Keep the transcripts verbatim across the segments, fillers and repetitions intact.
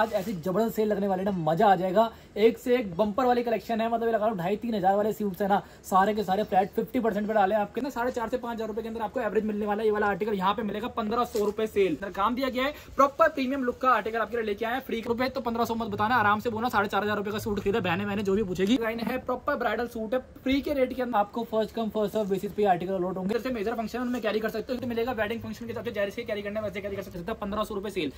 आज ऐसी जबरदस्त सेल लगने वाली है ना, मजा आ जाएगा। एक से एक बंपर वाली कलेक्शन है, मतलब ये लगा लो ढाई तीन हज़ार वाले सूट्स है ना, सारे के सारे फ्लैट पचास परसेंट पे डाले आपके ना, साढ़े चार से पाँच हज़ार रुपये के अंदर आपको एवरेज मिलने वाला है। ये वाला आर्टिकल यहाँ पे मिलेगा पंद्रह सौ रुपये सेल। काम दिया गया है, प्रॉपर प्रीमियम लुक का आर्टिकल आपके लिए लेके आए हैं। फ्री रुपये तो पंद्रह सौ मत बताना, आराम से बोलना साढ़े चार हज़ार रुपये का सूट खरीदा बहने मैंने जो भी पूछेगी। लाइन है प्रॉपर ब्राइडल सूट है, फ्री के रेट के अंदर आपको first come first serve basis पे आर्टिकल लोड होंगे। जैसे मेजर फंक्शन उनमें कैरी कर सकते हो, तो मिलेगा वेडिंग फंक्शन के हिसाब से जैसे कैरी करना वैसे कैरी कर सकते हैं, पंद्रह सौ रुपये सेल।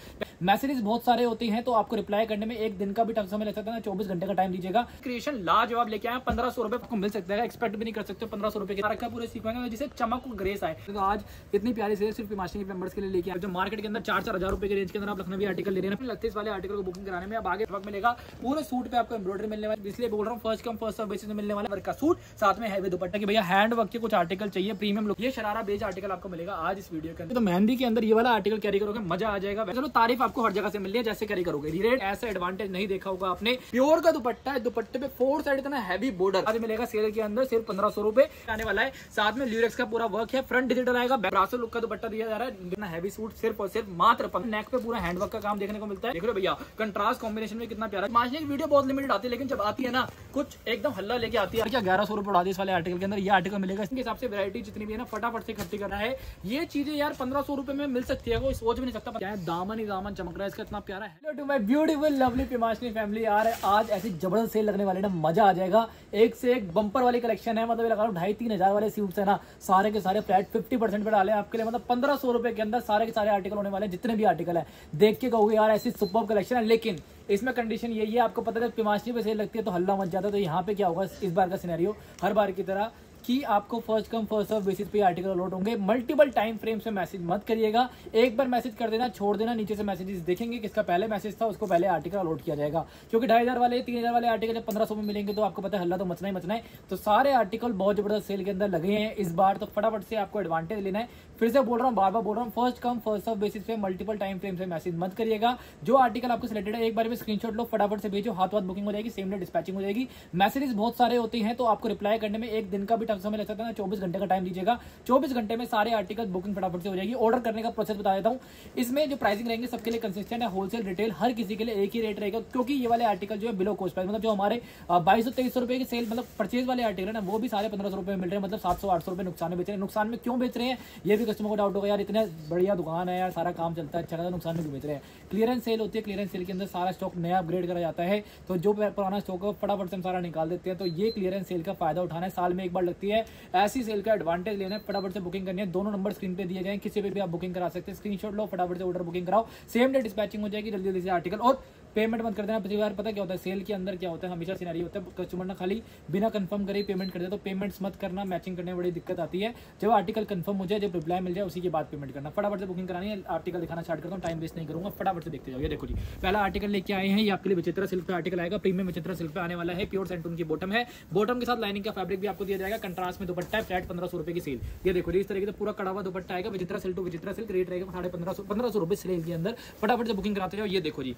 मैसेजेस बहुत सारे होते हैं तो आपको रिप्लाई करने में एक दिन का भी टाइम समय लग सकता है, चौबीस घंटे का टाइम दीजिएगा। क्रिएशन लाजवाब लेके आए, पंद्रह सौ रुपए आपको मिल सकता है, एक्सपेक्ट भी नहीं कर सकते पंद्रह सौ रुपए का पूरे सीक्वेंस जिसे चमक और ग्रेस आए। तो आज इतनी प्यारी से सिर्फ पिमाशनी के मेंबर्स के लिए लेके आए, जो मार्केट के अंदर चार चार हजार रुपए के रेंज के अंदर आप लखनवी आर्टिकल ले रहे हैं। लतीस वाले आर्टिकल को बुकिंग कराने में अब आगे वर्क मिलेगा, पूरे सूट पे आपको एम्ब्रॉयडरी मिलने वाली, इसलिए बोल रहा हूँ first come first serve basis में मिलने वाला वर्क का सूट, साथ में हैवी दुपट्टा कि भैया हैंड वर्क के कुछ आर्टिकल चाहिए प्रीमियम लुक। ये शरारा बेज आर्टिकल आपको मिलेगा आज इस वीडियो के अंदर। तो मेहंदी के अंदर ये वाला आर्टिकल कैरी करोगे मजा आ जाएगा। चलो तारीफ आपको हर जगह से मिल रही है, जैसे कैरी करोगे रेट ऐसा एडवांटेज नहीं देखा होगा आपने। प्योर का दुपट्टा है, दुपट्टे पे फोर साइड इतना हैवी बॉर्डर आज मिलेगा सेल के अंदर सिर्फ पंद्रह सौ रुपए आने वाला है। साथ में ल्यूरेक्स का पूरा वर्क है, फ्रंट डिजिटल आएगा, ब्रासो लुक का दुपट्टा दिया जा रहा है, इतना हैवी सूट सिर्फ और सिर्फ मात्र नेक पे पूरा हैंडवर्क का काम देखने को मिलता है। देख रहे हो भैया कंट्रास्ट कॉम्बिनेशन में कितना प्यारा। पिमाशनी की वीडियो बहुत लिमिटेड आती है, लेकिन जब आती है ना कुछ एकदम हल्ला लेके आती है। ग्यारह सौ रुपए उड़ा दी इस वाले आर्टिकल के अंदर, ये आर्टिकल मिलेगा। इसके हिसाब से वैरायटी जितनी भी है ना फटाफट से इकट्ठी करना है। ये चीजें यार पंद्रह सौ रुपए में मिल सकती है, वो सोच भी नहीं सकता। दामन ही दामन चमक रहा है इसका, इतना प्यारा है। Hello to my beautiful lovely पिमाशनी फैमिली, यार आज ऐसी जबरदस्त सेल लगने वाली है ना, मजा आ जाएगा। एक से एक बंपर वाली कलेक्शन है, मतलब ये लगा लो ढाई तीन हज़ार वाले सूट्स है ना, सारे के सारे फ्लैट पचास परसेंट पे डाले आपके लिए, मतलब पंद्रह सौ रुपये के अंदर सारे के सारे आर्टिकल होने वाले हैं। जितने भी आर्टिकल है देख के कहोगे यार ऐसी सुपर कलेक्शन है, लेकिन इसमें कंडीशन यही है, आपको पता है पिमाशनी पे सेल लगती है तो हल्ला मच जाता है। तो यहाँ पे क्या होगा इस बार का सिनेरियो हर बार की तरह कि आपको first come first serve basis पे आर्टिकल अलॉट होंगे। मल्टीपल टाइम फ्रेम से मैसेज मत करिएगा, एक बार मैसेज कर देना छोड़ देना, नीचे से मैसेजेस देखेंगे किसका पहले मैसेज था उसको पहले आर्टिकल अलॉट किया जाएगा। क्योंकि ढाई हज़ार वाले तीन हज़ार वाले आर्टिकल जब पंद्रह सौ में मिलेंगे तो आपको पता है हल्ला तो मचना ही मचना है। तो सारे आर्टिकल बहुत जबरदस्त सेल के अंदर लगे हैं इस बार, तो फटाफट से आपको एडवांटेज लेना है। फिर से बोल रहा हूँ, बार बार बोल रहा हूँ, first come first serve basis पे मल्टीपल टाइम फ्रेम से मैसेज मत करिएगा। जो आर्टिकल आपको सिलेक्टेड है एक बार में स्क्रीनशॉट लो, फटाफट से भेजो, हाथ हाथ बुकिंग हो जाएगी, सेम डे डिस्पैचिंग हो जाएगी। मैसेजेस बहुत सारे होते हैं तो आपको रिप्लाई करने में एक दिन का भी समय लग सकता है, चौबीस घंटे का टाइम दीजिएगा। चौबीस घंटे में सारे आर्टिकल बुकिंग फटाफट से हो जाएगी। ऑर्डर करने का प्रोसेस बता देता हूँ, इसमें जो प्राइसिंग रहेंगे सबके लिए कंसिस्टेंट है, होलसेल रिटेल हर किसी के लिए एक ही रेट रहेगा, क्योंकि ये वाले आर्टिकल जो है बिलो कॉस्ट प्राइस, मतलब जो हमारे बाईस सौ तेईस सौ रुपए की सेल मतलब परचेज वाले आर्टिकल है ना, वो भी सारे पंद्रह सौ रुपये मिल रहे हैं, मतलब सात सौ आठ सौ रुपये नुकसान में बेच रहे हैं। नुकसान में क्यों बेच रहे हैं ये भी कस्टमर को डाउट होगा, यार इतने बढ़िया दुकान है यार, सारा काम चलता है अच्छा खासा, नुकसान में क्यों बेच रहे हैं। क्लियरेंस सेल होती है, क्लियरेंस सेल के अंदर सारा स्टॉक नया अपग्रेड करा जाता है, तो जो पुराना स्टॉक है फटाफट से हम सारा निकाल देते हैं। तो ये क्लियरेंस सेल का फायदा उठाना है, साल में एक बार लगती है, ऐसी सेल का एडवांटेज लेना है, फटाफट से बुकिंग करनी है। दोनों नंबर स्क्रीन पे दिए गए हैं, किसी पे भी आप बुकिंग करा सकते हैं, स्क्रीनशॉट लो फटाफट से ऑर्डर बुकिंग कराओ, सेम डे डिस्पैचिंग हो जाएगी, जल्दी जल्दी से आर्टिकल। और पेमेंट मत कर देना, पिछली बार पता क्या होता है सेल के अंदर क्या होता है, हमेशा सिनेरियो होता है कस्टमर ना खाली बिना कंफर्म करे पेमेंट कर दे, तो पेमेंट्स मत करना, मैचिंग करने में बड़ी दिक्कत आती है। जब आर्टिकल कंफर्म हो जाए, जब रिप्लाई मिल जाए, उसी के बाद पेमेंट करना। फटाफट से बुकिंग करानी है, आर्टिकल दिखाना स्टार्ट करता हूँ, टाइम वेस्ट नहीं करूँगा, फटाफट से देखते जाओ। ये देखो जी पहला आर्टिकल लेके आए हैं, ये आपके लिए विचित्रा सिल्क पे आर्टिकल आएगा, प्रीमियम विचित्रा सिल्क पे आने वाला है। प्योर सेंटून की बॉटम है, बॉटम के साथ लाइनिंग का फैब्रिक भी आपको दिया जाएगा, कंट्रास्ट में दुपट्टा है, फ्लैट पंद्रह सौ रुपए की सेल। ये देखो जी इस तरीके से पूरा कड़ावा दुपट्टा आएगा, Vichitra silk to Vichitra silk, rate रहेगा साढ़े पंद्रह सौ पंद्रह सौ रुपये सेल के अंदर, फटाफट से बुकिंग कराते जाओ। ये देखो जी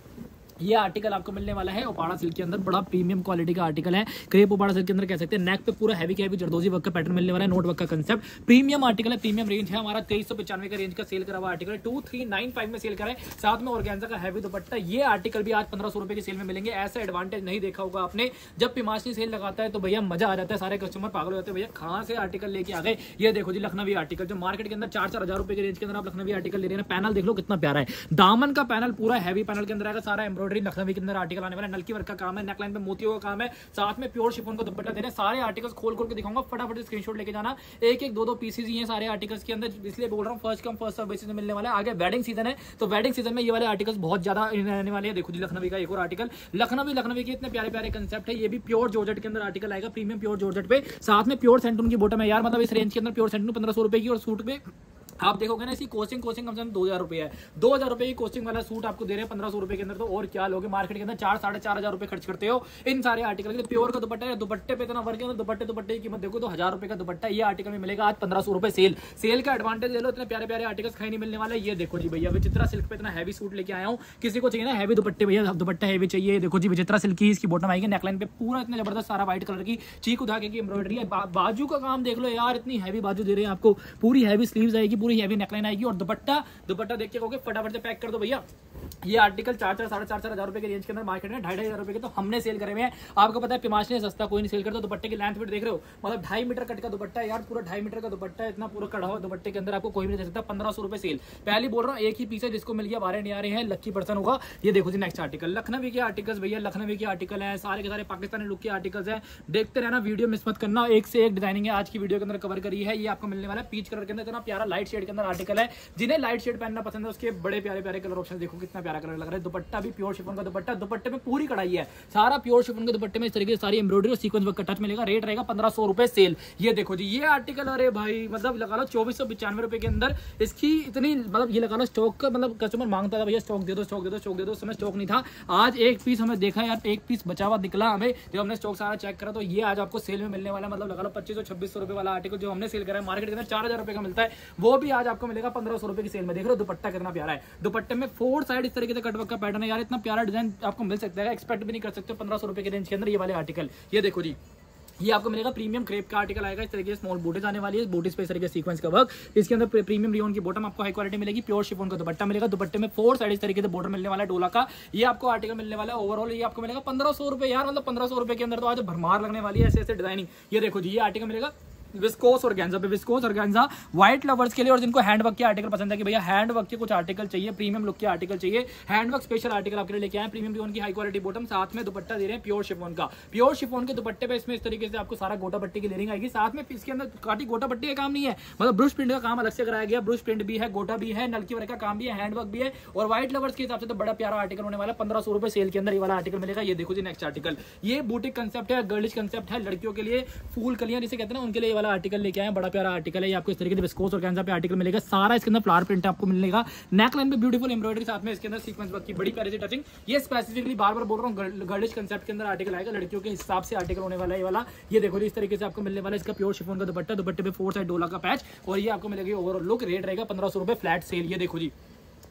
ये आर्टिकल आपको मिलने वाला है ओपाड़ा सिल्क के अंदर, बड़ा प्रीमियम क्वालिटी का आर्टिकल है, क्रेप ओपाड़ा सिल्क के अंदर कह सकते हैं। नेक पे पूरा हैवी हैवी जरदोजी वर्क का पैटर्न मिलने वाला है, नोट वर्क का कंसेप्ट, प्रीमियम आर्टिकल है, प्रीमियम रेंज है हमारा तेईस सौ पचानवे का रेंज का सेल करा हुआ आर्टिकल है, टू थ्री नाइन फाइव में सेल करा है, साथ में ऑर्गेन्जा का हैवी दुपट्टा। ये आर्टिकल भी आज पंद्रह सौ रुपये की सेल में मिलेंगे, ऐसा एडवांटेज नहीं देखा होगा आपने। जब पिमाशनी सेल लगाता है तो भैया मजा आ जाता है, सारे कस्टमर पागल हो जाते हैं, भैया कहाँ से आर्टिकल लेके आ गए। ये देखो जी लखनवी आर्टिकल, जो मार्केट के अंदर चार चार हजार रुपये के रेंज के अंदर आप लखनवी आर्टिकल ले रहे हैं। पैनल देख लो कितना प्यारा है, दामन का पैनल पूरा हैवी पैनल के अंदर आएगा, सारा एम्ब्रॉयडरी लखनवी के अंदर आर्टिकल आने वाला है, नलकी वर्क का काम है, नेकलाइन पे मोतियों का काम है, साथ में प्योर शिफॉन को दुपट्टा दे रहे हैं। सारे आर्टिकल्स खोल खोल के दिखाऊंगा, फटाफट स्क्रीनशॉट लेके जाना, एक एक दो दो पीसेज ही हैं सारे आर्टिकल्स के अंदर, इसलिए बोल रहा हूँ first come first serve basis में मिलने वाला है। आगे वेडिंग सीजन है तो वेडिंग सीजन में ये वाले आर्टिकल्स बहुत ज्यादा आने वाले हैं। देखो जी लखनवी का एक और आर्टिकल, लखनवी लखनवी के इतने प्यारे प्यारे कंसेप्ट है, ये भी प्योर जॉर्जेट के अंदर आर्टिकल आएगा, प्रीमियम प्योर जॉर्जेट पे, साथ में प्योर सेंटून की बॉटम है। यार मतलब इस रेंज के अंदर प्योर सेंटून पंद्रह सौ रुपए की, और सूट पे आप देखोगे ना इसकी कोस्टिंग कोस्टिंग कम से कम दो हज़ार रुपये है, दो हज़ार रुपये की कोस्टिंग वाला सूट आपको दे रहे हैं पंद्रह सौ रुपये के अंदर, तो और क्या लोगे। मार्केट के अंदर चार साढ़े चार हज़ार रुपये खर्च करते हो इन सारे आर्टिकल के लिए। प्योर का दुपट्टा है, दुपट्टे पे इतना वर्क है, दुपट्टे दुपट्टे की कीमत देखो तो हज़ार रुपये का दुपट्टा ये आर्टिकल में मिलेगा आज पंद्रह सौ रुपये सेल। सेल का एडवांटेज ले लो, इतने प्यारे प्यारे आर्टिकल खाई नहीं मिलने वाला। ये देखो जी भैया विचित्रा सिल्क पे इतना हैवी सूट लेके आया हूँ, किसी को चाहिए ना हैवी दुपट्टे, भैया दुपट्टा हैवी चाहिए, देखो जी विचित्रा सिल्क की इसकी बॉटम आएगी, नेकलाइन पे पूरा इतना जबरदस्त सारा व्हाइट कलर की चीक उधाके की एम्ब्रॉयडरी है, बाजू का काम देख लो यार, इतनी हैवी बाजू दे रहे हैं आपको, पूरी हैवी स्लीव्स आएगी, पूरी हैवी नेकलाइन आएगी, और दुपट्टा दुपट्टा देख के कहोगे फटाफट से पैक कर दो भैया। ये आर्टिकल चार चार साढ़े चार चार हजार रुपए के रेंज के अंदर मार्केट में ढाई ढाई हजार रुपए के तो हमने सेल करे हुए हैं। आपको पता है पिमाशनी सस्ता कोई नहीं सेल करता। दुपट्टे की लेंथ भी देख रहे हो, मतलब ढाई मीटर कट का दुपट्टा है यार, पूरा ढाई मीटर का दुपट्टा है, इतना पूरा कड़ा हुआ दुपट्टे के अंदर आपको कोई भी नहीं दे सकता। पंद्रह सौ रुपए सेल, पहले बोल रहा हूँ एक ही पीस है जिसको मिल गया, बारह नहीं आ रहे हैं, लक्की पर्सन होगा। ये देखो जी नेक्स्ट आर्टिकल, लखनवी के आर्टिकल्स भैया, लखनवी के आर्टिकल है, सारे के सारे पाकिस्तानी लुक के आर्टिकल्स है। देखते रहना, वीडियो मिस मत करना, एक से एक डिजाइनिंग है आज की वीडियो के अंदर कवर करी है। ये आपको मिलने वाला है पीच कलर के अंदर, इतना प्यारा लाइट शेड के अंदर आर्टिकल है। जिन्हें लाइट शेड पहनना पसंद है उसके बड़े प्यारे प्यारे कलर ऑप्शन, देखो कितना प्यारा कलर लग रहा है। दुपट्टा भी प्योर शिफॉन का दुपट्टा, दुपट्टे में पूरी कढ़ाई है, सारा प्योर शिफॉन के दुपट्टे में इस तरीके से सारी एम्ब्रॉयडरी और सीक्वेंस वर्क का टच मिलेगा। रेट रहेगा पंद्रह सौ रुपए सेल। ये देखो जी ये आर्टिकल, अरे भाई मतलब लगा लो चौबीस सौ पचानवे रुपए के अंदर इसकी इतनी, मतलब ये लगा लो स्टॉक का, मतलब कस्टमर मांगता था भैया स्टॉक दे दो स्टॉक दे दो स्टॉक दे दो, समय स्टॉक नहीं था। आज एक पीस हमें देखा यार, एक पीस बचा हुआ निकला हमें, जब हमने स्टॉक सारा चेक करा तो ये आज आपको सेल में मिलने वाला, मतलब लगा लो पच्चीस सौ छब्बीस सौ रुपए वाला आर्टिकल जो हमने सेल करा है मार्केट के अंदर चार हजार रुपए का मिलता है, वो भी आज आपको मिलेगा पंद्रह सौ रुपए की सेल में। देख लो दुपट्टा कितना प्यारा है, दुपट्टे में फोर साइड इस तरीके से कटवर्क का पैटर्न है यार, इतना प्यारा डिजाइन आपको मिल सकता है, एक्सपेक्ट भी नहीं कर सकते पंद्रह सौ रुपए के रेंज के अंदर ये वाले आर्टिकल। ये देखो जी ये आपको मिलेगा प्रीमियम क्रेप का आर्टिकल आएगा, इस तरीके से स्मॉल बूटेज आने वाली है, बूटेज पे इस तरीके से सीक्वेंस का वर्क, इसके अंदर प्रीमियम रियोन की बॉटम आपको हाई क्वालिटी मिलेगी, प्योर शिफॉन का दुपट्टा मिलेगा, दुपट्टे में फोर साइड इस तरीके से बॉर्डर मिलने वाला है डोला का। ये आपको आर्टिकल मिलने वाला है ओवरऑल, ये आपको मिलेगा पंद्रह सौ रुपए यार, मतलब पंद्रह सौ रुपए के अंदर तो आज भरमार लगने वाली है ऐसे ऐसे डिजाइनिंग। ये देखो जी ये आर्टिकल मिलेगा विस्कोस ऑर्गेन्जा पे, विस्कोस ऑर्गेन्जा व्हाइट लवर्स के लिए और जिनको हैंडवर्क के आर्टिकल पसंद है कि भैया हैंडवर्क के कुछ आर्टिकल चाहिए, प्रीमियम लुक के आर्टिकल चाहिए, हैंडवर्क स्पेशल आर्टिकल आपके लिए लेके आए। प्रीमियम रियोन की हाई क्वालिटी बॉटम, साथ में दुपट्टा दे रहे हैं प्योर शिफॉन का, प्योर शिफॉन के दुपट्टे पे इसमें इस तरीके से आपको सारा गोटा पट्टी की लेयरिंग आएगी, साथ में इसके अंदर काटी गोटा पट्टी का काम नहीं है, मतलब ब्रुश प्रिंट का काम अलग से कराया गया, ब्रुश प्रिंट भी है, गोटा भी है, नलकी वर्क का काम भी है, हैंडवर्क भी है, और व्हाइट लवर्स के हिसाब से तो बड़ा प्यारा आर्टिकल होने वाला है। पंद्रह सौ रुपए सेल के अंदर ये वाला आर्टिकल मिलेगा। ये देखो जी नेक्स्ट आर्टिकल, ये बूटिक कंसेप्ट है, गर्लिश कंसेप्ट है, लड़कियों के लिए फूल कलियां जिसे कहते हैं उनके लिए वाला आर्टिकल लेके आए, बड़ा प्यारा आर्टिकल है। ये आपको इस तरीके से विस्कोस ऑर्गेन्जा पे आर्टिकल मिलेगा, सारा इसके अंदर फ्लावर प्रिंट आपको मिलेगा, नेक लाइन पे ब्यूटीफुल एम्ब्रॉयडरी, साथ में इसके अंदर सीक्वेंस वर्क की बड़ी प्यारी सी टचिंग। ये स्पेसिफिकली बार बार बोल रहा हूँ गर्लिश कंसेप्ट के अंदर आर्टिकल आएगा, लड़कियों के हिसाब से आर्टिकल होने वाला है ये वाला। ये देखो इस तरीके से आपको मिलने वाला है, इसका प्योर शिफॉन का दुपट्टा, दुपट्टे पे फोर साइड डोला का पैच, और ये आपको मिलेगी ओवरऑल लुक। रेट रहेगा पंद्रह सौ रुपए फ्लैट सेल। ये देखो जी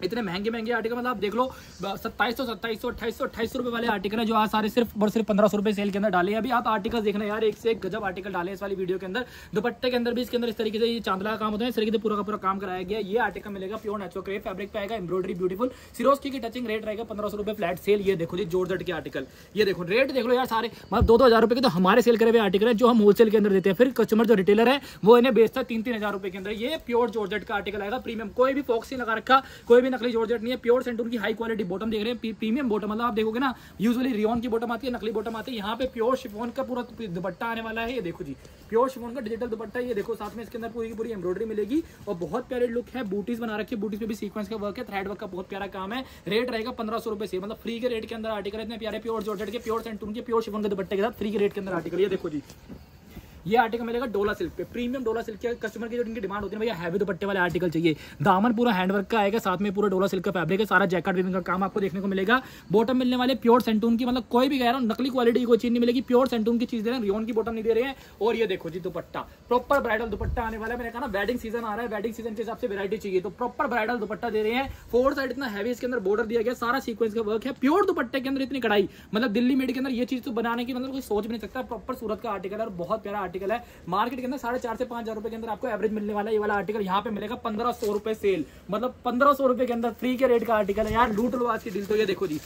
इतने महंगे महंगे आर्टिकल, मतलब आप देख लो सत्ताईस सौ सत्ताईस सौ अट्ठाईस सौ अट्ठाईस सौ रुपए वाले आर्टिकल है जो आज सारे सिर्फ और सिर्फ पंद्रह सौ रुपए सेल के अंदर डाले हैं। अभी आप आर्टिकल देखना यार, एक से एक गजब आर्टिकल डाले इस वाली वीडियो के अंदर। दुपट्टे के अंदर भी इसके अंदर इस तरीके से ये चांदला का काम होता है, इस तरीके से पूरा का पूरा काम कराया गया। ये आर्टिकल मिलेगा प्योर नेचुरल क्रेप फैब्रिक पे आएगा, एम्ब्रॉयडरी ब्यूटीफुल सिरोस्की की टचिंग। रेट रहेगा पंद्रह सौ रुपए फ्लैट सेल। ये देखो जी जॉर्जेट के आर्टिकल, ये देखो रेट देख लो यार, सारे मतलब दो दो हजार रुपए के तो हमारे सेल करे हुए आर्टिकल है जो हम होलसेल के अंदर देते हैं, फिर कस्टमर जो रिटेलर है वो इन्हें बेचता है तीन तीन हजार रुपए के अंदर। ये प्योर जॉर्जेट का आर्टिकल आएगा प्रीमियम, कोई भी फॉक्स नहीं लगा रखा, कोई भी नकली जॉर्जेट नहीं है, प्योर सेंटून की हाई क्वालिटी बॉटम देख रहे हैं, प्रीमियम बॉटम, मतलब आप देखोगे ना यूजुअली रियोन की बॉटम आती है, नकली बॉटम आती है, यहाँ पे प्योर शिफॉन का पूरा दुपट्टा आने वाला है। ये देखो जी प्योर शिफॉन का डिजिटल दुपट्टा, ये देखो साथ में इसके अंदर पूरी की पूरी एम्ब्रॉयडरी मिलेगी और बहुत प्यारे लुक है। बूटीज बना रखी है, बूटीज पे भी सीक्वेंस का वर्क है, थ्रेड वर्क का बहुत प्यारा काम है। रेट रहेगा पंद्रह सौ रुपए से, मतलब फ्री के रेट के अंदर आर्टिकल इतने प्यारे प्योर जॉर्जेट के, प्योर सेंटून के, प्योर शिफॉन के दुपट्टे के साथ फ्री के रेट के अंदर आर्टिकल। ये देखो जी ये आर्टिकल मिलेगा डोला सिल्क पे, प्रीमियम डोला सिल्क के कस्टमर की जो इनकी डिमांड होती है भैया हैवी दुपट्टे वाले आर्टिकल चाहिए। दामन पूरा हैंडवर्क का आएगा, साथ में पूरा डोला सिल्क का फैब्रिक है, सारा जैकेट वीविंग का काम आपको देखने को मिलेगा। बॉटम मिलने वाले प्योर सेंटून की, मतलब कोई भी कह रहा हूँ नकली क्वालिटी की कोई चीज नहीं मिलेगी, प्योर सेंटून की चीज दे रहे हैं, रियोन की बॉटम नहीं दे रहे हैं। और ये देखो जी दुपट्टा प्रॉपर ब्राइडल दुपट्टा आने वाला है। मैंने कहा ना वेडिंग सीजन आ रहा है, वेडिंग सीजन के हिसाब से वैरायटी चाहिए, तो प्रॉपर ब्राइडल दुपट्टा दे रहे हैं। फोर साइड इतना हैवी इसके अंदर बॉर्डर दिया गया, सारा सीक्वेंस का वर्क है, प्योर दुपट्टे के अंदर इतनी कढ़ाई, मतलब दिल्ली मेड के अंदर ये चीज तो बनाने की मतलब कोई सोच भी नहीं सकता। प्रॉपर सूरत का आर्टिकल है और बहुत प्यारा आर्टिकल है। मार्केट के अंदर साढ़े चार से पांच हजार रुपए के अंदर आपको एवरेज मिलने वाला है ये वाला आर्टिकल, यहाँ पे मिलेगा पंद्रह सौ रुपए सेल, मतलब पंद्रह सौ रुपए के अंदर फ्री के रेट का आर्टिकल है यार, लूट लो आज की डील। तो ये देखो जी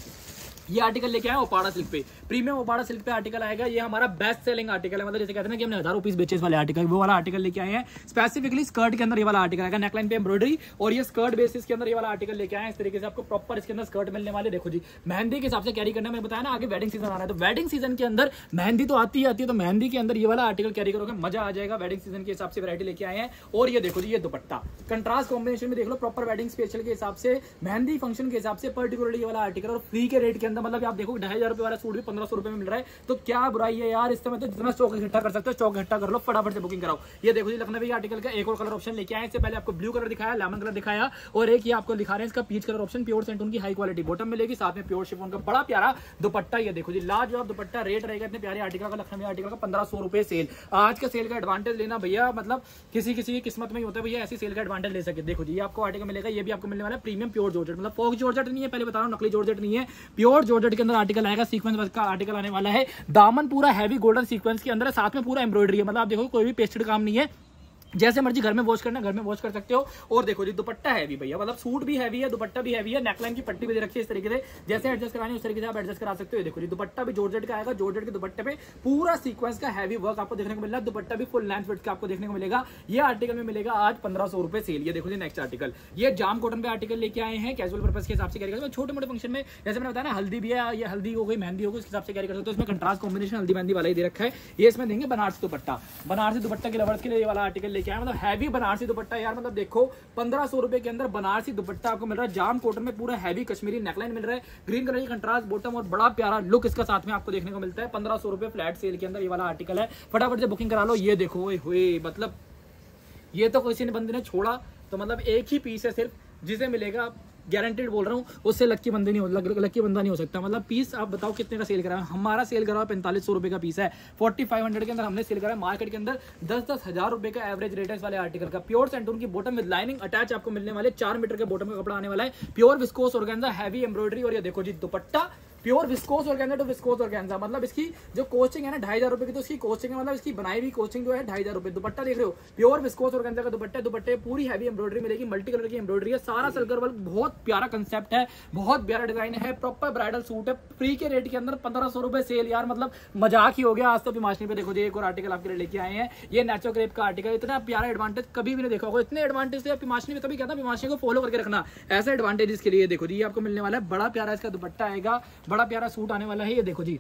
ये आर्टिकल लेके आए ओपाड़ा सिल्क पे, प्रीमियम ओपाड़ा सिल्क पे आर्टिकल आएगा। ये हमारा बेस्ट सेलिंग आर्टिकल है, मतलब जैसे कहते हैं कि हमने हजारों पीस बेचे वाले आर्टिकल, वो वाला आर्टिकल लेके आए हैं। स्पेसिफिकली स्कर्ट के अंदर ये वाला आर्टिकल आएगा, नेकलाइन पे एम्ब्रॉयडरी और ये स्कर्ट बेसिस के अंदर ये वाला आर्टिकल लेके आए। इस तरीके से आपको प्रॉपर इसके अंदर स्कर्ट मिलने वाले। देखो जी मेहंदी के हिसाब से कैरी करना, मैंने बताया ना आगे वेडिंग सीजन आ रहा है, तो वेडिंग सीजन के अंदर मेहंदी तो आती ही आती है, तो मेहंदी के अंदर ये वाला आर्टिकल कैरी करोगे मजा आ जाएगा। वेडिंग सीजन के हिसाब से वैरायटी लेके आए हैं। और ये देखो जी ये दुपट्टा कंट्रास्ट कॉम्बिनेशन में देख लो, प्रॉपर वेडिंग स्पेशल के हिसाब से, मेहंदी फंक्शन के हिसाब से पर्टिकुलरली ये वाला आर्टिकल, और फ्री के रेट के अंदर मतलब आप देखो ढाई हजार रुपए वाला सूट भी पंद्रह सौ रुपए में मिल रहा है, तो क्या बुराई है यार। इस समय तो जितना स्टॉक इकट्ठा कर सकते हो स्टॉक इकट्ठा कर लो, फटाफट से बुकिंग कराओ। ये देखो जी लखनवी आर्टिकल का एक और कलर ऑप्शन लेके आए। इससे पहले आपको ब्लू कलर दिखाया, लेमन कलर दिखाया, और एक ये आपको दिखा रहे हैं इसका peach colour option. Pure santoon की हाई क्वालिटी बॉटम मिलेगी, साथ में प्योर शिफॉन का बड़ा प्यारा दुपट्टा। ये देखो जी लाजवाब दुपट्टा। रेट रहेगा इतने प्यारे आर्टिकल का, लखनवी आर्टिकल का पंद्रह सौ रुपए सेल। आज का सेल का एडवांटेज लेना भैया, मतलब किसी किसी की किस्मत में ही होता है भैया ऐसी सेल का एडवांटेज ले सके। देखो जी आपको आर्टिकल मिलेगा, ये भी आपको मिलने वाला प्रीमियम प्योर जॉर्जेट, मतलब फॉक्स जॉर्जेट नहीं है, पहले बता रहा हूँ नकली जॉर्जेट नहीं है, प्योर जॉर्जेट के अंदर आर्टिकल आएगा। सीक्वेंस वर्क का आर्टिकल आने वाला है, दामन पूरा हैवी गोल्डन सीक्वेंस के अंदर, साथ में पूरा एम्ब्रॉयडरी है, मतलब आप देखो कोई भी पेस्टेड काम नहीं है। जैसे मर्जी घर में वॉश करना, घर में वॉश कर सकते हो। और देखो जी दुपट्टा हैवी भैया, मतलब सूट भी हैवी है, दुपट्टा भी हैवी है, नेकलाइन की पट्टी भी दे रखी है इस तरीके से, जैसे एडजस्ट करानी उस तरीके से आप एडजस्ट करा सकते हो। देखो जी दुपट्टा भी जॉर्जेट का आएगा, जॉर्जेट के दुपट्टे पे पूरा सीक्वेंस का हैवी वर्क आपको देखने को मिल रहा है, दुपट्टा भी फुल लेंथ विड्थ का आपको देखने को मिलेगा। ये आर्टिकल में मिलेगा आज पंद्रह सौ रुपए सेल। ये देखो जी नेक्स्ट आर्टिकल, ये जाम कॉटन पे आर्टिकल लेके आए हैं, कैजुअल पर्पज के हिसाब से कैरी कर सकते हो। छोटे मोटे फंक्शन में जैसे मैंने बताया ना, हल्दी भी है, ये हल्दी हो गई, मेहंदी हो गई, उस हिसाब से कैरी कर सकते हो। इसमें कंट्रास्ट कॉम्बिनेशन हल्दी मेहंदी वाला ही दे रखा है। ये इसमें देंगे बनारसी दुपट्टा, बनारसी दुपट्टा के लवर्स के लिए वाला आर्टिकल लेके आए, मतलब हैवी बनारसी दुपट्टा यार, मतलब देखो पंद्रह सौ रुपए के अंदर बनारसी दुपट्टा आपको मिल रहा है, जाम कॉटन में पूरा हैवी कश्मीरी नेकलाइन मिल रहा है, ग्रीन कलर की कंट्रास्ट बॉटम और बड़ा प्यारा लुक इसका साथ में आपको देखने को मिलता है। पंद्रह सौ रुपए फ्लैट सेल के अंदर ये वाला आर्टिकल है, फटाफट से बुकिंग करा लो। ये देखो ओए, मतलब ये तो किसी ने बंदे ने छोड़ा तो मतलब एक ही पीस है सिर्फ जिसे मिलेगा, गारंटेड बोल रहा हूँ, उससे लक्की बंदे नहीं हो लक, लक्की बंदा नहीं हो सकता। मतलब पीस आप बताओ कितने का सेल करा है, हमारा सेल करा है पैंतालीस सौ रुपये का पीस है, फोर्टी फाइव हंड्रेड के अंदर हमने सेल करा है। मार्केट के अंदर दस दस हज़ार रुपये का एवरेज रेट है इस वाले आर्टिकल का। प्योर सेंटून की बॉटम विद लाइनिंग अटैच आपको मिलने वाले, चार मीटर के बॉटम का कपड़ा आने वाला है, pure viscose organza heavy embroidery. और ये देखो जी दुपट्टा pure viscose organza to viscose organza, मतलब इसकी जो कोचिंग है ना ढाई हजार रुपये की, तो इसकी कोचिंग है, मतलब इसकी बनाई हुई कोचिंग जो है ढाई हजार रुपये। दुपट्टा देख रहे हो, प्योर विस्कोस ऑर्गेन्जा का दुपट्टा, दुपट्टे पूरी हैवी एम्ब्रॉयडरी मिलेगी, मल्टी कलर की एम्ब्रॉयडरी है, सारा सलकर वर्क, बहुत प्यारा कंसेप्ट है, बहुत प्यारा डिजाइन है, प्रॉपर ब्राइडल सूट है, फ्री के रेट के अंदर पंद्रह सौ रुपये सेल यार, मतलब मजाक ही हो गया आज तो पिमाशनी पे। देखो जी एक और आर्टिकल आपके लिए लेके आए हैं, ये नेचो क्रेप का आर्टिकल, इतना प्यारा एडवांटेज कभी भी नहीं देखा होगा, इतने एडवांटेज से पिमाशनी में, तभी कहता पिमाशनी को फॉलो करके रखना ऐसा एडवांटेज इसके लिए। देखो जी ये आपको मिलने वाला है, बड़ा प्यारा इसका दुपट्टा आएगा, बड़ा प्यारा सूट आने वाला है। ये देखो जी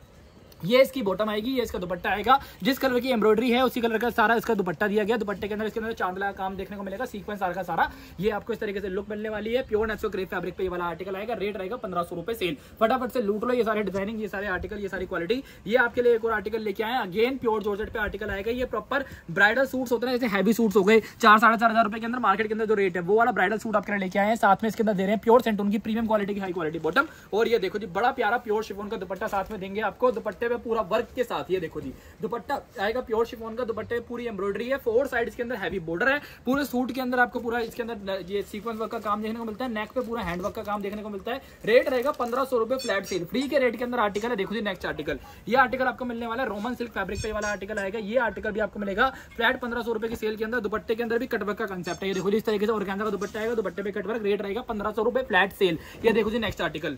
ये इसकी बॉटम आएगी, ये इसका दुपट्टा आएगा, जिस कलर की एम्ब्रॉयडरी है उसी कलर का सारा इसका दुपट्टा दिया गया, दुपट्टे के अंदर इसके अंदर चांदला का काम देखने को मिलेगा, सीक्वेंस सारा का सारा ये आपको इस तरीके से लुक मिलने वाली है। प्योर नेचुरल क्रेप फैब्रिक पे ये वाला आर्टिकल आएगा, रेट रहेगा पंद्रह सौ रुपये सेल। फटाफट से लूट लो ये सारे डिजाइनिंग, ये सारे आर्टिकल, ये सारी क्वालिटी। ये आपके लिए एक और आर्टिकल लेके आए, अगेन प्योर जॉर्जेट पे आर्टिकल आएगा। ये प्रॉपर ब्राइडल सूट्स होते हैं, जैसे हैवी सूट्स हो गए, चार साढ़े चार हजार रुपये के अंदर मार्केट के अंदर जो रेट है वो वाला ब्राइडल सूट आपके लेके आए हैं। साथ में इसके अंदर दे रहे हैं प्योर सेंटून की प्रीमियम क्वालिटी की हाई क्वालिटी बॉटम। और ये देखो जी बड़ा प्यारा प्योर शिफॉन का दुपट्टा साथ में देंगे आपको, दुपट्टे पूरा वर्क के साथ। ये देखो जी दुपट्टा आएगा प्योर शिफॉन का, दुपट्टे पूरी एम्ब्रॉयडरी है, फोर साइड्स के अंदर हैवी बॉर्डर है, पूरे सूट के अंदर आपको पूरा इसके अंदर ये सीक्वेंस वर्क का काम देखने को मिलता है, नेक पे पूरा हैंड वर्क का काम देखने को मिलता है। रेट रहेगा पंद्रह सौ रुपए फ्लैट सेल, फ्री के रेट के अंदर आर्टिकल है। देखो जी नेक्स्ट आर्टिकल, ये आर्टिकल आपको मिलने वाला है, रोमन सिल्क फैब्रिक पे वाला आर्टिकल आएगा, ये आर्टिकल भी आपको मिलेगा फ्लैट पंद्रह सौ रुपए की सेल के अंदर। दुपट्टे के अंदर भी कटवर्क का कंसेप्ट है, ये देखो जी इस तरीके से ऑर्गेन्जा का दुपट्टा आएगा, दुपट्टे पे कटवर्क, रेट रहेगा पंद्रह सौ रुपए फ्लैट सेल। ये देखो जी नेक्स्ट आर्टिकल,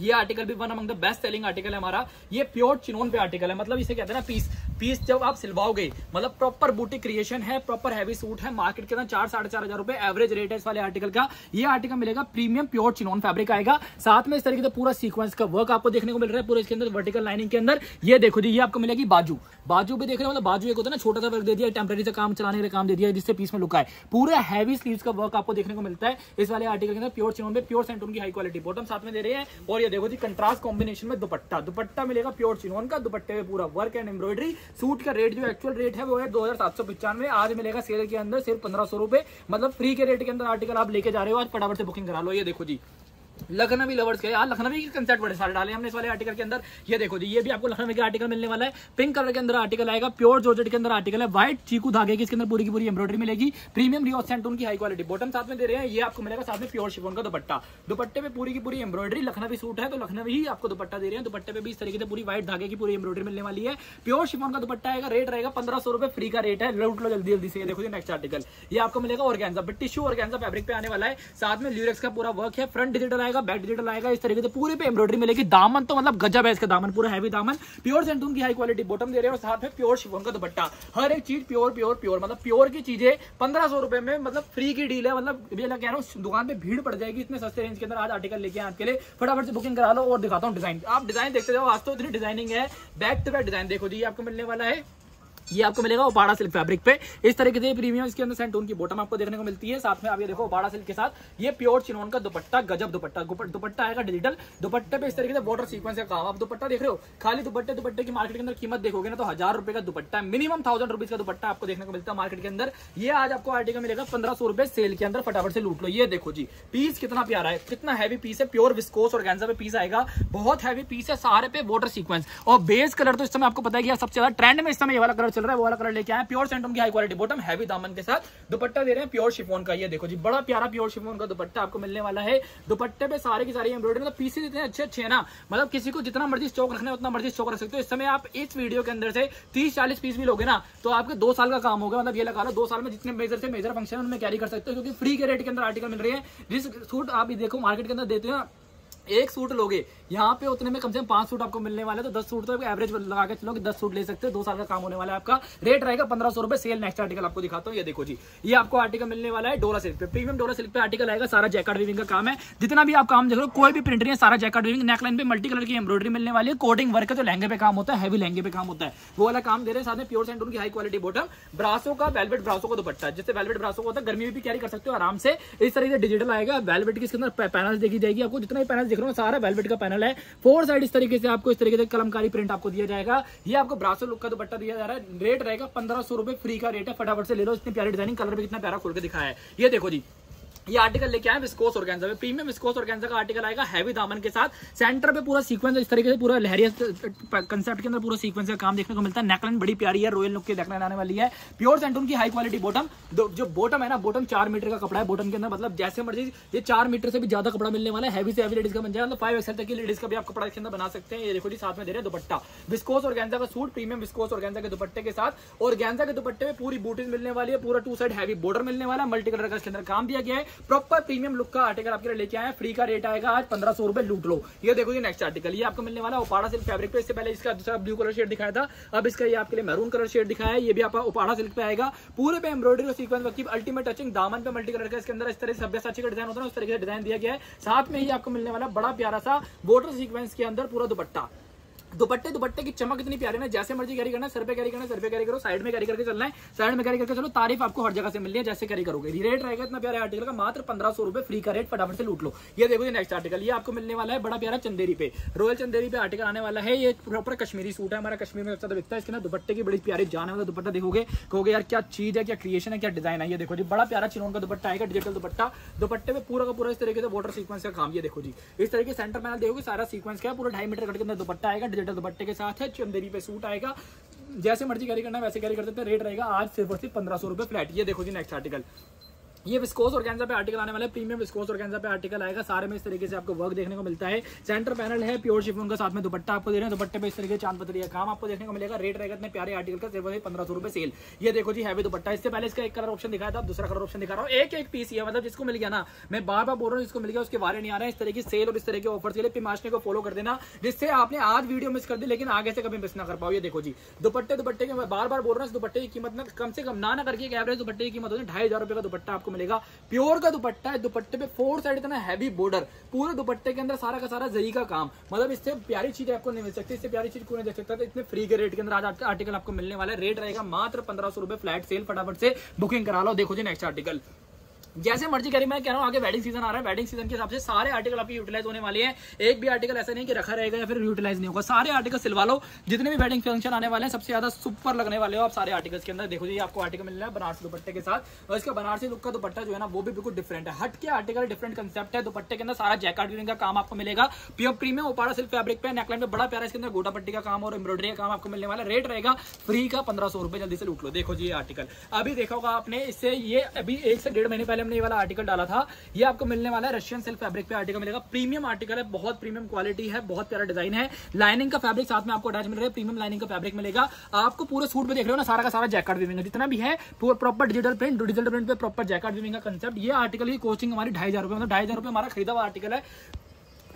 ये आर्टिकल भी one among the best selling article है हमारा, ये प्योर चिनोन पे आर्टिकल है, मतलब इसे कहते हैं ना पीस पीस जब आप सिलवाओगे, मतलब प्रॉपर बूटी क्रिएशन है, प्रॉपर हैवी सूट है, मार्केट के अंदर चार साढ़े चार हजार रुपए एवरेज रेट है इस वाले आर्टिकल का। ये आर्टिकल मिलेगा प्रीमियम प्योर चिनोन फैब्रिक आएगा, साथ में इस तरीके से पूरा सीक्वेंस का वर्क आपको देखने को मिल रहा है, पूरे इसके अंदर वर्टिकल लाइनिंग के अंदर। ये देखो जी ये आपको मिलेगी बाजू, बाजू भी देख रहे हो, मतलब बाजू एक होता है ना छोटा सा वर्क दे दिया, टेम्परेरी से काम चलाने का काम दे दिया जिससे पीस में लुक आए, पूरा हैवी स्लीव्स का वर्क आपको देखने को मिलता है इस वाले आर्टिकल के अंदर। प्योर चिनोन पे प्योर सेंटून की हाई क्वालिटी बॉटम साथ में दे रहे हैं। और ये देखो जी कंट्रास्ट कॉम्बिनेशन में दुपट्टा, दुपट्टा मिलेगा प्योर चिनोन का, दुपट्टे में पूरा वर्क एंड एम्ब्रॉयडरी। सूट का रेट जो एक्चुअल रेट है वो है दो हजार सात सौ पचानवे, आज मिलेगा सेल के अंदर सिर्फ पंद्रह सौ रुपए, मतलब फ्री के रेट के अंदर आर्टिकल आप लेके जा रहे हो, आज फटाफट से बुकिंग करा लो। ये देखो जी लखनवी लवर्स के यार, लखनवी के कंसेप्ट बड़े सारे डाले हमने इस वाले आर्टिकल के अंदर। ये देखो जी ये भी आपको लखनवी का आर्टिकल मिलने वाला है, पिंक कलर के अंदर आर्टिकल आएगा, प्योर जॉर्जेट के अंदर आर्टिकल है, व्हाइट चीकू धागे की इसके अंदर पूरी की पूरी एम्ब्रॉयडरी मिलेगी, प्रीमियम रियोस सेंटून की हाई क्वालिटी बॉटम साथ में दे रहे हैं। ये आपको मिलेगा साथ में प्योर शिफॉन का दुपट्टा, दुपट्टे पे पूरी की पूरी एम्ब्रॉयडरी, लखनवी सूट है तो लखनवी ही आपको दुपट्टा दे रहे हैं, दुपट्टे पे भी इस तरीके से पूरी व्हाइट धागे की पूरी एम्ब्रॉयडरी मिलने वाली है, प्योर शिफॉन का दुपट्टा आएगा, रेट रहेगा पंद्रह सौ रुपए फ्री का रेट है, लूट लो जल्दी जल्दी से। देखो जी नेक्स्ट आर्टिकल, ये आपको मिलेगा ऑर्गेन्जा, टिश्यू ऑर्गेन्जा फैब्रिक पे आने वाला है, साथ में ल्यूरेक्स का पूरा वर्क है, फ्रंट डिजिटल आएगा, बैक डिजिटल आएगा, इस तरीके से पूरे पे एम्ब्रॉयडरी मिलेगी। दामन तो मतलब गजब है इसका, दामन पूरा हैवी दामन, प्योर सेंटून की हाई क्वालिटी बॉटम दे रहे हैं, और साथ में प्योर शिफॉन का दुपट्टा। हर एक चीज प्योर प्योर प्योर, मतलब प्योर की चीजें पंद्रह सौ रुपए में, मतलब फ्री की डील है, मतलब ये कह रहा हूँ दुकान पे भीड़ पड़ जाएगी। इतने सस्ते रेंज के अंदर आज आर्टिकल लेके आए आपके लिए, फटाफट से बुकिंग करा लो। और दिखाता हूँ डिजाइन, आप डिजाइन देखते जाओ, आज तो इतनी डिजाइनिंग है, बैक टू बैक डिजाइन। देखो जी आपको मिलने वाला है, ये आपको मिलेगा ओपाड़ा सिल्क फैब्रिक पे इस तरीके से प्रीमियम, इसके अंदर सेंटून की बॉटम आपको देखने को मिलती है, साथ में आप ये देखो ओपाड़ा सिल्क के साथ ये प्योर चिनोन का दुपट्टा, गजब दुपट्टा, दुपट्टा आएगा डिजिटल, दुपट्टे पे इस तरीके से बॉर्डर सीक्वेंस का काम। आप दुपट्टा देख रहे हो, खाली दुपट्टे दुपट्टे की मार्केट के अंदर कीमत देखोगे ना तो हजार रुपए का दुपट्टा, मिनिमम थाउजेंड रुपीज का दुपट्टा आपको देखने को मिलता है मार्केट के अंदर। ये आज आपको आर्टिकल मिलेगा पंद्रह सौ रुपए सेल के अंदर, फटाफट से लूट लो। ये देखो जी पीस कितना प्यारा है, कितना हैवी पीस है, प्योर विस्कोस ऑर्गेन्जा पे पीस आएगा, बहुत हैवी पीस है, सारे पे बॉर्डर सीक्वेंस और बेस कलर तो इस समय आपको पता है सबसे ज्यादा ट्रेंड में इस समय ये वाला कलर चल रहा है वो वाला कलर लेके आए। प्योर सेंटम की हाई क्वालिटी बॉटम हैवी दामन के साथ दुपट्टा दे रहे हैं प्योर शिफॉन का। ये देखो जी बड़ा प्यारा प्योर शिफॉन का दुपट्टा आपको मिलने वाला है। दुपट्टे पे सारे की सारी एम्ब्रॉयडरी, मतलब पीसेज इतने अच्छे अच्छे हैं ना, मतलब किसी को जितना मर्जी स्टॉक रखना है उतना मर्जी स्टॉक रख सकते हो। इस समय आप इस वीडियो के अंदर से तीस चालीस पीस भी लोगे ना तो आपके दो साल का काम होगा। मतलब ये लगा लो दो साल में जितने मेजर से मेजर फंक्शन उनमें कैरी कर सकते हो, क्योंकि फ्री के रेट के अंदर आर्टिकल मिल रही है। जिस सूट आप देखो मार्केट के अंदर देते हो एक सूट लोगे यहाँ पे उतने में कम से कम पांच सूट आपको मिलने वाले, तो दस सूट तो एवरेज लगा के चलो कि दस सूट ले सकते हो। दो साल का काम होने वाला है आपका। रेट रहेगा पंद्रह सौ रुपए सेल। नेक्स्ट आर्टिकल आपको दिखाता हूँ। ये देखो जी ये आपको आर्टिकल मिलने वाला है डोला सिल्क पे, प्रीमियम डोला सिल्क पे आर्टिकल आएगा। सारा जैकेट वीविंग का काम है, जितना भी आप काम देख रहे हो कोई भी प्रिंट नहीं है, सारा जैकेट वीविंग। नेकलाइन पे मल्टी कलर की एम्ब्रॉडरी मिलने वाली है, कोटिंग वर्क है, जो लहंगे पे काम होता है हैवी लहंगे पे काम होता है वो वाला काम दे रहे हैं। साथ में प्योर सेंटून की हाई क्वालिटी बॉटम, ब्रासो का वेलवेट ब्रासो का दुपट्टा, जिससे वेलवेट ब्रासो होता है गर्मी में भी कैरी कर सकते हो आराम से। इस तरह से डिजिटल आएगा वेलवेट के अंदर पैनल देखी जाएगी आपको, जितना भी पैनल सारा वेलवेट का पैनल है। फोर साइड इस तरीके से आपको इस तरीके से कलमकारी प्रिंट आपको दिया जाएगा। ये आपको ब्रासो लुक का दुपट्टा दिया जा रहा है। रेट रहेगा पंद्रह सौ रुपए, फ्री का रेट है। फटाफट से ले लो, इतनी प्यारी डिजाइनिंग, कलर भी कितना प्यारा खोल के दिखाया है। ये देखो जी ये आर्टिकल लेके आए विस्कोस ऑर्गेन्जा में, प्रीमियम विस्कोस ऑर्गेन्जा का आर्टिकल आएगा हैवी दामन के साथ। सेंटर पे पूरा सीक्वेंस इस तरीके से पूरा लहरिया कंसेप्ट के अंदर पूरा सीक्वेंस का काम देखने को मिलता है। नेकलाइन बड़ी प्यारी है, रॉयल लुक के देखने आने वाली है। प्योर सेंटून की हाई क्वालिटी बॉटम, जो बॉटम है ना बॉटम चार मीटर का कपड़ा है। बॉटम के अंदर मतलब जैसे मर्जी ये चार मीटर से भी ज्यादा कपड़ा मिलने वाला है, हैवी से हैवी लेडीज का बन जाएगा। मतलब फाइव एक्सएल तक की लेडीज का भी आप कपड़ा के अंदर बना सकते हैं। ये देखो जी साथ में दे रहे हैं दुपट्टा, विस्कोस ऑर्गेन्जा का सूट प्रीमियम विस्कोस ऑर्गेन्जा के दुपट्टे के साथ। ऑर्गेन्जा के दुपट्टे में पूरी बूटीज मिलने वाली है, पूरा टू साइड हैवी बॉर्डर मिलने वाला है, मल्टी कलर का इसके अंदर काम दिया गया है। प्रॉपर प्रीमियम लुक का आर्टिकल आपके लिए लेके आए हैं। फ्री का रेट आएगा आज पंद्रह सौ रुपए, लूट लो। ये देखो जी नेक्स्ट आर्टिकल ये आपको मिलने वाला उपाड़ा सिल्क फैब्रिक पे। इससे पहले इसका दूसरा ब्लू कलर शेड दिखाया था, अब इसका ये आपके लिए मैरून कलर शेड दिखाया है। ये भी आपका उपाड़ा सिल्क पे आएगा, पूरे पे एम्ब्रॉयडरी और सीक्वेंस वर्क की अल्टीमेट टचिंग। दामन पे मल्टी कलर का इसके अंदर इस तरह से सभ्यसाची का डिजाइन होता है, उस तरीके से डिजाइन दिया गया है। साथ में ही आपको मिलने वाला बड़ा प्यारा सा बॉर्डर सीक्वेंस के अंदर पूरा दुपट्टा। दुपट्टे दुपट्टे की चमक इतनी प्यारी ना, जैसे मर्जी कैरी करना, सर पे कैरी करना सर पे कैरी करो, साइड में कैरी करके चलना है साइड में कैरी करके चलो, तारीफ आपको हर जगह से मिलनी है जैसे कैरी करोगे। रेट रहेगा इतना प्यारा आर्टिकल का मात्र पंद्रह सौ रुपए, फ्री का रेट। फटाफट से लूट लो। ये देखो ये नेक्स्ट आर्टिकल ये आपको मिलने वाला है बड़ा प्यारा चंदेरी पे, रॉयल चंदेरी पे आर्टिकल आने वाला है। ये प्रॉपर कश्मीरी सूट है, हमारा कश्मीर में सबसे ज्यादा बिकता है। इसके अंदर दुपट्टे की बड़ी प्यारी जान है, दुपट्टा देखोगे कहोगे यार क्या चीज है, क्या क्रिएशन है, क्या डिजाइन है। ये देखो जी बड़ा प्यारा चिनोन का दुपट्टा आएगा, डिजिटल दुपट्टा। दुपट्टे में पूरा का पूरा इस तरीके से वॉटर सीक्वेंस का काम। ये देखो जी इस तरीके सेंटर पैनल देखोगे सारा सीक्वेंस का, पूरा ढाई मीटर कट के अंदर दुपट्टा आएगा, दुपट्टे के साथ है। चंदेरी पे सूट आएगा, जैसे मर्जी कैरी करना वैसे कैरी कर सकते हैं। रेट रहेगा आज सिर्फ और सिर्फ पंद्रह सौ रुपए फ्लैट। ये देखो जी नेक्स्ट आर्टिकल ये विस्कोस ऑर्गेन्जा पे आर्टिकल आने वाला है, प्रीमियम विस्कोस ऑर्गेन्जा पे आर्टिकल आएगा। सारे में इस तरीके से आपको वर्क देखने को मिलता है। सेंटर पैनल है, प्योर शिफॉन का साथ में दुपट्टा आपको दे रहे हैं। दुपट्टे पे इस तरीके चांद पतरी का काम आपको देखने को मिलेगा। रेट रहेगा इतने प्यारे आर्टिकल का सिर्फ पंद्रह सौ रुपए सेल। ये देखो जी हैवी दुपट्टा। इससे पहले इसका एक कलर ऑप्शन दिखाया था, दूसरा कलर ऑप्शन दिखा रहा हूँ। एक एक पीस है, मतलब जिसको मिल गया ना, मैं बार बार बोल रहा हूँ जिसको मिल गया उसके बारे नहीं आ रहा है। इस तरह की सेल और इस तरह के ऑफर के लिए पिमाशनी को फॉलो कर देना, जिससे आपने आज वीडियो मिस कर दी लेकिन आगे से कभी मिस ना कर पाओ। ये देखो जी दुपट्टे दुपट्टे के मैं बार बार बोल रहा हूँ। इस दुपट्टे की कीमत ना कम से कम ना ना करके एवरेज दुपट्टे की कीमत होती है ढाई हजार रुपए का दुपट्टा आपको मिलेगा। प्योर का दुपट्टा है, दुपट्टे पे फोर साइड इतना हैवी बॉर्डर, पूरे दुपट्टे के अंदर सारा का सारा जरी का काम। मतलब इससे प्यारी चीज आपको नहीं मिल सकती, इससे प्यारी चीज को नहीं देख सकता। तो इतने फ्री के रेट के अंदर आज आर्टिकल आपको मिलने वाला है। रेट रहेगा मात्र पंद्रह सौ रुपए फ्लैट सेल। फटाफट से बुकिंग करा लो। देखो जी नेक्स्ट आर्टिकल जैसे मर्जी करी, मैं कह रहा हूँ आगे वेडिंग सीजन आ रहा है, वेडिंग सीजन के हिसाब से सारे आर्टिकल आपकी यूटिलाइज होने वाले हैं। एक भी आर्टिकल ऐसा नहीं कि रखा रहेगा या फिर यूटिलाइज नहीं होगा। सारे आर्टिकल सिलवा लो, जितने भी वेडिंग फंक्शन आने वाले हैं सबसे ज्यादा सुपर लगने वाले हो आप सारे आर्टिकल्स के अंदर। देखो जी आपको आर्टिकल मिल रहा है बनारसी दुपट्टे के साथ, और इसका बनारसी लुक का दुपट्टा जो है ना वो भी बिल्कुल डिफरेंट है, हट के आर्टिकल डिफरेंट कंसेप्ट है। दुपट्टे के अंदर सारा जैकेट वीविंग का काम आपको मिलेगा, pure premium Uppada silk fabric पे। नेकलाइन पे बड़ा प्यारा इसके अंदर गोटा पट्टी का काम और एम्ब्रॉयडरी का काम आपको मिलने वाला। रेट रहेगा फ्री का पंद्रह सौ रुपए। जल्दी से लूट लो। देखो जी आर्टिकल अभी देखा होगा आपने, इससे ये अभी एक से डेढ़ महीने पहले हमने ये वाला आर्टिकल डाला था। ये आपको मिलने वाला है रशियन सिल्क फैब्रिक पे आर्टिकल मिलेगा। प्रीमियम आर्टिकल है, बहुत प्रीमियम क्वालिटी है, बहुत प्यारा डिजाइन है। लाइनिंग का फैब्रिक साथ में आपको अटैच मिल रहा है, प्रीमियम लाइनिंग का फैब्रिक मिलेगा। आपको पूरे सूट में देख रहे हो ना सारा का सारा जैकेट वीविंग है, जितना भी है पूरा proper digital print, digital print पे प्रॉपर जैकेट वीविंग का कंसेप्ट। ये आर्टिकल की कोस्टिंग हमारी ढाई हजार रुपए, मतलब ढाई हजार रुपए हमारा खरीदा हुआ आर्टिकल है।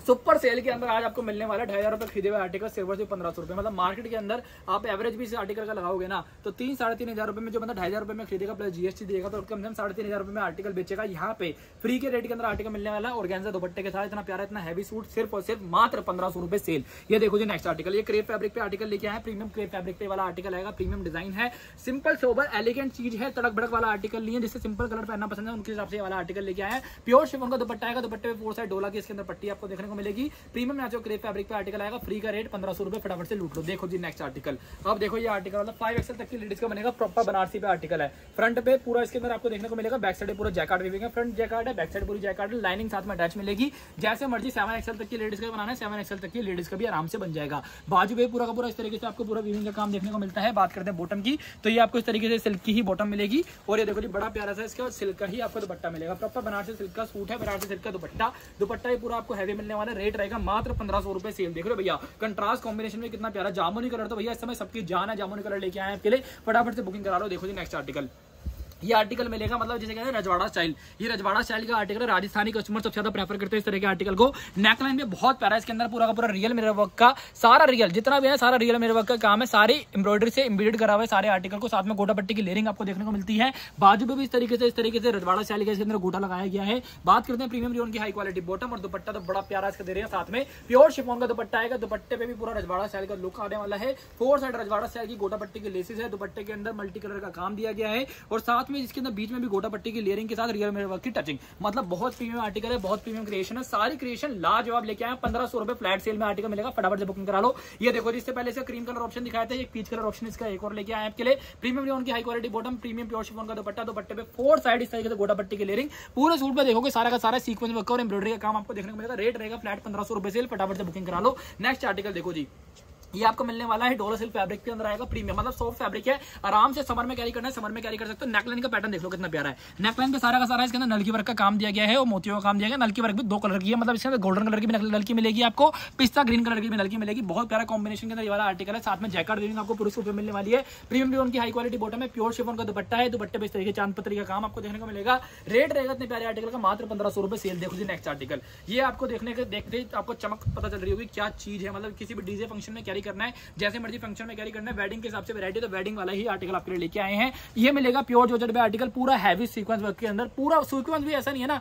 सुपर सेल के अंदर आज आपको मिलने वाला ढाई हजार रुपए खरीदे हुए आर्टिकल सिर्फ से पंद्रह सौ रुपए। मतलब मार्केट के अंदर आप एवरेज भी इस आर्टिकल का लगाओगे ना तो तीन साढ़े तीन हजार रुपए में जो बंदा ढाई हजार रुपए में खरीदेगा प्लस जीएसटी देगा तो कम से कम साढ़े तीन हजार रुपए में आर्टिकल बेचेगा। यहाँ पे फ्री के रेट के अंदर आर्टिकल मिलने वाला है ऑर्गेन्जा दुपट्टे के साथ, इतना प्यारा इतना हैवी सूट सिर्फ और सिर्फ मात्र पंद्रह सौ रुपए सेल। ये देखो जी नेक्स्ट आर्टिकल ये क्रेप फैब्रिक पे आर्टिकल लेके आए, प्रीमियम क्रेप फैब्रिक पे वाला आर्टिकल आएगा। प्रीमियम डिजाइन है, सिंपल सोबर एलिगेंट चीज है, तड़क भड़क वाला आर्टिकल नहीं है। जिससे सिंपल कलर पहनना पसंद है उनके हिसाब से वाला आर्टिकल लेके आए। प्योर शिफॉन का दुपट्टा आएगा, दुपट्टे पे फोर साइड डोला की इसके अंदर पट्टी आपको देखने को मिलेगी। प्रीमियम नेचुरल क्रेप फैब्रिक पे आर्टिकल आएगा, फ्री का रेट पंद्रह सौ रुपए, फटाफट से लूट लो। देखो जी नेक्स्ट आर्टिकल, अब देखो ये आर्टिकल मतलब फाइव एक्सल तक की लेडीज का बनेगा, प्रॉपर बनारसी पे आर्टिकल है। फ्रंट पे पूरा इसके अंदर आपको देखने को मिलेगा, बैक साइड पूरा जैकार्ड वीविंग है, फ्रंट जैकार्ड है, बैक साइड पूरी जैकार्ड है, लाइनिंग साथ में अटैच मिलेगी। जैसे मर्जी सेवन एक्सल तक की लेडीज का बनाना है, सेवन एक्सल तक की लेडीज का भी आराम से बन जाएगा। बाजू पे पूरा का पूरा इस तरीके से आपको पूरा वीविंग का काम देखने को मिलता है। बात करते हैं बॉटम की, तो ये आपको इस तरीके से सिल्क की ही बॉटम मिलेगी। और ये देखो जी बड़ा प्यारा सा इसका सिल्क का ही आपको दुपट्टा मिलेगा, प्रॉपर बनारसी सिल्क का सूट है, बनारसी सिल्क का दुपट्टा। दुपट्टा ही पूरा आपको हैवी मिलने वाला, रेट रहेगा मात्र पंद्रह सौ रुपए। सेल देख रहे हो भैया, कंट्रास्ट कॉम्बिनेशन में कितना प्यारा जामुनी कलर, तो भैया इस समय सबकी जान है, जामुनी कलर लेके आए आपके लिए, फटाफट से बुकिंग करा लो। देखो जी नेक्स्ट आर्टिकल, ये आर्टिकल मिलेगा मतलब जैसे कहते हैं रजवाड़ा स्टाइल, ये रजवाड़ा स्टाइल का आर्टिकल है। राजस्थानी कस्टमर सबसे ज्यादा प्रेफर करते हैं इस तरह के आर्टिकल को। नेकलाइन में बहुत प्यारा, इसके अंदर पूरा का पूरा रियल मिरर वर्क का, सारा रियल जितना भी है सारा रियल मिरर वर्क का काम है, सारी एम्ब्रॉयडरी से एम्बेडेड करा हुआ है सारे आर्टिकल को। साथ में गोटा पट्टी की लेयरिंग आपको देखने को मिलती है। बाजू पे भी इस तरीके से इस तरीके से रजवाड़ा स्टाइल का इसके अंदर गोटा लगाया गया है। बात करते हैं प्रीमियम रियोन की, हाई क्वालिटी बॉटम और दुपट्टा तो बड़ा प्यारा इसका दे रहे हैं, साथ में प्योर शिफॉन का दुपट्टा आएगा। दुपट्टे पे भी पूरा रजवाड़ा स्टाइल का लुक आने वाला है, फोर साइड रजवाड़ा स्टाइल की गोटा पट्टी की लेसिस है, दुपट्टे के अंदर मल्टी कलर का काम दिया गया है, और साथ में इसके अंदर बीच में भी गोटा पट्टी की लेयरिंग के साथ रियल मिरर वर्क की टचिंग। मतलब बहुत प्रीमियम आर्टिकल है, बहुत प्रीमियम क्रिएशन है, सारी क्रिएशन लाजवाब लेके आए। पंद्रह सौ रुपए फ्लैट सेल में आर्टिकल मिलेगा, फटाफट से बुकिंग करा लो। ये देखो जिससे पहले इसका क्रीम कलर ऑप्शन दिखाया था, एक पीच कलर ऑप्शन इसका एक और लेके आए आपके लिए। प्रीमियम रियोन की high quality bottom, premium pure chiffon का दुपट्टा, दुपट्टे पे फोर साइड इस तरीके से गोटा पट्टी की लेयरिंग। पूरे सूट पे देखोगे सारा का सारा सीक्वेंस वर्क और एम्ब्रॉयडरी का काम आपको देखने को मिलेगा। रेट रहेगा फ्लैट पंद्रह सौ रुपए सेल, फटाफट से बुकिंग करा लो। नेक्स्ट आर्टिकल देखो जी, ये आपको मिलने वाला है डॉलर सिल्क फैब्रिक के अंदर आएगा, प्रीमियम मतलब सॉफ्ट फैब्रिक है, आराम से समर में कैरी करना है समर में कैरी कर सकते हो। नेकलाइन का पैटर्न देख लो कितना प्यारा है, नेकलाइन पे सारा का सारा इसके अंदर नलकी वर्क का काम दिया गया है और मोतियों का काम दिया गया। नलकी वर्क भी दो कलर की है, मतलब इसके अंदर गोल्डन कलर की भी नलकी मिलेगी आपको, पिस्ता ग्रीन कलर की भी नलकी मिलेगी। बहुत प्यारा कॉम्बिनेशन के अंदर ये वाला आर्टिकल है। साथ में जैकेट वीविंग आपको पूरे सूट में मिलने वाली है। प्रीमियम रियोन की हाई क्वालिटी बॉटम है, प्योर शिफॉन का दुपट्टा है, दुपट्टे पे इस तरीके चांद पत्री का काम आपको देखने को मिलेगा। रेट रहेगा इतने प्यारे आर्टिकल का मात्र पंद्रह सौ रुपए सेल। देखो जी नेक्स्ट आर्टिकल, ये आपको देखने के देखते आपको चमक पता चल रही होगी क्या चीज है, मतलब किसी भी डीजे फंक्शन में करना है, जैसे मर्जी फंक्शन में कैरी करना है, वेडिंग के हिसाब से वैरायटी, तो वेडिंग वाला ही आर्टिकल आपके लिए लेके आए हैं। ये मिलेगा प्योर जॉर्जेट पे आर्टिकल, पूरा हैवी सीक्वेंस वर्क के अंदर। पूरा सीक्वेंस भी ऐसा नहीं है ना,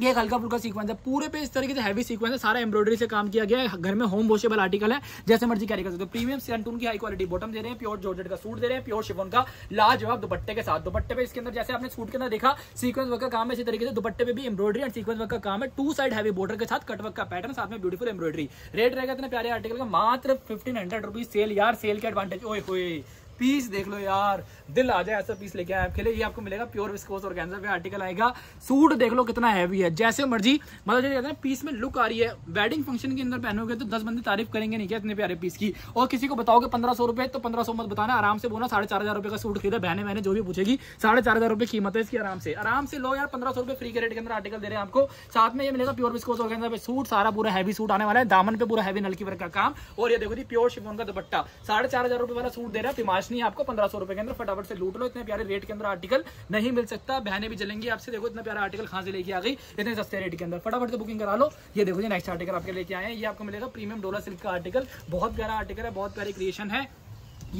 ये हल्का फुल्का सीक्वेंस है, पूरे पे इस तरीके से हैवी सीक्वेंस है, सारा एम्ब्रॉयडरी से काम किया गया है। घर में होम वॉशेबल आर्टिकल है, जैसे मर्जी कैरी कर सकते हो। प्रीमियम सेंटून की हाई क्वालिटी बॉटम दे रहे हैं, प्योर जॉर्जेट का सूट दे रहे हैं, प्योर शिफॉन का लाजवाब दुपट्टे के साथ। दुपट्टे पे इसके अंदर जैसे आपने सूट के अंदर देखा सीक्वेंस वर्क का काम है, इसी तरीके से दुपट्टे पे भी एम्ब्रॉयडरी एंड सीक्वेंस वर्क का काम है। टू साइड हैवी बॉर्डर के साथ कटवर्क का पैटर्न, साथ में ब्यूटीफुल एम्ब्रॉयडरी। रेट रहेगा इतने प्यारे आर्टिकल का मात्र फिफ्टीन हंड्रेड रुपीज सेल। यार सेल के एडवांटेज, ओए होए पीस देख लो यार, दिल आ जाए ऐसा पीस लेके आए आपके लिए। ये आपको मिलेगा प्योर विस्कोस ऑर्गेन्जा पे आर्टिकल आएगा। सूट देख लो कितना हैवी है, जैसे मर्जी मतलब जैसे ना पीस में लुक आ रही है। वेडिंग फंक्शन के अंदर पहनोगे तो दस बंदे तारीफ करेंगे नहीं क्या इतने प्यारे पीस की। और किसी को बताओगे पंद्रह सौ रुपए, तो पंद्रह सौ मत बताना, आराम से बोलना साढ़े चार हजार रुपये का सूट खरीदा बहने मैंने, जो भी पूछेगी साढ़े चार हजार रुपये कीमत है इसकी। आराम से आराम से लो यार, पंद्रह सौ रुपये फ्री के रेट के अंदर आर्टिकल दे रहे हैं आपको। साथ में ये मिलेगा प्योर विस्कोस ऑर्गेन्जा पे सूट, सारा पूरा हैवी सूट आने वाला है। दामन पे पूरा हैवी नलकी वर्क का काम, और ये देखो जी प्योर शिफॉन का दुपट्टा, साढ़े चार हजार रुपये वाला सूट दे रहा है पिमाशनी आपको पंद्रह सौ रुपए के अंदर। फटाफट से लूट लो, इतने प्यारे रेट के अंदर आर्टिकल नहीं मिल सकता, बहने भी जलेंगी आपसे। देखो इतना प्यारा आर्टिकल कहां से लेके आ गई इतने सस्ते रेट के अंदर, फटाफट से बुकिंग करा लो। ये देखो जी नेक्स्ट आर्टिकल आपके लेके आए हैं, ये आपको मिलेगा प्रीमियम डोला सिल्क का आर्टिकल, बहुत प्यारा आर्टिकल है, बहुत प्यारी क्रिएशन है।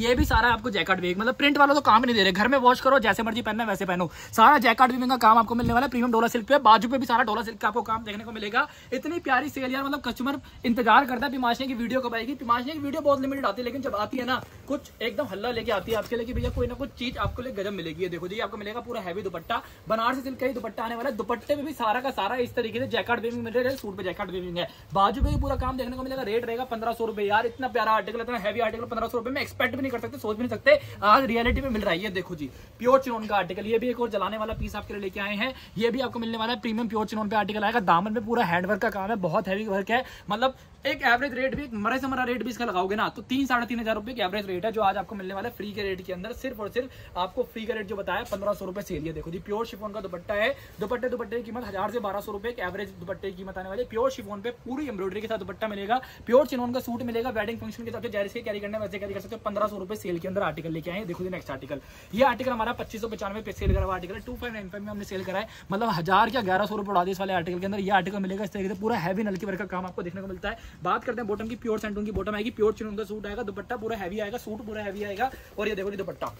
ये भी सारा आपको जैकेट वीविंग, मतलब प्रिंट वाला तो काम नहीं दे रहे, घर में वॉश करो जैसे मर्जी पहनना वैसे पहनो, सारा जैकेट वीविंग का काम आपको मिलने वाला है प्रीमियम डॉलर सिल्क पे। बाजू पे भी सारा डॉलर सिल्क का आपको काम देखने को मिलेगा। इतनी प्यारी सेल यार, मतलब कस्टमर इंतजार करता है पिमाशनी की वीडियो कब आएगी। पिमाशनी की वीडियो बहुत लिमिटेड आती है, लेकिन जब आती है ना कुछ एकदम हल्ला लेके आती है आपके लिए, भैया कोई ना कुछ चीज आपको लिए गजब मिलेगी। देखो जी आपको मिलेगा पूरा हैवी दुपट्टा, बनारसी सिल्क का ही दुपट्टा आने वाला है। दुपट्टे में भी सारा का सारा इस तरीके से जैकेट वीविंग मिल रहा है, सूट पे जैकेट वीविंग है, बाजू पे भी पूरा काम देखने को मिलेगा। रेट रहेगा पंद्रह सौ रुपए। यार इतना प्यारा आर्टिकल, इतना हैवी आर्टिकल पंद्रह सौ रुपए में एक्सपेक्ट नहीं कर सकते, सोच भी नहीं सकते, आज रियलिटी में मिल रहा है। ये देखो जी प्योर चिनोन का आर्टिकल, ये भी एक और जलाने वाला पीस आपके लिए लेके आए हैं। ये भी आपको मिलने वाला है प्रीमियम प्योर चिनोन पे आर्टिकल आएगा। दामन में पूरा हैंडवर्क का काम है, बहुत हैवी वर्क है, मतलब एक एवरेज रेट भी, एक मरे से मरा रेट भी इसका लगाओगे ना तो तीन साढ़े तीन हजार रुपए की एवरेज रेट है, जो आज आपको मिलने वाला है फ्री के रेट के अंदर। सिर्फ और सिर्फ आपको फ्री का रेट जो बताया पंद्रह सौ रुपए सेल। ये देखो जी प्योर शिफॉन का दुपट्टा है, दुपट्टे दुपट्टे की कीमत हजार से बारह सौ रुपए एवरेज दुपट्टे की कीमत आने वाली है। प्योर शिफॉन पे पूरी एम्ब्रॉयडरी के साथ दुपट्टा मिलेगा, प्योर चिनोन का सूट मिलेगा। वेडिंग फंक्शन के हिसाब से जैसे कैरी करना वैसे कैरी कर सकते हो। पंद्रह सौ रुपए सेल के अंदर आर्टिकल लेके आए। देखो जी नेक्स्ट आर्टिकल, ये आर्टिकल हमारा पच्चीस सौ पचानवे पे सेल करा हुआ आर्टिकल है, टू फाइव नाइन फाइव में हमने सेल कराया, मतलब हजार या ग्यारह सौ रुपए उड़ा दिए इस वाले आर्टिकल के अंदर। ये आर्टिकल मिलेगा इस तरीके से, पूरा हैवी नलकी वर्क का काम आपको देखने को मिलता है। बात करते हैं बॉटम की, प्योर सेंटून की बॉटम आएगी, प्योर चिनोन का सूट आएगा, दुपट्टा पूरा हैवी आएगा, सूट पूरा हैवी आएगा। और ये देखो जी दुपट्टा,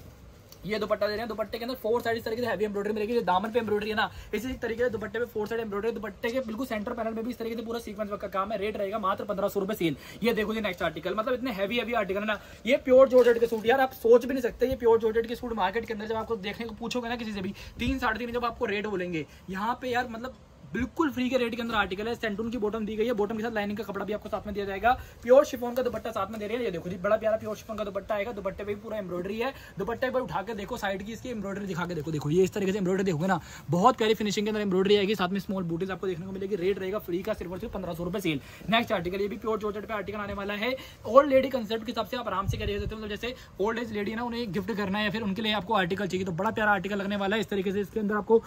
ये दुपट्टा दे रहे हैं, दुपट्टे के अंदर फोर साइड इस तरीके से हैवी एम्ब्रॉयडरी मिलेगी। जो दामन पे एम्ब्रॉयडरी है ना, इसी तरीके से दुपट्टे पे फोर साइड एम्ब्रॉयडरी, दुपट्टे के बिल्कुल सेंटर पैनल में भी इस तरीके से पूरा सीक्वेंस वर्क का काम है। रेट रहेगा मात्र पंद्रह सौ रुपए सेल। ये देखो जी नेक्स्ट आर्टिकल, मतलब इतने हैवी हैवी आर्टिकल है ना। ये प्योर जॉर्जेट के सूट यार, आप सोच भी नहीं सकते। ये प्योर जॉर्जेट के सूट मार्केट के अंदर जब आपको देखने को पूछोगे ना किसी से भी, तीन साढ़े तीन जब आपको रेट बोलेंगे यहाँ पे यार, मतलब बिल्कुल फ्री के रेट के अंदर आर्टिकल है। सेंटून की बॉटम दी गई है, बॉटम के साथ लाइनिंग का कपड़ा भी आपको साथ में दिया जाएगा। प्योर शिफॉन का दुपट्टा साथ में दे रहे हैं, ये देखो जी बड़ा प्यारा प्योर शिफॉन का दुपट्टा आएगा। दुपट्टे पे भी पूरा एम्ब्रॉयडरी है, दुपट्टे पर उठा के देखो साइड की इसकी एम्ब्रॉयडरी दिखा के देखो। देखो ये इस तरीके से एम्ब्रॉयडरी देखोगे ना, बहुत प्यारी फिनिशिंग के अंदर एम्ब्रॉयडरी आएगी, साथ में स्मॉल बूटीज आपको देखने को मिलेगी। रेट रहेगा फ्री का सिर्फ और सिर्फ पंद्रह सौ रुपये सेल। नेक्स्ट आर्टिकल ये भी प्योर जॉर्जेट पे आर्टिकल आने वाला है। ओल्ड लेडी कंसेप्ट के हिसाब से आप आराम से करिए सकते हो, जैसे ओल्ड एज लेडी ना उन्हें गिफ्ट करना है या फिर उनके लिए आपको आर्टिकल चाहिए, तो बड़ा प्यारा आर्टिकल लगने वाला है। इस तरीके से इसके अंदर आपको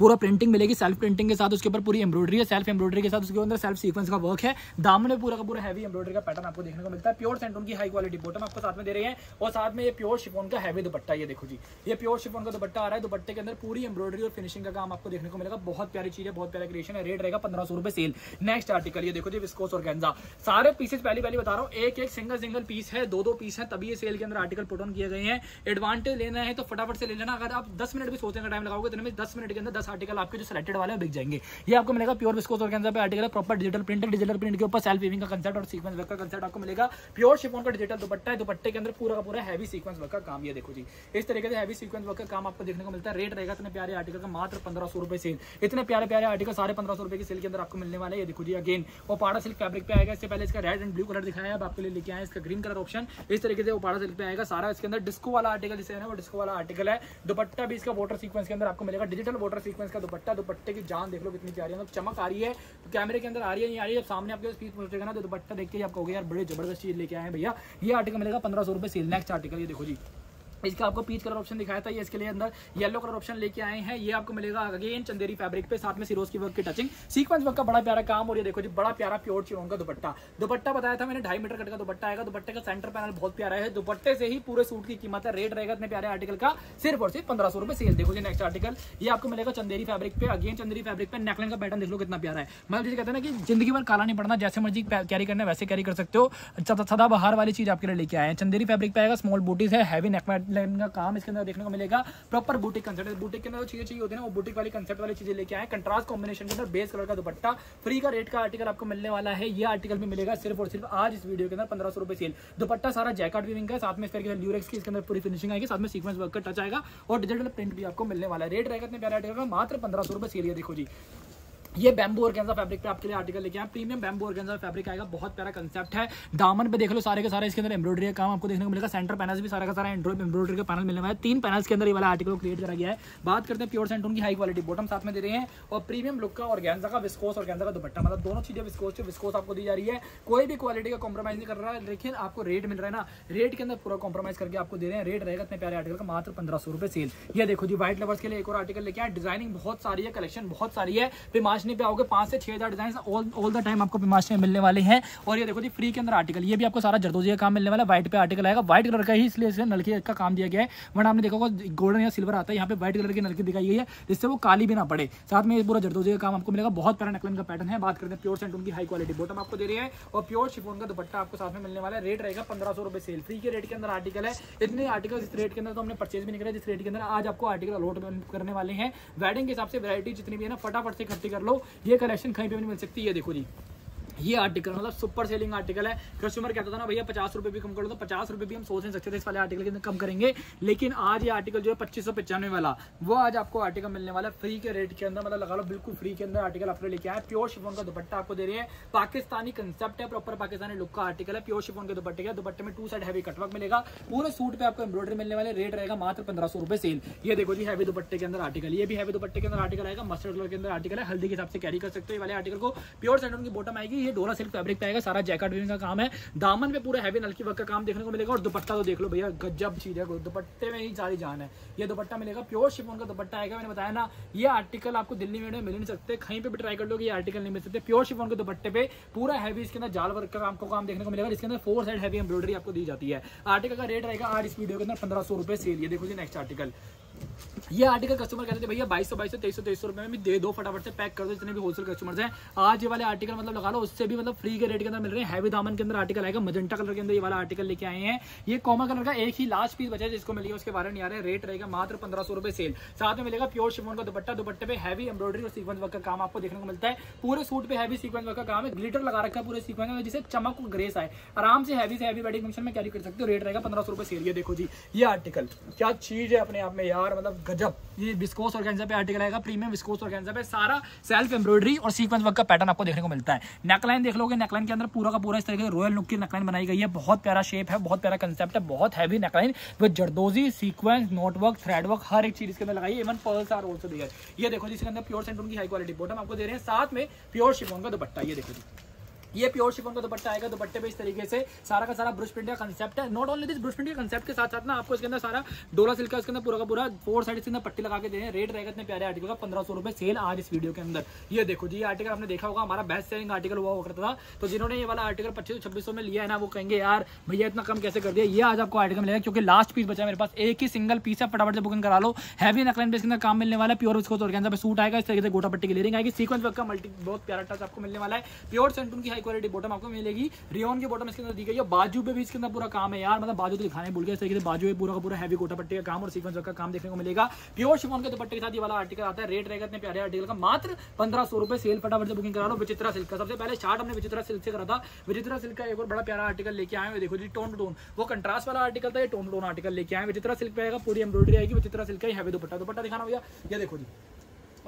पूरा प्रिंटिंग मिलेगी, सेल्फ प्रिंटिंग के साथ, उसके ऊपर पूरी एम्ब्रॉयडरी है, सेल्फ एम्ब्रॉयडरी के साथ उसके अंदर सेल्फ सीक्वेंस का वर्क है। दामन में पूरा का पूरा हैवी एम्ब्रॉयडरी का पैटर्न आपको देखने को मिलता है। प्योर सेंटून की हाई क्वालिटी बॉटम आपको साथ में दे रहे हैं और साथ में ये प्योर शिफॉन का हैवी दुपट्टा। ये देखो जी ये प्योर शिफॉन का दुपट्टा आ रहा है, दुपट्टे के अंदर पूरी एम्ब्रॉयडरी और फिनिशिंग का काम आपको देखने को मिलेगा। बहुत प्यारी चीज है, बहुत प्यारा क्रिएशन है। रेट रहेगा पंद्रह सौ रुपये सेल। नेक्स्ट आर्टिकल ये देखो जी विस्कोस ऑर्गेन्जा, सारे पीसेज पहली पहली बता रहा हूँ, एक एक सिंगल सिंगल पीस है, दो दो पीस है, तभी ये सेल के अंदर आर्टिकल पुट ऑन किए गए हैं। एडवांटेज लेना है तो फटाफट से ले लेना, अगर आप दस मिनट भी सोचने का टाइम लगाओगे तो इनमें दस मिनट के अंदर दस आर्टिकल आपके जो सिलेक्टेड वाले बिक जाएंगे। ये आपको मिलेगा प्योर विस्कोस ऑर्गेन्जा पे आर्टिकल है, proper digital print, digital print के ऊपर सेल्फ वीविंग का कांसेप्ट और सीक्वेंस वर्क का कांसेप्ट आपको मिलेगा। प्योर शिफॉन का डिजिटल दुपट्टा है, दुपट्टे के अंदर पूरा का पूरा हैवी सीक्वेंस वर्क का काम। ये देखो जी इस तरीके से हैवी सीक्वेंस वर्क का काम आपको देखने को मिलता है। रेट रहेगा इतने प्यारे आर्टिकल का मात्र पंद्रह सौ रुपये सेल। इतने प्यारे प्यारे आर्टिकल सारे पंद्रह सौ रुपये की सेल के अंदर आपको मिलने वाले हैं। ये देखो जी अगेन वो पाड़ा सिल्क फैब्रिक पे आएगा, इससे पहले इसका रेड एंड ब्लू कलर दिखाया, अब आपके लिए लेके आए इसका ग्रीन कलर ऑप्शन। इस तरीके से वो पाड़ा सिल्क पे आएगा सारा, इसके अंदर डिस्को वाला आर्टिकल जिसे है ना वो डिस्को वाला आर्टिकल है। दुपट्टा भी इसका वाटर सीक्वेंस के अंदर आपको मिलेगा, डिजिटल वाटर सीक्वेंस का दुपट्टा। दुपट्टे की जान देख लो कितनी प्यारी है, मतलब चमक आ रही है तो कैमरे के अंदर आ रही है नहीं आ रही है, सामने आपके पीस पहुंचेगा ना तो दुपट्टा देख के आप कहोगे यार बड़े जबरदस्त चीज लेके आए हैं भैया। ये आर्टिकल मिलेगा पंद्रह सौ रुपये सेल। नेक्स्ट आर्टिकल ये देखो जी इसका आपको पीच कलर ऑप्शन दिखाया था, ये इसके लिए अंदर येलो कलर ऑप्शन लेके आए हैं। ये आपको मिलेगा अगेन चंदेरी फैब्रिक पे, साथ में सिरोज की वर्क की टचिंग, सीक्वेंस वर्क का बड़ा प्यारा काम। और ये देखो जी बड़ा प्यारा प्योर चिरोन का दुपट्टा, दुपट्टा बताया था मैंने ढाई मीटर कट का दुपट्टा आएगा। दुपट्टे का सेंटर पैनल बहुत प्यारा है, दुपट्टे से ही पूरे सूट की कीमत है। रेट रहेगा इतने प्यारे आर्टिकल का सिर्फ और सिर्फ पंद्रह सौ रुपये सेल। देखो जी नेक्स्ट आर्टिकल ये आपको मिलेगा चंदेरी फैब्रिक पे, अगेन चंदेरी फैब्रिक पे। नेकलाइन का पैटर्न देख लो कितना प्यारा है, मतलब जैसे कहते हैं ना कि जिंदगी भर काला नहीं पड़ना, जैसे मर्जी कैरी करना वैसे कैरी कर सकते हो। सदा बहार वाली चीज आपके लिए लेके आए हैं। चंदेरी फैब्रिक पे आएगा, स्मॉल बूटीज है, हैवी नेकलाइन लाइन का काम इसके अंदर देखने को मिलेगा। प्रॉपर बुटीक कंसेप्ट, बुटीक के अंदर चीजें चाहिए होती है ना वो बुटीक वाली कंसेप्ट वाली चीजें लेके आए। कंट्रास्ट कॉम्बिनेशन के अंदर बेस कलर का दुपट्टा, फ्री का रेट का आर्टिकल आपको मिलने वाला है। ये आर्टिकल भी मिलेगा सिर्फ और सिर्फ आज इस वीडियो के अंदर पंद्रह सौ रुपये सेल। दुपट्टा सारा जैकेट वीविंग का, साथ में इस तरीके से ल्यूरेक्स की इसके अंदर पूरी फिनिशिंग आएगी, साथ में सीक्वेंस वर्क का टच आएगा और डिजिटल प्रिंट भी आपको मिलने वाला है। रेट रहेगा इतने प्यारे आर्टिकल का मात्र पंद्रह सौ रुपये सेल। ये देखो जी ये बैम्बू ऑर्गेन्जा फैब्रिक पे आपके लिए आर्टिकल लेके आए, प्रीमियम बैम्बू ऑर्गेन्जा फैब्रिक आएगा। बहुत प्यारा कंसेप्ट है, दामन पे देख लो सारे के सारे इसके अंदर एम्ब्रॉयडरी का काम आपको देखने को मिलेगा। सेंटर पैनल्स भी सारा का सारा एम्ब्रॉयडरी का पैनल मिलने वाला है, तीन पैनल्स के अंदर ये वाला आर्टिकल क्रिएट करा गया है। बात करते हैं प्योर सेंटून की हाई क्वालिटी बॉटम साथ में दे रहे हैं और प्रीमियम लुक का ऑर्गेन्जा का विस्कोस ऑर्गेन्जा का दुपट्टा, मतलब दोनों चीजें विस्कोस से विस्कोस आपको दी जा रही है। कोई भी क्वालिटी का कॉम्प्रोमाइज नहीं कर रहा है, लेकिन आपको रेट मिल रहा है ना, रेट के अंदर पूरा कॉम्प्रोमाइज करके आपको दे रहे हैं। रेट रहेगा इतने प्यारे आर्टिकल का मात्र पंद्रह सौ रुपये सेल। ये देखो जी व्हाइट लवर्स के लिए एक और आर्टिकल लेके आए, डिजाइनिंग बहुत सारी है, कलेक्शन बहुत सारी है। पिमाशनी पे आओगे पांच से छह हजार design all all the time आपको पिमाशनी में मिलने वाले हैं। और ये देखो जी फ्री के अंदर आर्टिकल, ये भी आपको सारा जरदोजी का काम मिलने वाला है। व्हाइट पे आर्टिकल आएगा, व्हाइट कलर का ही इसलिए इसलिए नलकी का काम दिया गया है, वरना आपने देखा होगा गोल्डन या सिल्वर आता है, यहाँ पे व्हाइट कलर की नलकी दिखाई गई है जिससे वो काली भी ना पड़े। साथ में पूरा जरदोजी का काम आपको मिलेगा, बहुत प्यारा नेकलाइन का पैटर्न है। बात करते हैं प्योर सेंटून की हाई क्वालिटी बॉटम आपको दे रही है और प्योर शिफॉन का दुपट्टा आपको साथ में मिलने वाला है। रेट रहेगा पंद्रह सौ रुपये सेल। फ्री के रेट के अंदर आर्टिकल है, इतने आर्टिकल इस रेट के अंदर तो हमने परचेज भी नहीं करा, जिस रेट के अंदर आज आपको आर्टिकल अलॉट करने वाले हैं। वेडिंग के हिसाब से वैरायटी जितनी भी है ना फटाफट से इकट्ठी कर लो, ये कलेक्शन कहीं पे भी नहीं मिल सकती। ये देखो जी ये आर्टिकल मतलब सुपर सेलिंग आर्टिकल है। कस्टमर कहता था ना भैया पचास रुपये भी कम कर दो, तो पचास रुपये भी हम सोच नहीं सकते थे इस वाले आर्टिकल के अंदर कम करेंगे, लेकिन आज ये आर्टिकल जो है पच्चीस सौ पचानवे वाला वो आज आपको आर्टिकल मिलने वाला है फ्री के रेट के अंदर, मतलब लगा लो बिल्कुल फ्री के अंदर आर्टिकल आपने लेके आए। प्योर शिफॉन का दुपट्टा आपको दे रही है, पाकिस्तानी कंसेप्ट है, प्रॉपर पाकिस्तानी लुक का आर्टिकल है। प्योर शिफॉन के दुपट्टे का दुपट्टे में टू साइड हैवी कटवर्क मिलेगा, पूरे सूट पे आपको एम्ब्रॉयडरी मिलने वाले। रेट रहेगा मात्र पंद्रह सौ रुपये सेल। ये देखो जी हैवी दुपट्टे के अंदर आर्टिकल, ये भी हैवी दुपट्टे के अंदर आर्टिकल आएगा, मस्टर्ड कलर के अंदर आर्टिकल है, हल्दी के हिसाब से कैरी कर सकते हो ये वाले आर्टिकल को। प्योर सेंटून की बॉटम आएगी, डोरा सिल्क फैब्रिक पे आएगा, सारा जैकेट वीविंग का काम है, दामन पे पूरा हैवी नलकी वर्क का काम देखने को मिलेगा। और दुपट्टा तो देख लो भैया गजब चीज है, दुपट्टे में ही सारी जान है। ये दुपट्टा मिलेगा, प्योर शिफॉन का दुपट्टा आएगा। मैंने बताया ना ये आर्टिकल आपको दिल्ली में मिल नहीं सकते, कहीं पे भी ट्राई कर लो कि ये आर्टिकल नहीं मिल सकते। प्योर शिफॉन के दुपट्टे पे पूरा हैवी इसके अंदर जाल वर्क का आपको काम देखने को मिलेगा, इसके अंदर फोर साइड हैवी एम्ब्रॉयडरी आपको दी जाती है। आर्टिकल का रेट रहेगा आज इस वीडियो के अंदर पंद्रह सौ रुपये सेल। ये देखो जी नेक्स्ट आर्टिकल, ये आर्टिकल कस्टमर कहते थे भैया बाईस सौ बाईस सौ तेईस सौ तेईस सौ रुपये में भी दे दो, फटाफट से पैक कर दो जितने भी होलसेल कस्टमर्स हैं। आज ये वाले आर्टिकल मतलब लगा लो उससे भी मतलब फ्री के रेट के अंदर मिल रहे हैं। हैवी दामन के अंदर आर्टिकल आएगा, मजेंटा कलर के अंदर ये वाला आर्टिकल लेके आए हैं। ये कॉमन कलर का एक ही लास्ट पीस बचा है जिसको मिलेगा, उसके बारे में नहीं आ रहा है। रेट रहेगा मात्र पंद्रह सौ रुपये सेल। साथ में मिलेगा प्योर शिफॉन का दुपट्टा, दुपट्टे पे हैवी एम्ब्रॉयडरी और सीक्वेंस वर्क का काम आपको देखने को मिलता है। पूरे सूट पे हैवी सीक्वेंस वर्क का काम है, ग्लिटर लगा रखा है पूरे सीक्वेंस में, जिससे चमक और ग्रेस आए। आराम से हैवी से हैवी वेडिंग फंक्शन में कैरी कर सकते हो। रेट रहेगा पंद्रह सौ रुपये सेल। ये देखो जी ये आर्टिकल क्या चीज है अपने आप में यार, मतलब गजब। ये विस्कोस ऑर्गेन्जा पे आर्टिकल आएगा, प्रीमियम विस्कोस ऑर्गेन्जा पे सारा सेल्फ एम्ब्रॉयडरी और सीक्वेंस वर्क का पैटर्न आपको देखने को मिलता है। नेकलाइन देख लोगे, नेकलाइन के अंदर पूरा का पूरा इस तरीके से रॉयल लुक की नेकलाइन बनाई गई है। बहुत प्यारा शेप है, बहुत प्यारा कंसेप्ट है, बहुत heavy neckline with zardozi sequence knotwork threadwork हर एक चीज के अंदर लगाई है। Even pearls are also there. ये देखो जी, इसके अंदर प्योर सेंटून की हाई क्वालिटी बॉटम आपको दे रहे हैं, साथ में प्योर शिफॉन का दुपट्टा। ये देखो जी, ये प्योर शिफॉन का दुपट्टा आएगा। दुपट्टे पे इस तरीके से सारा का सारा ब्रश प्रिंट का कंसेप्ट है। Not only this brush print के कंसेप्ट के साथ साथ ना आपको इसके अंदर सारा डोला सिल्क का इसके अंदर पूरा का पूरा फोर साइड इसके अंदर पट्टी लगा के दे रहे हैं। रेट रहेगा इतने प्यारे आर्टिकल का पंद्रह सौ रुपये सेल आज इस वीडियो के अंदर। ये देखो जी, ये आर्टिकल आपने देखा होगा, हमारा बेस्ट सेलिंग आर्टिकल हुआ हुआ करता था। तो जिन्होंने ये वाला आर्टिकल पच्चीस छब्बीस सौ में लिया है ना, वो कहेंगे यार भैया इतना कम कैसे कर दिया। ये आज आपको आर्टिकल मिलेगा क्योंकि लास्ट पीस बचा मेरे पास, एक ही सिंगल पीस है। फटाफट से बुकिंग करा लो। हैवी नेकलाइन पे इसके अंदर काम मिलने वाला है। प्योर उसको ऑर्गेन्जा पे सूट आएगा, इस तरीके से गोटा पट्टी की लेयरिंग आएगी, सीक्वेंस वर्क का मल्टी बहुत प्यारा टच आपको मिलने वाला है। प्योर सेंटून की क्वालिटी बॉटम आपको मिलेगी, रियोन के बॉटम इसके अंदर दी गई है। बाजू पे भी इसके अंदर पूरा काम है यार, मतलब बाजू तो दिखाने भूल गए। इस तरीके से बाजू पे पूरा का पूरा हैवी कोटा पट्टी का काम और सीक्वेंस वर्क का काम देखने को मिलेगा। प्योर शिफॉन के दुपट्टे के साथ ये वाला आर्टिकल आता है। रेट रहेगा इतने प्यारे आर्टिकल का मात्र पंद्रह सौ रुपये सेल। फटाफट से बुकिंग करा लो। विचित्रा सिल्क का सबसे पहले स्टार्ट हमने विचित्रा सिल्क से करा था। विचित्रा सिल्क का एक और बड़ा प्यारा आर्टिकल लेके आए हुए। देखो जी, टोन टोन वो कंट्रास्ट वाला आर्टिकल था, ये टोन टोन आर्टिकल लेके आए। विचित्रा सिल्क पे आएगा, पूरी एम्ब्रॉयडरी आएगी। विचित्रा सिल्क का ही हैवी दुपट्टा दुपट्टा दिखाना भैया। ये देखो जी,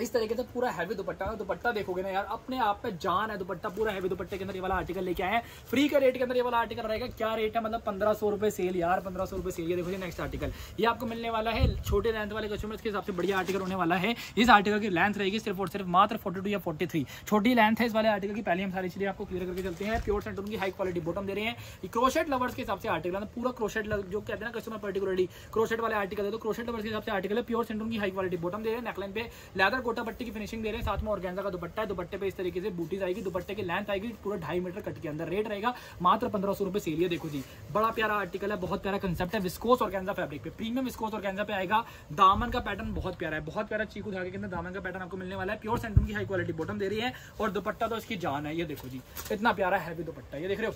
इस तरीके से पूरा हैवी दुपट्टा है। दुपट्टा देखोगे ना यार, अपने आप पे जान है। दुपट्टा पूरा हैवी दुपट्टे के अंदर ये वाला आर्टिकल लेके आए हैं। फ्री का रेट के अंदर ये वाला आर्टिकल रहेगा। क्या रेट है, मतलब पंद्रह सौ रुपये सेल यार, पंद्रह सौ रुपये सेल। ये देखो जी, नेक्स्ट आर्टिकल ये आपको मिलने वाला है। छोटे लेंथ वाले कस्टमर्स के हिसाब से बढ़िया आर्टिकल होने वाला है। इस आर्टिकल की लेंथ रहेगी सिर्फ और सिर्फ मात्र फोर्टी टू या फोर्टी थ्री छोटी लेंथ है इस वाले आर्टिकल की। पहले हम सारी चीजें आपको क्लियर करके चलते हैं। प्योर सेंटून की हाई क्वालिटी बॉटम दे रहे हैं। क्रोशेट लवर्स के हिसाब से आर्टिकल, पूरा क्रोशेट जो कहते हैं ना कस्टमर, पर्टिकुलरली क्रोशेट वाले आर्टिकल है, तो क्रोशेट लवर्स के हिसाब से आर्टिकल है। प्योर सेंटून की हाई क्वालिटी बॉटम दे रहे हैं। नेकलाइन पे लेदर गोटा पट्टी की फिनिशिंग दे रहे हैं, साथ में ऑर्गेन्जा का दुपट्टा है। दुपट्टे पे इस तरीके से बूटीज आएगी, दुपट्टे की लेंथ आएगी पूरा ढाई मीटर कट के अंदर। रेट रहेगा मात्र पंद्रह सौ रुपये सेल। देखो जी, बड़ा प्यारा आर्टिकल है, बहुत प्यारा कंसेप्ट है। विस्कोस ऑर्गेन्जा फैब्रिक पे, प्रीमियम विस्कोस ऑर्गेन्जा पे आएगा। दामन का पैटर्न बहुत प्यारा है, बहुत प्यारा चीकू धागे के अंदर दामन का पैटर्न आपको मिलने वाला है। प्योर सेंटून की हाई क्वालिटी बॉटम दे रही है और दुपट्टा तो इसकी जान है। ये देखो जी, इतना प्यारा हैवी दुपट्टा। ये देख रहे हो,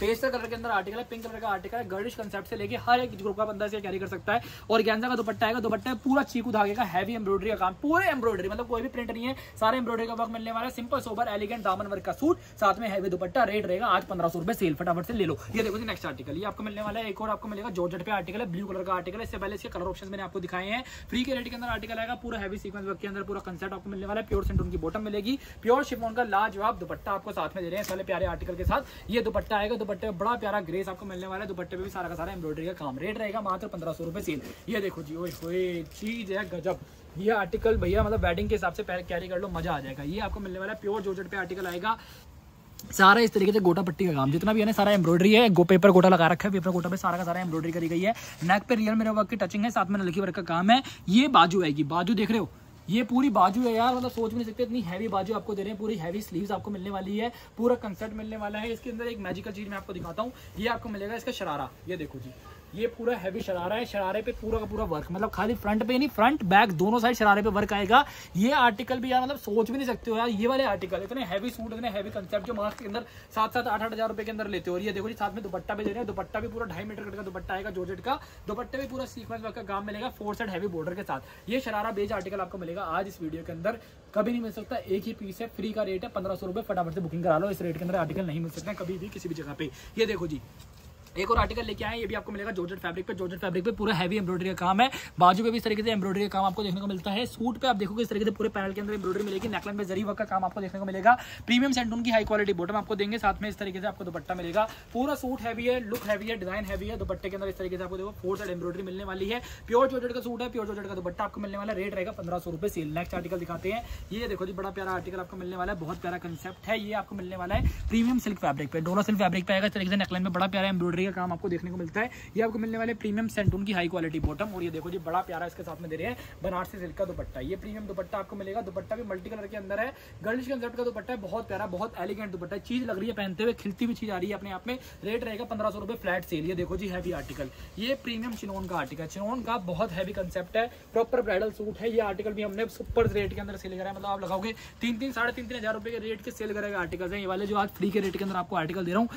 पेस्टर कलर के अंदर आर्टिकल है, पिंक कलर का आर्टिकल है। गर्डिश कंसेप्ट से लेके हर एक ग्रुप का बंदा इसे कैरी कर सकता है। और गेंजा का दुपट्टा आएगा, दुपट्टा पूरा चीकू धागे का हैवी एम्ब्रॉयडरी का काम, पूरे एम्ब्रॉयडरी, मतलब कोई भी प्रिंट नहीं है, सारे एम्ब्रॉयडरी का वर्क मिलने वाला है। सिंपल सोबर एलिगेंट दामन वर्क का सूट, साथ में हैवी दुपट्टा। रेट रहेगा आज पंद्रह सौ रुपये सेल। फटाफट से ले लो। ये देखो जी, नेक्स्ट आर्टिकल ये आपको मिलने वाला है। एक और आपको मिलेगा जॉर्जेट पे आर्टिकल है, ब्लू कलर का आर्टिकल है। इससे पहले इसके कलर ऑप्शन मैंने आपको दिखाए हैं। फ्री के रेट के अंदर आर्टिकल आएगा, पूरा हैवी सीक्वेंस वर्क के अंदर पूरा कंसेप्ट आपको मिलने वाला है। प्योर सेंटून की बॉटम मिलेगी, प्योर शिफॉन का लाजवाब दुपट्टा आपको साथ में दे रहे हैं। सारे प्यारे आर्टिकल के साथ ये दुपट्टा आएगा। दुपट्टे में बड़ा प्यारा ग्रेस आपको मिलने वाला है। दुपट्टे पे भी सारा का सारा एम्ब्रॉयडरी का काम। रेट रहेगा मात्र पंद्रह सौ रुपये सेल। ये देखो जी, ओए चीज है गजब। ये आर्टिकल भैया मतलब वेडिंग के हिसाब से कैरी कर लो, मजा आ जाएगा। ये आपको मिलने वाला है। प्योर जॉर्जेट पे आर्टिकल आएगा, सारा इस तरीके से गोटा पट्टी का काम जितना भी है ना, सारा एम्ब्रॉयडरी है। गो पेपर गोटा लगा रखा है, पेपर गोटा पे सारा का सारा एम्ब्रॉयडरी करी गई है। नेक पे रियल मेरा वर्क की टचिंग है, साथ में नलकी वर्क का काम है। ये बाजू आएगी, बाजू देख रहे हो, ये पूरी बाजू है यार, मतलब सोच भी नहीं सकते इतनी हैवी बाजू आपको दे रहे हैं। पूरी हैवी स्लीव्स आपको मिलने वाली है, पूरा कंसेप्ट मिलने वाला है। इसके अंदर एक मैजिकल चीज मैं आपको दिखाता हूँ। ये आपको मिलेगा इसका शरारा। ये देखो जी, ये पूरा हैवी शरारा है। शरारे पे पूरा का पूरा वर्क, मतलब खाली फ्रंट पे नहीं, फ्रंट बैक दोनों साइड शरारे पे वर्क आएगा। ये आर्टिकल भी यार मतलब सोच भी नहीं सकते हो यार, ये वाले आर्टिकल इतने हैवी सूट, इतने हैवी कंसेप्ट जो मार्केट के अंदर सात सात आठ आठ हजार रुपए के अंदर लेते हो। और ये देखो जी, साथ में दुपट्टा भी दे रहे हैं। दुपट्टा भी पूरा ढाई मीटर कट का दुपट्टा आएगा जॉर्जेट का। दुपट्टे भी पूरा सीक्वेंस वर्क का काम मिलेगा, फोर साइड हैवी बॉर्डर के साथ। ये शरारा बेज आर्टिकल आपको मिलेगा आज इस वीडियो के अंदर। कभी नहीं मिल सकता, एक ही पीस है। फ्री का रेट है पंद्रह सौ रुपये। फटाफट से बुकिंग करा लो, इस रेट के अंदर आर्टिकल नहीं मिल सकता कभी भी किसी भी जगह पे। ये देखो जी, एक और आर्टिकल लेके आए। ये भी आपको मिलेगा जॉर्जेट फैब्रिक पे। जॉर्जेट फैब्रिक पे पूरा हैवी एम्ब्रॉयडरी का काम है। बाजू पे भी इस तरीके से एम्ब्रॉयडरी का काम आपको देखने को मिलता है। सूट पे आप देखोगे इस तरीके से पूरे पैनल के अंदर एम्ब्रॉयडरी मिलेगी। नेकलाइन पे जरी वर्क का काम आपको देखने को मिलेगा। प्रीमियम सेंटून की हाई क्वालिटी बॉटम आपको देंगे, साथ में इस तरीके से आपको दुपट्टा मिलेगा। पूरा सूट हैवी है, लुक हैवी है, डिजाइन हैवी है। दुपट्टे के अंदर इस तरीके से आपको देखो फोर साइड एम्ब्रॉयडरी मिलने वाली है। प्योर जॉर्जेट का सूट है, प्योर जॉर्जेट का दुपट्टा आपको मिलने वाला। रेट रहेगा पंद्रह सौ रुपये सेल। नेक्स्ट आर्टिकल दिखाते हैं। ये देखो जी, बड़ा प्यारा आर्टिकल आपको मिलने वाला है, बहुत प्यारा कंसेप्ट है। ये आपको मिलने वाला है प्रीमियम सिल्क फैब्रिक पे, डोला सिल्क फैब्रिक पे आएगा। इस तरीके से नेकलाइन पे बड़ा प्यारा एम्ब्रॉयडरी का काम आपको देखने को मिलता है। ये आपको मिलने वाले प्रीमियम सेंटून की हाई क्वालिटी बॉटम। और ये देखो जी, बड़ा प्यारा इसके साथ में दे रहे हैं बनारसी सिल्क का दुपट्टा। ये प्रीमियम दुपट्टा आपको मिलेगा। दुपट्टा भी मल्टी कलर के अंदर है, गर्लिश कंसेप्ट का दुपट्टा है। बहुत प्यारा, बहुत एलिगेंट दुपट्टा, चीज लग रही है पहनते हुए, खिलती हुई चीज आ रही है अपने आप में। रेट रहेगा पंद्रह सौ रुपये फ्लैट सेल। ये देखो जी, हैवी आर्टिकल। ये प्रीमियम चिनोन का आर्टिकल, चिनोन का बहुत हैवी कंसेप्ट है, प्रॉपर ब्राइडल सूट है। ये आर्टिकल भी हमने सुपर रेट के अंदर सेल करा है, मतलब आप लगाओगे तीन तीन साढ़े तीन तीन हजार रुपये के रेट के सेल करेगा आर्टिकल है ये वाले, जो आज फ्री के रेट के अंदर आपको आर्टिकल दे रहा हूँ।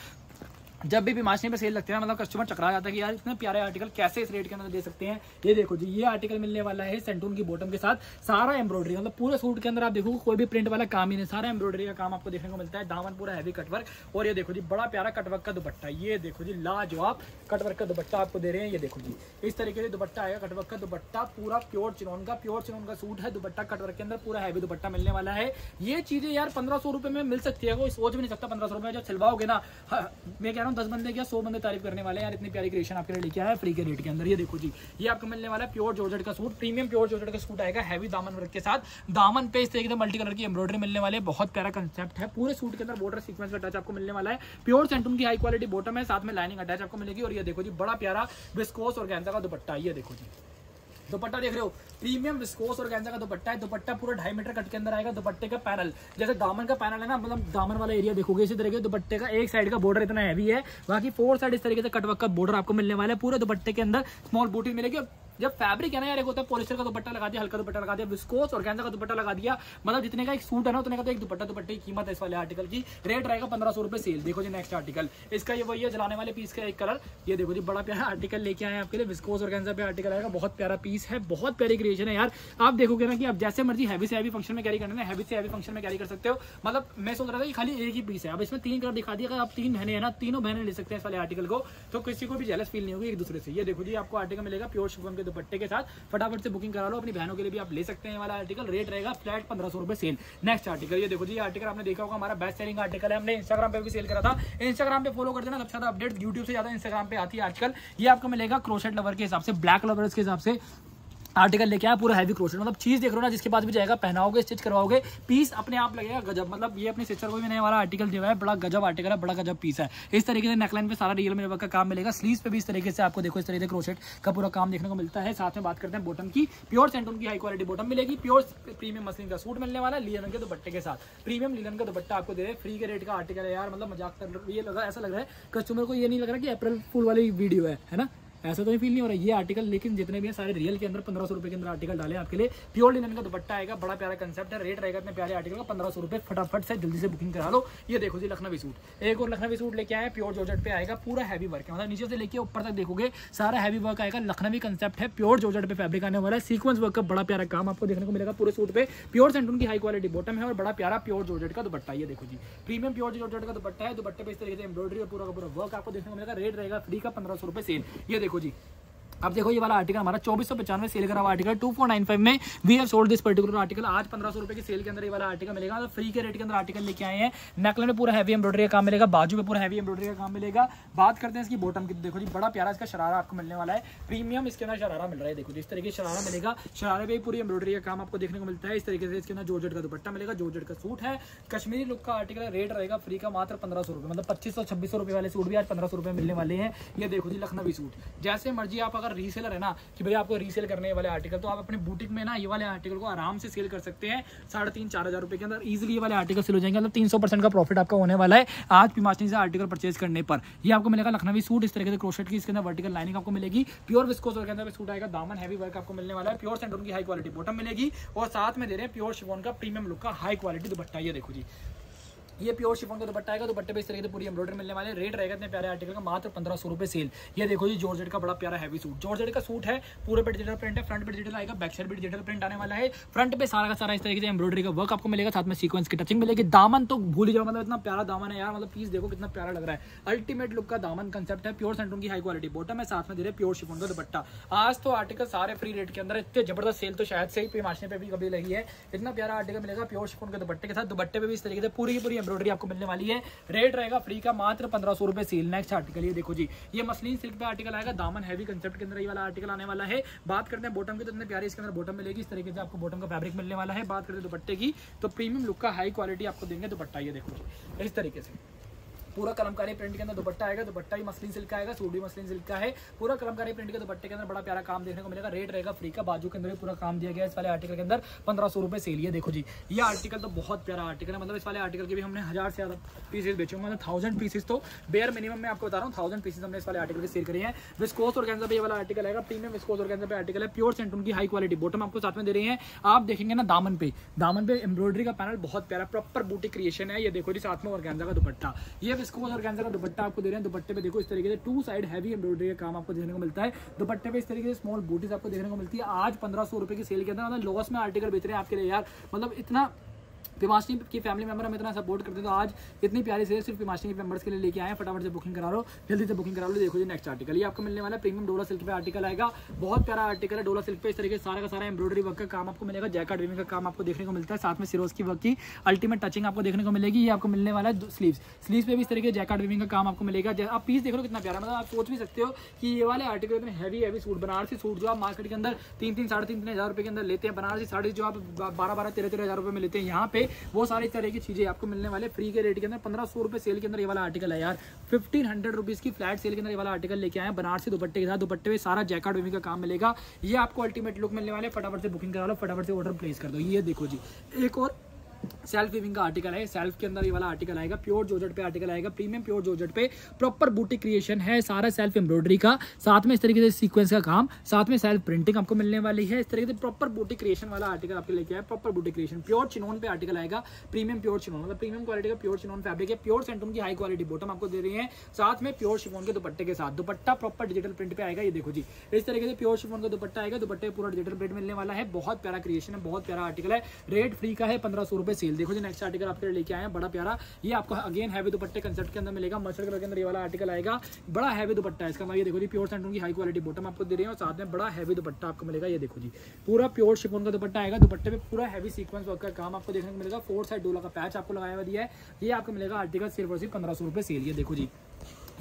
जब भी पिमाशनी पे सेल लगते हैं मतलब कस्टमर चकरा जाता है कि यार इतने प्यारे आर्टिकल कैसे इस रेट के अंदर दे सकते हैं। ये देखो जी, ये आर्टिकल मिलने वाला है सेंटून की बॉटम के साथ, सारा एम्ब्रॉयडरी, मतलब पूरे सूट के अंदर आप देखो कोई भी प्रिंट वाला काम ही नहीं, सारा एम्ब्रॉयडरी का काम आपको देखने को मिलता है, दामन पूरा हैवी कटवर्क। और ये देखो जी, बड़ा प्यारा कटवर्क का दुपट्टा, ये देखो जी लाजवाब कटवर्क का दुपट्टा आपको दे रहे हैं। ये देखो जी, इस तरीके से दुपट्टा आएगा, कटवर्क का दुपट्टा, पूरा प्योर चिनोन का, प्योर चिनोन का सूट है, दुपट्टा कटवर्क के अंदर पूरा हैवी दुपट्टा मिलने वाला है। ये चीजें यार पंद्रह सौ रुपये में मिल सकती है, कोई सोच भी नहीं सकता। पंद्रह सौ रुपये जब सिलवाओगे ना, मैं कह रहा हूँ दस बंदे क्या सौ बंदे तारीफ करने वाले हैं यार, इतनी प्यारी क्रिएशन आपके लिए लेके आया है फ्री के रेट के अंदर। ये देखो जी, ये आपको मिलने वाला है प्योर जॉर्जेट का सूट, प्रीमियम प्योर जॉर्जेट का सूट आएगा, हैवी दामन वर्क के साथ, दामन पे इस तरीके से मल्टी कलर की एम्ब्रॉयडरी मिलने वाले, बहुत प्यारा कंसेप्ट है। पूरे सूट के अंदर बॉर्डर सीक्वेंस का टच आपको मिलने वाला है, प्योर सेंटून की हाई क्वालिटी बॉटम है, साथ में लाइनिंग अटैच आपको मिलेगी। और ये देखो जी, बड़ा प्यारा विस्कोस ऑर्गेन्जा का दुपट्टा, ये देखो जी दुपट्टा देख रहे हो, प्रीमियम विस्कोस ऑर्गेन्जा का दुपट्टा है, दुपट्टा पूरा ढाई मीटर कट के अंदर आएगा। दुपट्टे का पैनल जैसे दामन का पैनल है ना, मतलब दामन वाला एरिया देखोगे इसी तरीके से दुपट्टे का एक साइड का बॉर्डर इतना हैवी है, बाकी फोर साइड इस तरीके से कटवर्क का बॉर्डर आपको मिलने वाला है। पूरे दुपट्टे के अंदर स्मॉल बूटी मिलेगी। जब फैब्रिक है ना यार, एक होता है पॉलिस्टर का दुपट्टा लगा दिया, हल्का दुपट्टा लगा दिया, विस्कोस ऑर्गेन्जा का दुपट्टा लगा दिया, मतलब जितने का एक सूट है ना उतने का तो एक दुपट्टा दुपट्टे की कीमत है। इस वाले आर्टिकल की रेट रहेगा पंद्रह सौ रुपये सेल। देखो जी नेक्स्ट आर्टिकल, इसका ये वही है जलाने वाले पीस का एक कलर। ये देखो जी, बड़ा प्यारा आर्टिकल लेके आए हैं आपके लिए, विस्कोस ऑर्गेन्जा पे आर्टिकल आएगा, बहुत प्यारा पीस है, बहुत प्यारी क्रिएशन है यार। आप देखोगे ना कि आप जैसे मर्जी हैवी से हैवी फंक्शन में कैरी करना है, हैवी से हैवी फंक्शन में कैरी कर सकते हो। मतलब मैं सोच रहा था कि खाली एक ही पीस है, अब इसमें तीन कलर दिखा दिया, अगर आप तीन बहने हैं ना, तीनों बहने ले सकते हैं इस वाले आर्टिकल को, तो किसी को भी जेलस फील नहीं होगी एक दूसरे से। ये देखो जी, आपको आर्टिकल मिलेगा प्योर शिफॉन के दुपट्टे के साथ, फटाफट से बुकिंग करा लो, अपनी बहनों के लिए भी आप ले सकते हैं वाला आर्टिकल। रेट रहेगा फ्लैट पंद्रह सौ रुपये सेल। नेक्स्ट आर्टिकल, ये देखो जी, आर्टिकल आपने देखा होगा, हमारा बेस्ट सेलिंग आर्टिकल है, हमने इंस्टाग्राम पे भी सेल करा था। इंस्टाग्राम पे फॉलो कर देना, सबसे ज्यादा अपडेट यूट्यूब से ज्यादा इंस्टाग्राम पे आती है आजकल। ये आपको मिलेगा क्रोशेट लवर के हिसाब से, ब्लैक लवर्स के हिसाब से आर्टिकल लेके आया, पूरा हैवी क्रोशेट, मतलब चीज देख रहे हो ना, जिसके पास भी जाएगा पहनाओगे, स्टिच करवाओगे, पीस अपने आप लगेगा गजब। मतलब ये अपनी सिस्टर को भी मैंने वाला आर्टिकल दिया है, बड़ा गजब आर्टिकल है, बड़ा गजब पीस है। इस तरीके से नेकलाइन पे सारा रियल में वर्क का काम मिलेगा, स्लीव्स पे भी इस तरीके से आपको देखो इस तरीके से क्रोशेट का पूरा काम देखने को मिलता है। साथ में बात करते हैं बॉटम की, प्योर सेंटून की हाई क्वालिटी बॉटम मिलेगी, प्योर प्रीमियम मसलिन का सूट मिलने वाला, लीलन के दुपट्टे के साथ, प्रीमियम लीलन का दुपट्टा आपको दे रहे हैं। फ्री के रेट का आर्टिकल है यार, मतलब मजाक कर ये लगा, ऐसा लग रहा है कस्टमर को ये नहीं लग रहा कि अप्रैल फूल वाली वीडियो है, है ना, ऐसा तो नहीं फील नहीं हो रहा ये आर्टिकल। लेकिन जितने भी हैं सारे रियल के अंदर पंद्रह सौ रुपये के अंदर आर्टिकल डाले आपके लिए। प्योर लिनन का दुपट्टा आएगा, बड़ा प्यारा कंसेप्ट है, रेट रहेगा इतने प्यारे आर्टिकल का पंद्रह सौ रुपये। फटाफट से जल्दी से बुकिंग करा लो। ये देखो जी लखनवी सूट, एक और लखनवी सूट लेके आए, प्योर जॉर्जेट पे आएगा, पूरा हैवी वर्क है, मतलब नीचे से लेके ऊपर तक देखोगे सारा हैवी वर्क आएगा, लखनवी कंसेप्ट है, प्योर जॉर्जेट पे फैब्रिक आने वाला है, सीक्वेंस वर्क का बड़ा प्यारा काम आपको देखने को मिलेगा पूरे सूट पे। प्योर सेंटून की हाई क्वालिटी बॉटम है और बड़ा प्यारा प्योर जॉर्जेट का दुपट्टा। ये देखो जी, प्रीमियम प्योर जॉर्जेट का दुपट्टा है, दुपट्टे पे इस तरीके से एम्ब्रॉयडरी और पूरा का पूरा वर्क आपको देखने को मिलेगा। रेट रहेगा फ्री का पंद्रह सौ रुपये सेल। ये देखो जी, अब देखो ये वाला आर्टिकल हमारा चौबीस सौ पचानवे सेल करा हुआ article, two four nine five में we have sold this particular article. आज पंद्रह सौ रुपये की सेल के अंदर ये वाला आर्टिकल मिलेगा, मतलब फ्री के रेट के अंदर आर्टिकल लेके आए हैं। नेकलाइन में पूरा हैवी एम्ब्रॉयडरी का काम मिलेगा, बाजू पे पूरा हैवी एम्ब्रॉयडरी का काम मिलेगा। बात करते हैं इसकी बॉटम की, देखो जी बड़ा प्यारा इसका शरारा आपको मिलने वाला है, प्रीमियम इसके अंदर शरारा मिल रहा है। देखो जी इस तरीके से शरारा मिलेगा, शरारे पर पूरी एम्ब्रॉयडरी का काम आपको देखने को मिलता है। इस तरीके से इसके अंदर जॉर्जेट का दुपट्टा मिलेगा, जॉर्जेट का सूट है, कश्मीरी लुक का आर्टिकल, रेट रहेगा फ्री का मात्र पंद्रह सौ रुपये। मतलब पच्चीस सौ छब्बीस सौ रुपये वाले सूट भी आज पंद्रह सौ रुपये मिलने वाले हैं। ये देखो जी लखनवी सूट, जैसे मर्जी आप अगर रीसेलर है ना कि भैया आपको रीसेल करने वाले आर्टिकल, तो आप अपने बुटीक में ना ये वाले आर्टिकल को आराम से सेल कर सकते हैं। साढ़े तीन चार हजार रुपये के अंदर इजीली ये वाले आर्टिकल सेल हो जाएंगे, मतलब तीन सौ परसेंट का प्रॉफिट आपका होने वाला है आज पिमाशनी से आर्टिकल परचेज करने पर। ये आपको मिलेगा लखनवी सूट, इस तरीके से क्रोशेट की इसके अंदर वर्टिकल लाइनिंग आपको मिलेगी, प्योर विस्कोस के अंदर सूट आएगा, दामन हैवी वर्क आपको मिलने वाला है, प्योर सेंटून की हाई क्वालिटी बॉटम मिलेगी और साथ में दे रहे हैं प्योर शिफॉन का प्रीमियम लुक का हाई क्वालिटी दुपट्टा। ये देखो जी, ये प्योर शिफॉन का दुपट्टा आएगा, दुपट्टे पे इस तरीके से पूरी एम्ब्रॉयडरी मिलने वाले। रेट रहेगा इतने प्यारे आर्टिकल का मात्र पंद्रह सौ रुपये सेल। ये देखो जी जॉर्जेट का बड़ा प्यारा हैवी सूट, जॉर्जेट का सूट है, पूरे पे डिजिटल प्रिंट है, फ्रंट पे डिजिटल आएगा, बैक साइड पे डिजिटल प्रिंट आने वाला है। फ्रंट पे सारा का सारा इस तरीके से एम्ब्रॉयडरी का वर्क आपको मिलेगा, साथ में सीक्वेंस की टचिंग मिलेगी। दामन तो भूल ही जाओ, मतलब इतना प्यारा दामन है यार, मतलब पीस देखो कितना प्यारा लग रहा है, अल्टीमेट लुक का दामन कंसेप्ट है, प्योर सेंटून की हाई क्वालिटी बॉटम है, साथ में दे रहे प्योर शिफॉन का दुपट्टा। आज तो आर्टिकल सारे फ्री रेट के अंदर, इतने जबरदस्त सेल तो शायद से ही पिमाशनी पे भी कभी लगी है। इतना प्यारा आर्टिकल मिलेगा प्योर शिफॉन के दुपट्टे के साथ, दुपट्टे पे भी इस तरीके से पूरी पूरी एम्ब्रॉयडरी आपको मिलने वाली है। रेट रहेगा फ्री का मात्र पंद्रह सौ रुपये सेल। नेक्स्ट आर्टिकल, ये देखो जी ये मसलिन सिल्क पे आर्टिकल आएगा, दामन हैवी कंसेप्ट के अंदर ये वाला आर्टिकल आने वाला है। बात करते हैं बॉटम की, तो इतने प्यारे इसके अंदर बॉटम मिलेगी, इस तरीके से आपको बॉटम का फैब्रिक मिलने वाला है। बात करते हैं दुपट्टे की, तो प्रीमियम लुक का हाई क्वालिटी आपको देंगे दुपट्टा। ये देखो जी इस तरीके से पूरा कलमकारी प्रिंट के अंदर दुपट्टा आएगा, दुपट्टा भी मसलिन सिल्क का आएगा, सूट भी मसलिन सिल्क का है, पूरा कलमकारी प्रिंट के दुपट्टे के अंदर बड़ा प्यारा काम देखने को मिलेगा। रेट रहेगा फ्री का, बाजू के अंदर भी पूरा काम दिया गया इस वाले आर्टिकल के अंदर पंद्रह सौ रुपये सेल। ये देखो जी ये आर्टिकल तो बहुत प्यारा आर्टिकल है, मतलब इस वाले आर्टिकल के भी हमने हजार से ज्यादा पीसेज बेचे, मतलब थाउजेंड पीसेज तो बेयर मिनिमम मैं आपको बता रहा हूँ, थाउजेंड पीसेज हमने इस वाले आर्टिकल के सेल करी है। विस्कोस ऑर्गेन्जा पे ये वाला आर्टिकल आएगा, प्रीमियम विस्कोस ऑर्गेन्जा पे आर्टिकल है, प्योर सेंटून की हाई क्वालिटी बॉटम आपको साथ में दे रही है। आप देखेंगे ना दामन पे, दामन पे एम्ब्रॉयडरी का पैनल बहुत प्यारा प्रॉपर बूटी क्रिएशन है। ये देखो जी साथ में ऑर्गेन्जा का दुपट्टा, ये स्कोर और कैंसर का दुपट्टा आपको दे रहे हैं। दुपट्टे पे देखो इस तरीके से टू साइड हैवी एम्ब्रॉयडरी का काम आपको देखने को मिलता है। दुपट्टे पे इस तरीके से स्मॉल बूटीज आपको देखने को मिलती है। आज पंद्रह सौ रुपये की सेल के अंदर मतलब लॉस में आर्टिकल बेच रहे हैं आपके लिए यार, मतलब इतना पिमाशनी की फैमिली मेंबर हमें इतना सपोर्ट करते हैं, तो आज इतनी प्यारी से सिर्फ पिमाशनी के मेंबर्स के लिए लेके आए हैं। फटाफट से बुकिंग करा लो, जल्दी से बुकिंग करा लो। देखो जी नेक्स्ट आर्टिकल ये आपको मिलने वाला है प्रीमियम डोला सिल्क पे आर्टिकल आएगा, बहुत प्यारा आर्टिकल है। डोला सिल्क पे इस तरीके से सारा का सारा एम्ब्रॉयडरी वर्क का काम आपको मिलेगा, जैकेट वीविंग का काम आपको देखने को मिलता है, साथ में सिरोज की वर्क की अल्टीमेट टचिंग आपको देखने को मिलेगी। ये आपको मिलने वाला है स्लीव्स, स्लीव्स पे भी इस तरीके से जैकेट वीविंग का काम आपको मिलेगा। आप पीस देख लो कितना प्यारा, मतलब आप सोच भी सकते हो कि ये वाले आर्टिकल इतने heavy heavy suit, Banarasi suit जो आप मार्केट के अंदर तीन तीन साढ़े तीन तीन हज़ार रुपये के अंदर लेते हैं, बनारसी साड़ी जो आप बारह बारह तेरह तेरह हज़ार रुपये में लेते हैं, यहाँ पे वो सारी तरह की चीजें आपको मिलने वाले फ्री के रेट के अंदर। पंद्रह सौ रुपए सेल के अंदर ये वाला आर्टिकल है यार, फिफ्टीन हंड्रेड रुपीज की फ्लैट सेल के अंदर ये वाला आर्टिकल लेके आए हैं बनारसी दुपट्टे के साथ। दुपट्टे में सारा जैकेट वेविंग का काम मिलेगा, ये आपको अल्टीमेट लुक मिलने वाले। फटाफट से बुकिंग करा लो, फटाफट से ऑर्डर प्लेस कर दो। ये देखो जी एक और सेल्फ वीविंग का आर्टिकल है, सेल्फ के अंदर ये वाला आर्टिकल आएगा, प्योर जॉर्जेट पे आर्टिकल आएगा, प्रीमियम प्योर जॉर्जेट पे प्रॉपर बूटी क्रिएशन है, सारा सेल्फ एम्ब्रॉयडरी का, साथ में इस तरीके से सीक्वेंस का काम, साथ में सेल्फ प्रिंटिंग आपको मिलने वाली है। इस तरीके से प्रॉपर बूटी क्रिएशन वाला आर्टिकल आपके लेके आए, प्रॉपर बूटी क्रिएशन। प्योर चिनोन पे आर्टिकल आएगा, प्रीमियम प्योर चिनोन मतलब प्रीमियम क्वालिटी का प्योर चिनोन फैब्रिक है, प्योर सेंटून की हाई क्वालिटी बॉटम आपको दे रही है, साथ में प्योर शिफॉन के दुपट्टे के साथ। दुपट्टा प्रॉपर डिजिटल प्रिंट पे आएगा, ये देखो जी इस तरीके से प्योर शिफॉन का दुपट्टा आएगा, दुपट्टे पूरा डिजिटल प्रिंट मिलने वाला है। बहुत प्यारा क्रिएशन है, बहुत प्यारा आर्टिकल है, रेट फ्री का है, पंद्रह सौ रुपये सेल। देखो जी नेक्स्ट आर्टिकल आपके लेके आए हैं बड़ा प्यारा, ये आपको अगेन हैवी दुपट्टे कंसेप्ट के अंदर मिलेगा, मस्टर्ड कलर के अंदर ये वाला आर्टिकल आएगा, बड़ा हैवी दुपट्टा है इसका। ये देखो जी प्योर सैंटून की हाई क्वालिटी बॉटम आपको दे रही है और साथ में बड़ा हैवी दुपट्टा आपको मिलेगा। ये देखो जी पूरा प्योर शिफॉन का दुपट्टा आएगा, दुपट्टे पे पूरा हैवी सीक्वेंस वर्क का काम आपको देखने को मिलेगा, फोर साइड डोला का पैच आपको लगाया हुआ दिया है। ये आपको मिलेगा आर्टिकल सिर्फ और सिर्फ पंद्रह सौ रुपये सेल। ये देखो जी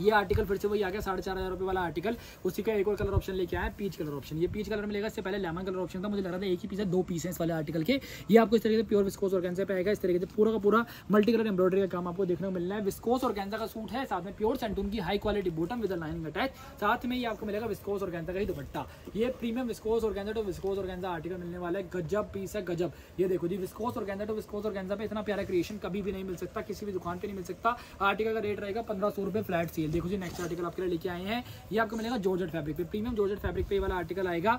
ये आर्टिकल फिर से वही आ गया साढ़े चार हज़ार रुपये वाला आर्टिकल, उसी का एक और कलर ऑप्शन लेके आया पीच कलर ऑप्शन। ये पीच कलर मिलेगा, इससे पहले लेमन कलर ऑप्शन था, मुझे लग रहा था एक ही पीस है, दो पीस हैं इस वाले आर्टिकल के। ये आपको इस तरीके से प्योर विस्कोस ऑर्गेन्जा पे आएगा, इस तरीके से पूरा का पूरा मल्टी कलर एम्ब्रॉयडरी का काम आपको देखने को मिलना है। विस्कोस ऑर्गेन्जा का सूट है, साथ में प्योर सेंटून की high quality bottom with line attach, साथ में ये आपको मिलेगा विस्कोस ऑर्गेन्जा का ही दुपट्टा। ये premium viscose organza to viscose organza article मिलने वाला है, गजब पीस है गजब। ये देखो जी viscose organza to viscose organza पे इतना प्यारा क्रिएशन कभी भी नहीं मिल सकता, किसी भी दुकान पर नहीं मिल सकता। आर्टिकल का रेट रहेगा पंद्रह सौ रुपये फ्लैट सेल। देखो जी नेक्स्ट आर्टिकल आपके लिए लेके आए हैं, ये आपको मिलेगा जॉर्जेट फैब्रिक पे, प्रीमियम जॉर्जेट फैब्रिक पे वाला आर्टिकल आएगा,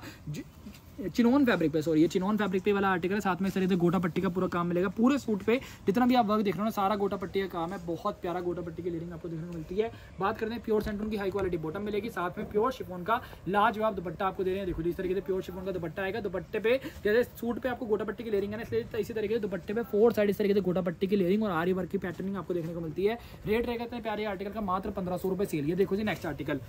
चिनोन फैब्रिक पे सॉरी ये चिनोन फैब्रिक पे वाला आर्टिकल है, साथ में इस तरीके से गोटा पट्टी का पूरा काम मिलेगा। पूरे सूट पे जितना भी आप वर्क देख रहे हो सारा गोटा पट्टी का काम है, बहुत प्यारा गोटा पट्टी की लेयरिंग आपको देखने को मिलती है। बात करते हैं प्योर सेंटून की हाई क्वालिटी बॉटम मिलेगी, साथ में प्योर शिफॉन का लाजवाब दुपट्टा आपको दे रहे हैं। देखो इस तरीके से प्योर शिफॉन का दुपट्टा आएगा, दुपट्टे पे जैसे सूट पे आपको गोटा पट्टी की लेयरिंग है, इसलिए इसी तरीके से दुपट्टे पे फोर साइड इस तरीके से गोटा पट्टी की लेयरिंग और आरी वर्क की पैटर्निंग आपको देखने को मिलती है। रेट रहेगा इतने प्यारे आर्टिकल का मात्र पंद्रह सौ रुपये सेल। ये देखो जी नेक्स्ट आर्टिकल,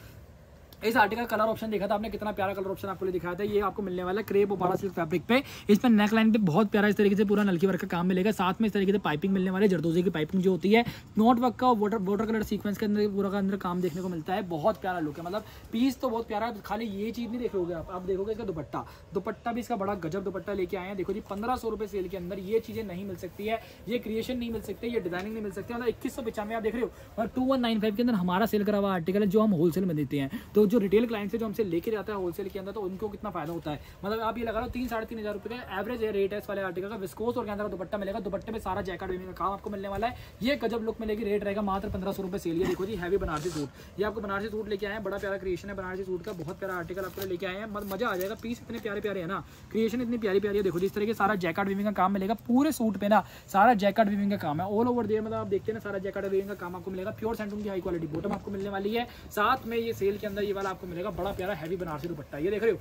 इस आर्टिकल कलर ऑप्शन देखा था आपने, कितना प्यारा कलर ऑप्शन आपको दिखाया था। ये आपको मिलने वाला है क्रेप और बाड़ा सिल्क फैब्रिक पे, इस पर नेक लाइन पे बहुत प्यारा इस तरीके से पूरा नलकी वर्क का काम मिलेगा, साथ में इस तरीके से पाइपिंग मिलने वाली है, जरदोजी की पाइपिंग जो होती है, नोट वर्क का वाटर वाटर कलर सीक्वेंस के अंदर पूरा का अंदर काम देखने को मिलता है। बहुत प्यारा लुक है, मतलब पीस तो बहुत प्यारा है, खाली ये चीज़ नहीं देखोगे आप आप देखोगे इसका दुपट्टा, दुपट्टा भी इसका बड़ा गजब दुपट्टा लेके आए हैं। देखो जी पंद्रह सौ रुपये सेल के अंदर ये चीज़ें नहीं मिल सकती है, ये क्रिएशन नहीं मिल सकती, ये डिजाइनिंग नहीं मिल सकती। मतलब इक्कीस सौ पचानवे आप देख रहे हो और टू वन नाइन फाइव के अंदर हमारा सेल करा हुआ आर्टिकल है, जो हम होलसेल में देते हैं। तो जो रिटेल क्लाइंट से जो हमसे लेके जाता है होलसेल के अंदर, तो उनको कितना फायदा होता है, मतलब आप ये लगा लो तीन साढ़े तीन हज़ार रुपये का एवरेज रेट है इस वाले आर्टिकल का। विस्कोस और अंदर दुपट्टा मिलेगा, दुपट्टे में सारा जैकेट वेविंग का काम आपको मिलने वाला है, ये गजब लुक मिलेगी। रेट रहेगा मात्र पंद्रह सौ रुपये सेल। ये देखो जी हैवी बनारसी सूट, ये आपको बनारसी सूट लेके आए हैं, बड़ा प्यारा क्रिएशन है बनारसी सूट का, बहुत प्यारा आर्टिकल आपको लेके आए हैं, मजा आ जाएगा। पीस इतने प्यारे प्यारे है ना, क्रिएशन इतनी प्यारी प्यारी है। देखो जी इस तरह के सारा जैकेट वेविंग का काम मिलेगा, पूरे सूट पे ना सारा जैकेट वेविंग का काम है, ऑल ओवर देयर मतलब आप देखते हैं ना सारा जैकेट वेविंग का काम आपको मिलेगा। प्योर सेंटून की हाई क्वालिटी बॉटम आपको मिलने वाली है, साथ में ये सेल के अंदर ये वाला आपको मिलेगा बड़ा प्यारा हैवी बनारसी दुपट्टा। ये देख रहे हो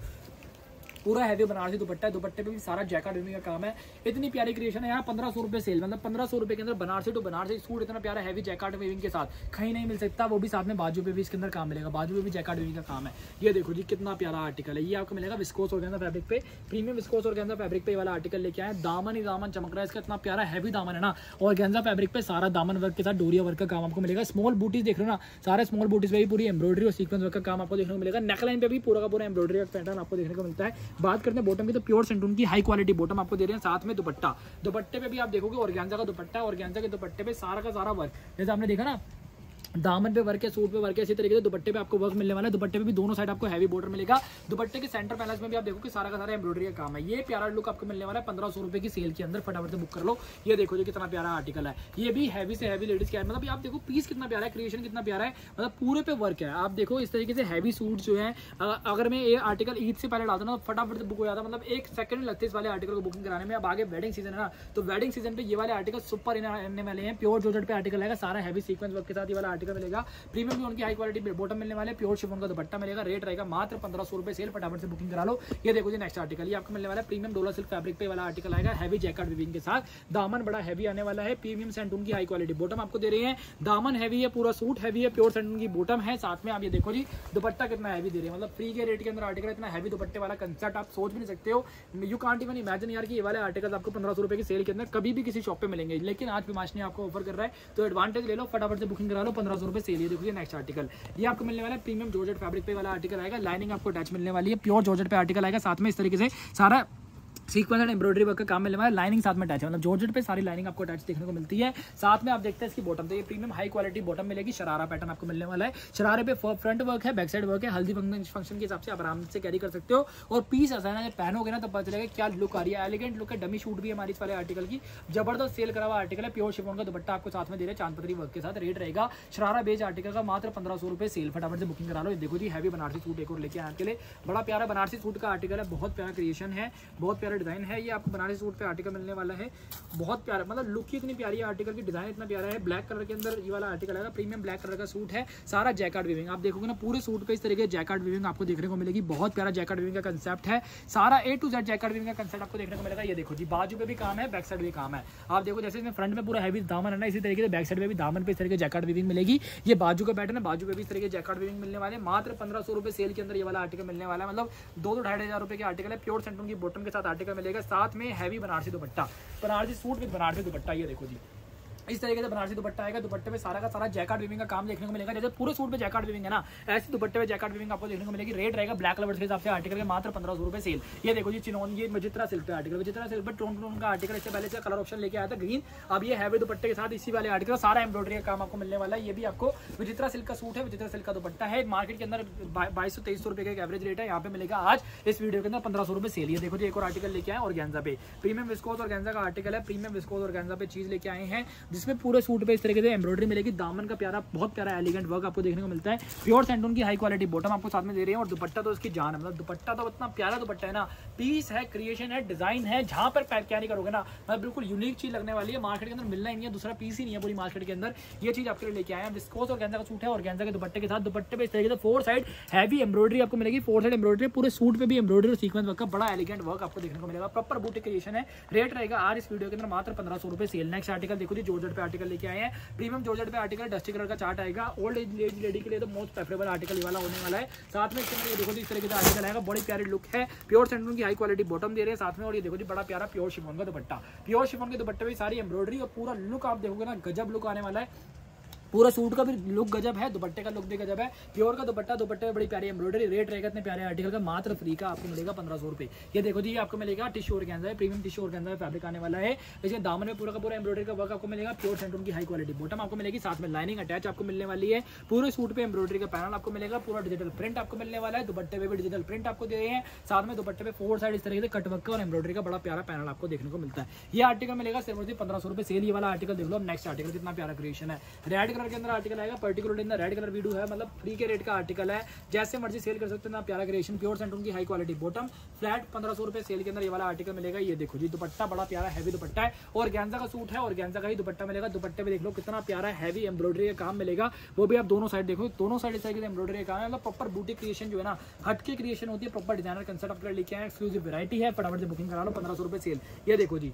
पूरा हैवी बनारसी दुपट्टा है, दुपट्टे पे भी सारा जैकेट वेविंग का काम है। इतनी प्यारी क्रिएशन है यहाँ, पंद्रह सौ रुपये सेल, मतलब पंद्रह सौ रुपये के अंदर बनारसी टू बनारसी सूट इतना प्यारा हैवी जैकेट वेविंग के साथ कहीं नहीं मिल सकता। वो भी साथ में बाजू पे भी इसके अंदर काम मिलेगा, बाजू पे भी जैकेट वेविंग का काम है। ये देखो जी कितना प्यारा आर्टिकल है, ये आपको मिलेगा विस्कोस ऑर्गेन्जा फैब्रिक पे, प्रीमियम विस्कोस ऑर्गेन्जा फैब्रिक पे वाला आर्टिकल लेके आए। दामन ही दामन चमक रहा है इसका, इतना प्यारा हैवी दामन है ना ऑर्गेन्जा फैब्रिक पे, सारा दामन वर्क के साथ डोरिया वर्क का काम आपको मिलेगा। स्मॉल बूटीज देख रहे हो ना, सारे स्मॉल बूटीज पे भी पूरी एम्ब्रॉयडरी और सीक्वेंस वर्क का काम आपको देखने को मिलेगा। नेकलाइन पे भी पूरा का पूरा एम्ब्रॉयडरी का पैटर्न आपको देखने को मिलता है। बात करते हैं बॉटम की, तो प्योर सेंटून की हाई क्वालिटी बॉटम आपको दे रहे हैं, साथ में दुपट्टा, दुपट्टे पे भी आप देखोगे ऑर्गेन्जा का दुपट्टा है, ऑर्गेन्जा के दुपट्टे पे सारा का सारा वर्क जैसे आपने देखा ना दामन पे वर्क है, सूट पे वर्क है, इसी तरीके से दुपट्टे पे आपको वर्क मिलने वाला है। दुपट्टे पे भी दोनों साइड आपको हैवी बॉर्डर मिलेगा। दुपट्टे के सेंटर पैलेस में भी आप देखो कि सारा का सारा एम्ब्रॉयडरी का काम है। ये प्यारा लुक आपको मिलने वाला है पंद्रह सौ रुपये की सेल के अंदर, फटाफट से बुक कर लो। ये देखो जो कितना प्यारा आर्टिकल है, ये भी हैवी से हैवी लेडीज के है। मतलब आप देखो पीस कितना प्यारा है, क्रिएशन कितना प्यारा है, मतलब पूरे पे वर्क है। आप देखो इस तरीके से हैवी सूट जो है, अगर मैं ये आर्टिकल ईद से पहले डालता ना तो फटाफट से बुक हो जाता, मतलब एक सेकंड लगते इस वाले आर्टिकल को बुकिंग कराने में। अब आगे वेडिंग सीजन है ना, तो वेडिंग सीजन पे ये वाले आर्टिकल सुपर रहने वाले हैं। प्योर जॉर्जेट पे आर्टिकल आएगा, सारा हैवी सीक्वेंस वर्क के साथ ये वाला आर्टिकल मिलेगा। प्रीमियम भी उनकी हाई क्वालिटी बॉटम मिलने वाले, प्योर शिफॉन का दुपट्टा मिलेगा। रेट रहेगा मात्र पंद्रह सौ रुपये सेल, फटाफट से बुकिंग करा लो। ये देखो जी नेक्स्ट आर्टिकल, ये आपको मिलने वाला प्रीमियम डोला सिल्क फैब्रिक पे वाला आर्टिकल आएगा, हैवी जैकेट विविंग के साथ। दामन बड़ा हैवी आने वाला है, प्रीमियम सेंटून की हाई क्वालिटी बॉटम आपको दे रही है। दामन हैवी है, पूरा सूट हैवी है, प्योर सेंटून की बॉटम है। साथ में आप ये देखो जी दुपट्टा कितना हैवी दे रहे हैं, मतलब फ्री के रेट के अंदर आर्टिकल, इतना हैवी दुपट्टे वाला कंसेप्ट आप सोच भी नहीं सकते हो। यू कांट इवन इमेजिन यार कि ये वाले आर्टिकल आपको पंद्रह सौ रुपये की सेल के अंदर कभी भी किसी शॉप पे मिलेंगे, लेकिन आज पिमाशनी आपको ऑफर कर रहा है, तो एडवांटेज ले लो, फटाफट से बुकिंग करा लो। पंद्रह सौ रुपये सेल। ये देखिए नेक्स्ट आर्टिकल, ये आपको मिलने वाला है प्रीमियम जॉर्जेट फैब्रिक पे वाला आर्टिकल आएगा। लाइनिंग आपको अटैच मिलने वाली है, प्योर जॉर्जेट पे आर्टिकल आएगा। साथ में इस तरीके से सारा सीक्वेंस एंड एम्ब्रॉयडरी वर्क का काम मिलने वाला है। लाइनिंग साथ में अटैच है, मतलब जॉर्जेट पे सारी लाइनिंग आपको अटैच देखने को मिलती है। साथ में आप देखते हैं इसकी बॉटम, तो ये प्रीमियम हाई क्वालिटी बॉटम मिलेगी। शरारा पैटर्न आपको मिलने वाला है, शरारे पे फ्रंट वर्क है, बैक साइड वर्क है। हल्दी फंक्शन के हिसाब से आप आराम से कैरी कर सकते हो, और पीस ऐसा है ना पहनोगे ना तो पता चलेगा क्या लुक आ रही है। एलिगेंट लुक है, डमी शूट भी हमारी इस वाले आर्टिकल की। जबरदस्त सेल करा हुआ आर्टिकल है, प्योर शिफॉन का दुपट्टा आपको साथ में दे रहे हैं चांदपत्री वर्क के साथ। रेट रहेगा शरारा बेज आर्टिकल का मात्र पंद्रह सौ रुपये सेल, फटाफट से बुकिंग करा लो। देखो जी हैवी बनारसी सूट एक और लेके आने के लिए, बड़ा प्यारा बनारसी सूट का आर्टिकल है, बहुत प्यारा क्रिएशन है, बहुत प्यारा डिजाइन है। ये आपको बनारसी सूट पे आर्टिकल मिलने वाला है, बहुत प्यारा, मतलब लुक ही इतनी प्यारी है, आर्टिकल की डिजाइन इतना प्यारा है। ब्लैक कलर के अंदर ये वाला आर्टिकल आएगा, प्रीमियम ब्लैक कलर का सूट है, सारा जैकेट वीविंग आप देखोगे ना पूरे सूट पे इस तरीके जैकेट वीविंग आपको देखने को मिलेगी। बहुत प्यारा जैकेट वीविंग का कंसेप्ट है, सारा A to Z jacket weaving का कंसेप्ट आपको देखने को मिलेगा। ये देखो जी बाजू पे भी काम है, बैक साइड भी काम है। आप देखो जैसे इसमें फ्रंट में पूरा हैवी दामन है ना, इसी तरीके से बैक साइड में भी दामन पे इस तरीके जैकेट वीविंग मिलेगी। ये बाजू का पैटर्न है, बाजू पे भी इस तरीके जैकेट वीविंग मिलने वाले। मात्र पंद्रह सौ रुपये सेल के अंदर ये वाला आर्टिकल मिलने वाला है, मतलब दो ढाई हजार रुपये के आर्टिकल है। प्योर सेंटून की बॉटम के साथ आर्टिकल मिलेगा, साथ में heavy Banarasi dupatta, Banarasi suit with Banarasi dupatta. ये देखो जी इस तरीके से बनारसी दुपट्टा आएगा, दुपट्टे पे सारा का सारा जैकेट वीविंग का काम देखने को मिलेगा। जैसे पूरे सूट पे जैकेट वीविंग है ना, ऐसे दुपट्टे पे जैकेट वीविंग आपको देखने को मिलेगी। रेट रहेगा ब्लैक कलर के हिसाब से आर्टिकल के मात्र पंद्रह सौ रुपये सेल। ये देखो जी चिनोन, ये जितना सिल्क पे आर्टिकल, जितना सिल्क पे टोन टोन का आर्टिकल, इससे पहले इसका कलर ऑप्शन लेके आया था ग्रीन, अब ये हैवी दुपट्टे के साथ इसी वाले आर्टिकल सारा एम्ब्रॉयडरी का काम आपको मिलने वाला है। ये भी आपको जितना सिल्क का सूट है, जितना सिल्क का दुपट्टा है। मार्केट के अंदर बाईस सौ तेईस सौ रुपये का एवरेज रेट है, यहाँ पे मिलेगा आज इस वीडियो के अंदर पंद्रह सौ रुपये सेल। ये देखो जी एक और आर्टिकल लेके आए, ऑर्गेन्जा पे प्रीमियम विस्कोस ऑर्गेन्जा का आर्टिकल है, प्रीमियम विस्कोस ऑर्गेन्जा पे चीज लेके आए हैं, जिसमें पूरे सूट पे इस तरीके से एम्ब्रॉयडरी मिलेगी। दामन का प्यारा, बहुत प्यारा एलिगेंट वर्क आपको देखने को मिलता है। प्योर सेंटून की हाई क्वालिटी बॉटम आपको साथ में दे रही है, और दुपट्टा तो इसकी जान है, मतलब दुपट्टा तो इतना प्यारा दुपट्टा है ना, पीस है, क्रिएशन है, डिजाइन है, जहाँ पर कैरी करोगे ना मतलब बिल्कुल यूनिक चीज लगने वाली है। मार्केट के अंदर मिलना ही नहीं है, दूसरा पीस ही नहीं है पूरी मार्केट के अंदर। ये चीज आपके लिए लेके आए हैं, विस्कोस ऑर्गेन्जा का सूट है, ऑर्गेन्जा के दुपट्टे के साथ। दुपट्टे पे इस तरीके से फोर साइड हैवी एम्ब्रॉयडरी आपको मिलेगी, फोर साइड एम्ब्रॉयडरी, पूरे सूट पे भी एम्ब्रॉयडरी और सीक्वेंस वर्क का बड़ा एलिगेंट वर्क आपको देखने को मिलेगा। प्रॉपर बूटी क्रिएशन है। रेट रहेगा आज इस वीडियो के अंदर मात्र पंद्रह सौ रुपये सेल। नेक्स्ट आर्टिकल देखो जी जॉर्जेट पे आर्टिकल लेके आए हैं, प्रीमियम जॉर्जेट पे आर्टिकल डस्टी कलर का चार्ट आएगा। ओल्ड एज लेडी के लिए तो मोस्ट प्रेफरेबल आर्टिकल वाला होने वाला है। साथ में इसके अंदर ये देखो जी इस तरीके का आर्टिकल आएगा, बड़ी प्यारी लुक है, प्योर सेंटून की हाई क्वालिटी बॉटम दे रहे हैं साथ में। और ये देखो जी बड़ा प्यारा प्योर शिफॉन का दुपट्टा, प्योर शिफॉन के दुपट्टे में सारी एम्ब्रॉयडरी और पूरा लुक आप देखोगे ना गजब लुक आने वाला है। पूरा सूट का भी लुक गजब है, दुपट्टे का लुक भी गजब है, प्योर का दुपट्टा, दुपट्टे में बड़ी प्यारी एम्ब्रॉयडरी। रेट रहेगा इतने प्यारे आर्टिकल का मात्र फ्री का आपको मिलेगा पंद्रह सौ रुपये। ये देखो जी आपको मिलेगा tissue organza, premium tissue organza fabric आने वाला है। इसके दामन में पूरा का पूरा एम्ब्रॉयडरी का वर्क आपको मिलेगा, प्योर सेंटून की हाई क्वालिटी बॉटम आपको मिलेगी, साथ में लाइनिंग अटैच आपको मिलने वाली है। पूरे सूट पे एम्ब्रॉयडरी का पैनल आपको मिलेगा, पूरा डिजिटल प्रिंट आपको मिलने वाला है। दुपट्टे पे भी डिजिटल प्रिंट आपको दे रहे हैं, साथ में दुपट्टे पे फोर साइड इस तरीके से कट वर्क और एम्ब्रॉयडरी का बड़ा प्यारा पैनल आपको देखने को मिलता है। ये आर्टिकल मिलेगा सिर्फ पंद्रह सौ रुपये सेल। ये वाला आर्टिकल देख लो। नेक्स्ट आर्टिकल कितना प्यारा क्रिएशन है, रेड कलर के अंदर आर्टिकल आएगा, particular in the red colour video है, मतलब फ्री के रेट का आर्टिकल है, जैसे मर्जी सेल कर सकते हैं ना। प्यारा क्रिएशन, प्योर सेंटून की हाई क्वालिटी बॉटम, फ्लैट पंद्रह सौ रुपये सेल के अंदर ये वाला आर्टिकल मिलेगा। ये देखो जी दुपट्टा बड़ा प्यारा हैवी दुपट्टा है, और ऑर्गेन्जा का सूट है, और ऑर्गेन्जा का ही दुपट्टा मिलेगा। दुपट्टे में देख लो कितना प्यारा हैवी एम्ब्रॉयडरी का काम मिलेगा, वो भी आप दोनों साइड देखो, दोनों साइड इस तरीके से एम्ब्रॉयडरी का काम है, मतलब प्रॉपर बूटी क्रिएशन जो है ना हटके क्रिएशन होती है, प्रॉपर डिजाइनर कंसेप्ट आपके लेके आए, एक्सक्लूसिव वैरायटी है। फटाफट से बुकिंग करा लो, पंद्रह सौ रुपये सेल। ये देखो जी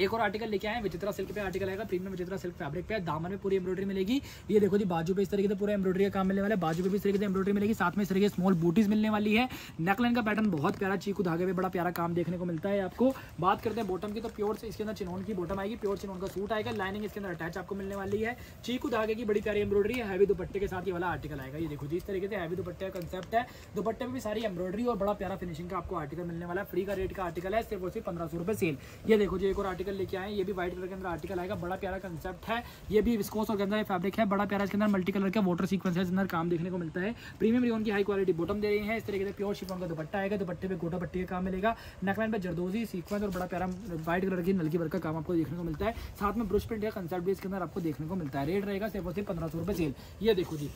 एक और आर्टिकल लेके आए, विचित्रा सिल्क पे आर्टिकल आएगा, प्रीमियम विचित्रा सिल्क फैब्रिक पे, दामन में पूरी एम्ब्रॉयडरी मिलेगी। ये देखो जी बाजू पे इस तरीके से पूरा एम्ब्रॉयडरी का काम मिलने वाला है, बाजू पे भी इस तरीके से एम्ब्रॉयडरी मिलेगी, साथ में इस तरीके से स्मॉल बूटीज मिलने वाली है। नेकलाइन का पैटर्न बहुत प्यारा, चीकू धागे पे बड़ा प्यारा काम देखने को मिलता है आपको। बात करते हैं बॉटम की, तो प्योर से इसके अंदर चिनोन की बॉटम आएगी, प्योर चिनोन का सूट आएगा, लाइनिंग इसके अंदर अटैच आपको मिलने वाली है, चीकू धागे की बड़ी प्यारी एम्ब्रॉयडरी है, हैवी दुपट्टे के साथ ये वाला आर्टिकल आएगा। ये देखो जी इस तरीके से हैवी दुपट्टे का कंसेप्ट है, दुपट्टे में भी सारी एम्ब्रॉयडरी और बड़ा प्यारा फिनिशिंग का आपको आर्टिकल मिलने वाला है। फ्री का रेट का आर्टिकल है, सिर्फ और सिर्फ पंद्रह सौ रुपये सेल। ये देखो जी एक और आर्टिकल आर्टिकल लेके आए, ये भी व्हाइट कलर के अंदर आर्टिकल आएगा, बड़ा प्यारा कंसेप्ट है, ये भी विस्कोस और गंदा फैब्रिक है, बड़ा प्यारा इसके अंदर मल्टी कलर का वाटर सीक्वेंस है, अंदर काम देखने को मिलता है। प्रीमियम रियोन की हाई क्वालिटी बॉटम दे रही है, इस तरीके से प्योर शिफॉन का दुपट्टा आएगा, दुपट्टे पे गोटा पट्टी का काम मिलेगा, नेकलाइन पर जरदोजी सीक्वेंस और बड़ा प्यारा व्हाइट कलर की नलकी वर्क का काम आपको देखने को मिलता है, साथ में ब्रुश प्रिंट का कंसेप्ट भी इसके अंदर आपको देखने को मिलता है। रेट रहेगा सिर्फ और सिर्फ पंद्रह सौ रुपये सेल। ये देखो जी,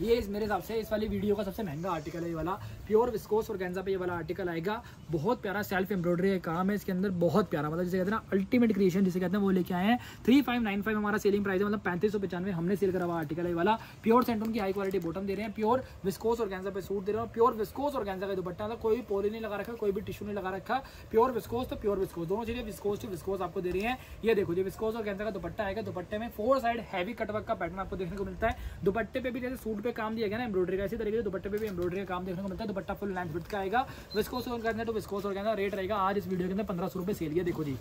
ये इस मेरे हिसाब से इस वाली वीडियो का सबसे महंगा आर्टिकल है, ये वाला प्योर विस्कोस और गेंजा पे ये वाला आर्टिकल आएगा, बहुत प्यारा सेल्फ एम्ब्रॉयडरी का काम है इसके अंदर, बहुत प्यारा, मतलब जिसे कहते हैं ना अल्टीमेट क्रिएशन जिसे कहते हैं, वो लेके आए हैं। थ्री फाइव नाइन फाइव हमारा सेलिंग प्राइस है, मतलब पैंतीस सौ पचानवे हमने सेल करा हुआ आर्टिकल है ये वाला। प्योर सेंटून की हाई क्वालिटी बॉटम दे रहे हैं, प्योर विस्कोस और गेंजा पे सूट दे रहे हैं, प्योर विस्कोस और गेंजा का दुपट्टा, मतलब कोई पोली नहीं लगा रखा, कोई भी टिश्यू नहीं लगा रखा, प्योर विस्कोस तो प्योर विस्कोस, दोनों चीजें विस्कोस टू विस्कोस आपको दे रही है। ये देखो जी, विस्कोस और गेंजा का दुपट्टा आएगा, दुपट्टे में फोर साइड हैवी कटवर्क का पैटर्न आपको देखने को मिलता है, दुपट्टे पे भी जैसे सूट पे काम दिया गया ना एम्ब्रॉयडरी का, इसी तरीके से दुपट्टे पे भी एम्ब्रॉयडरी का काम देखने को मिलता है, दुपट्टा फुल लेंथ विड्थ का आएगा, विस्कोस और गेंजा तो विस्कोस और गेंजा। रेट रहेगा आज इस वीडियो के अंदर पंद्रह सौ रुपये सेल। ये देखो जी,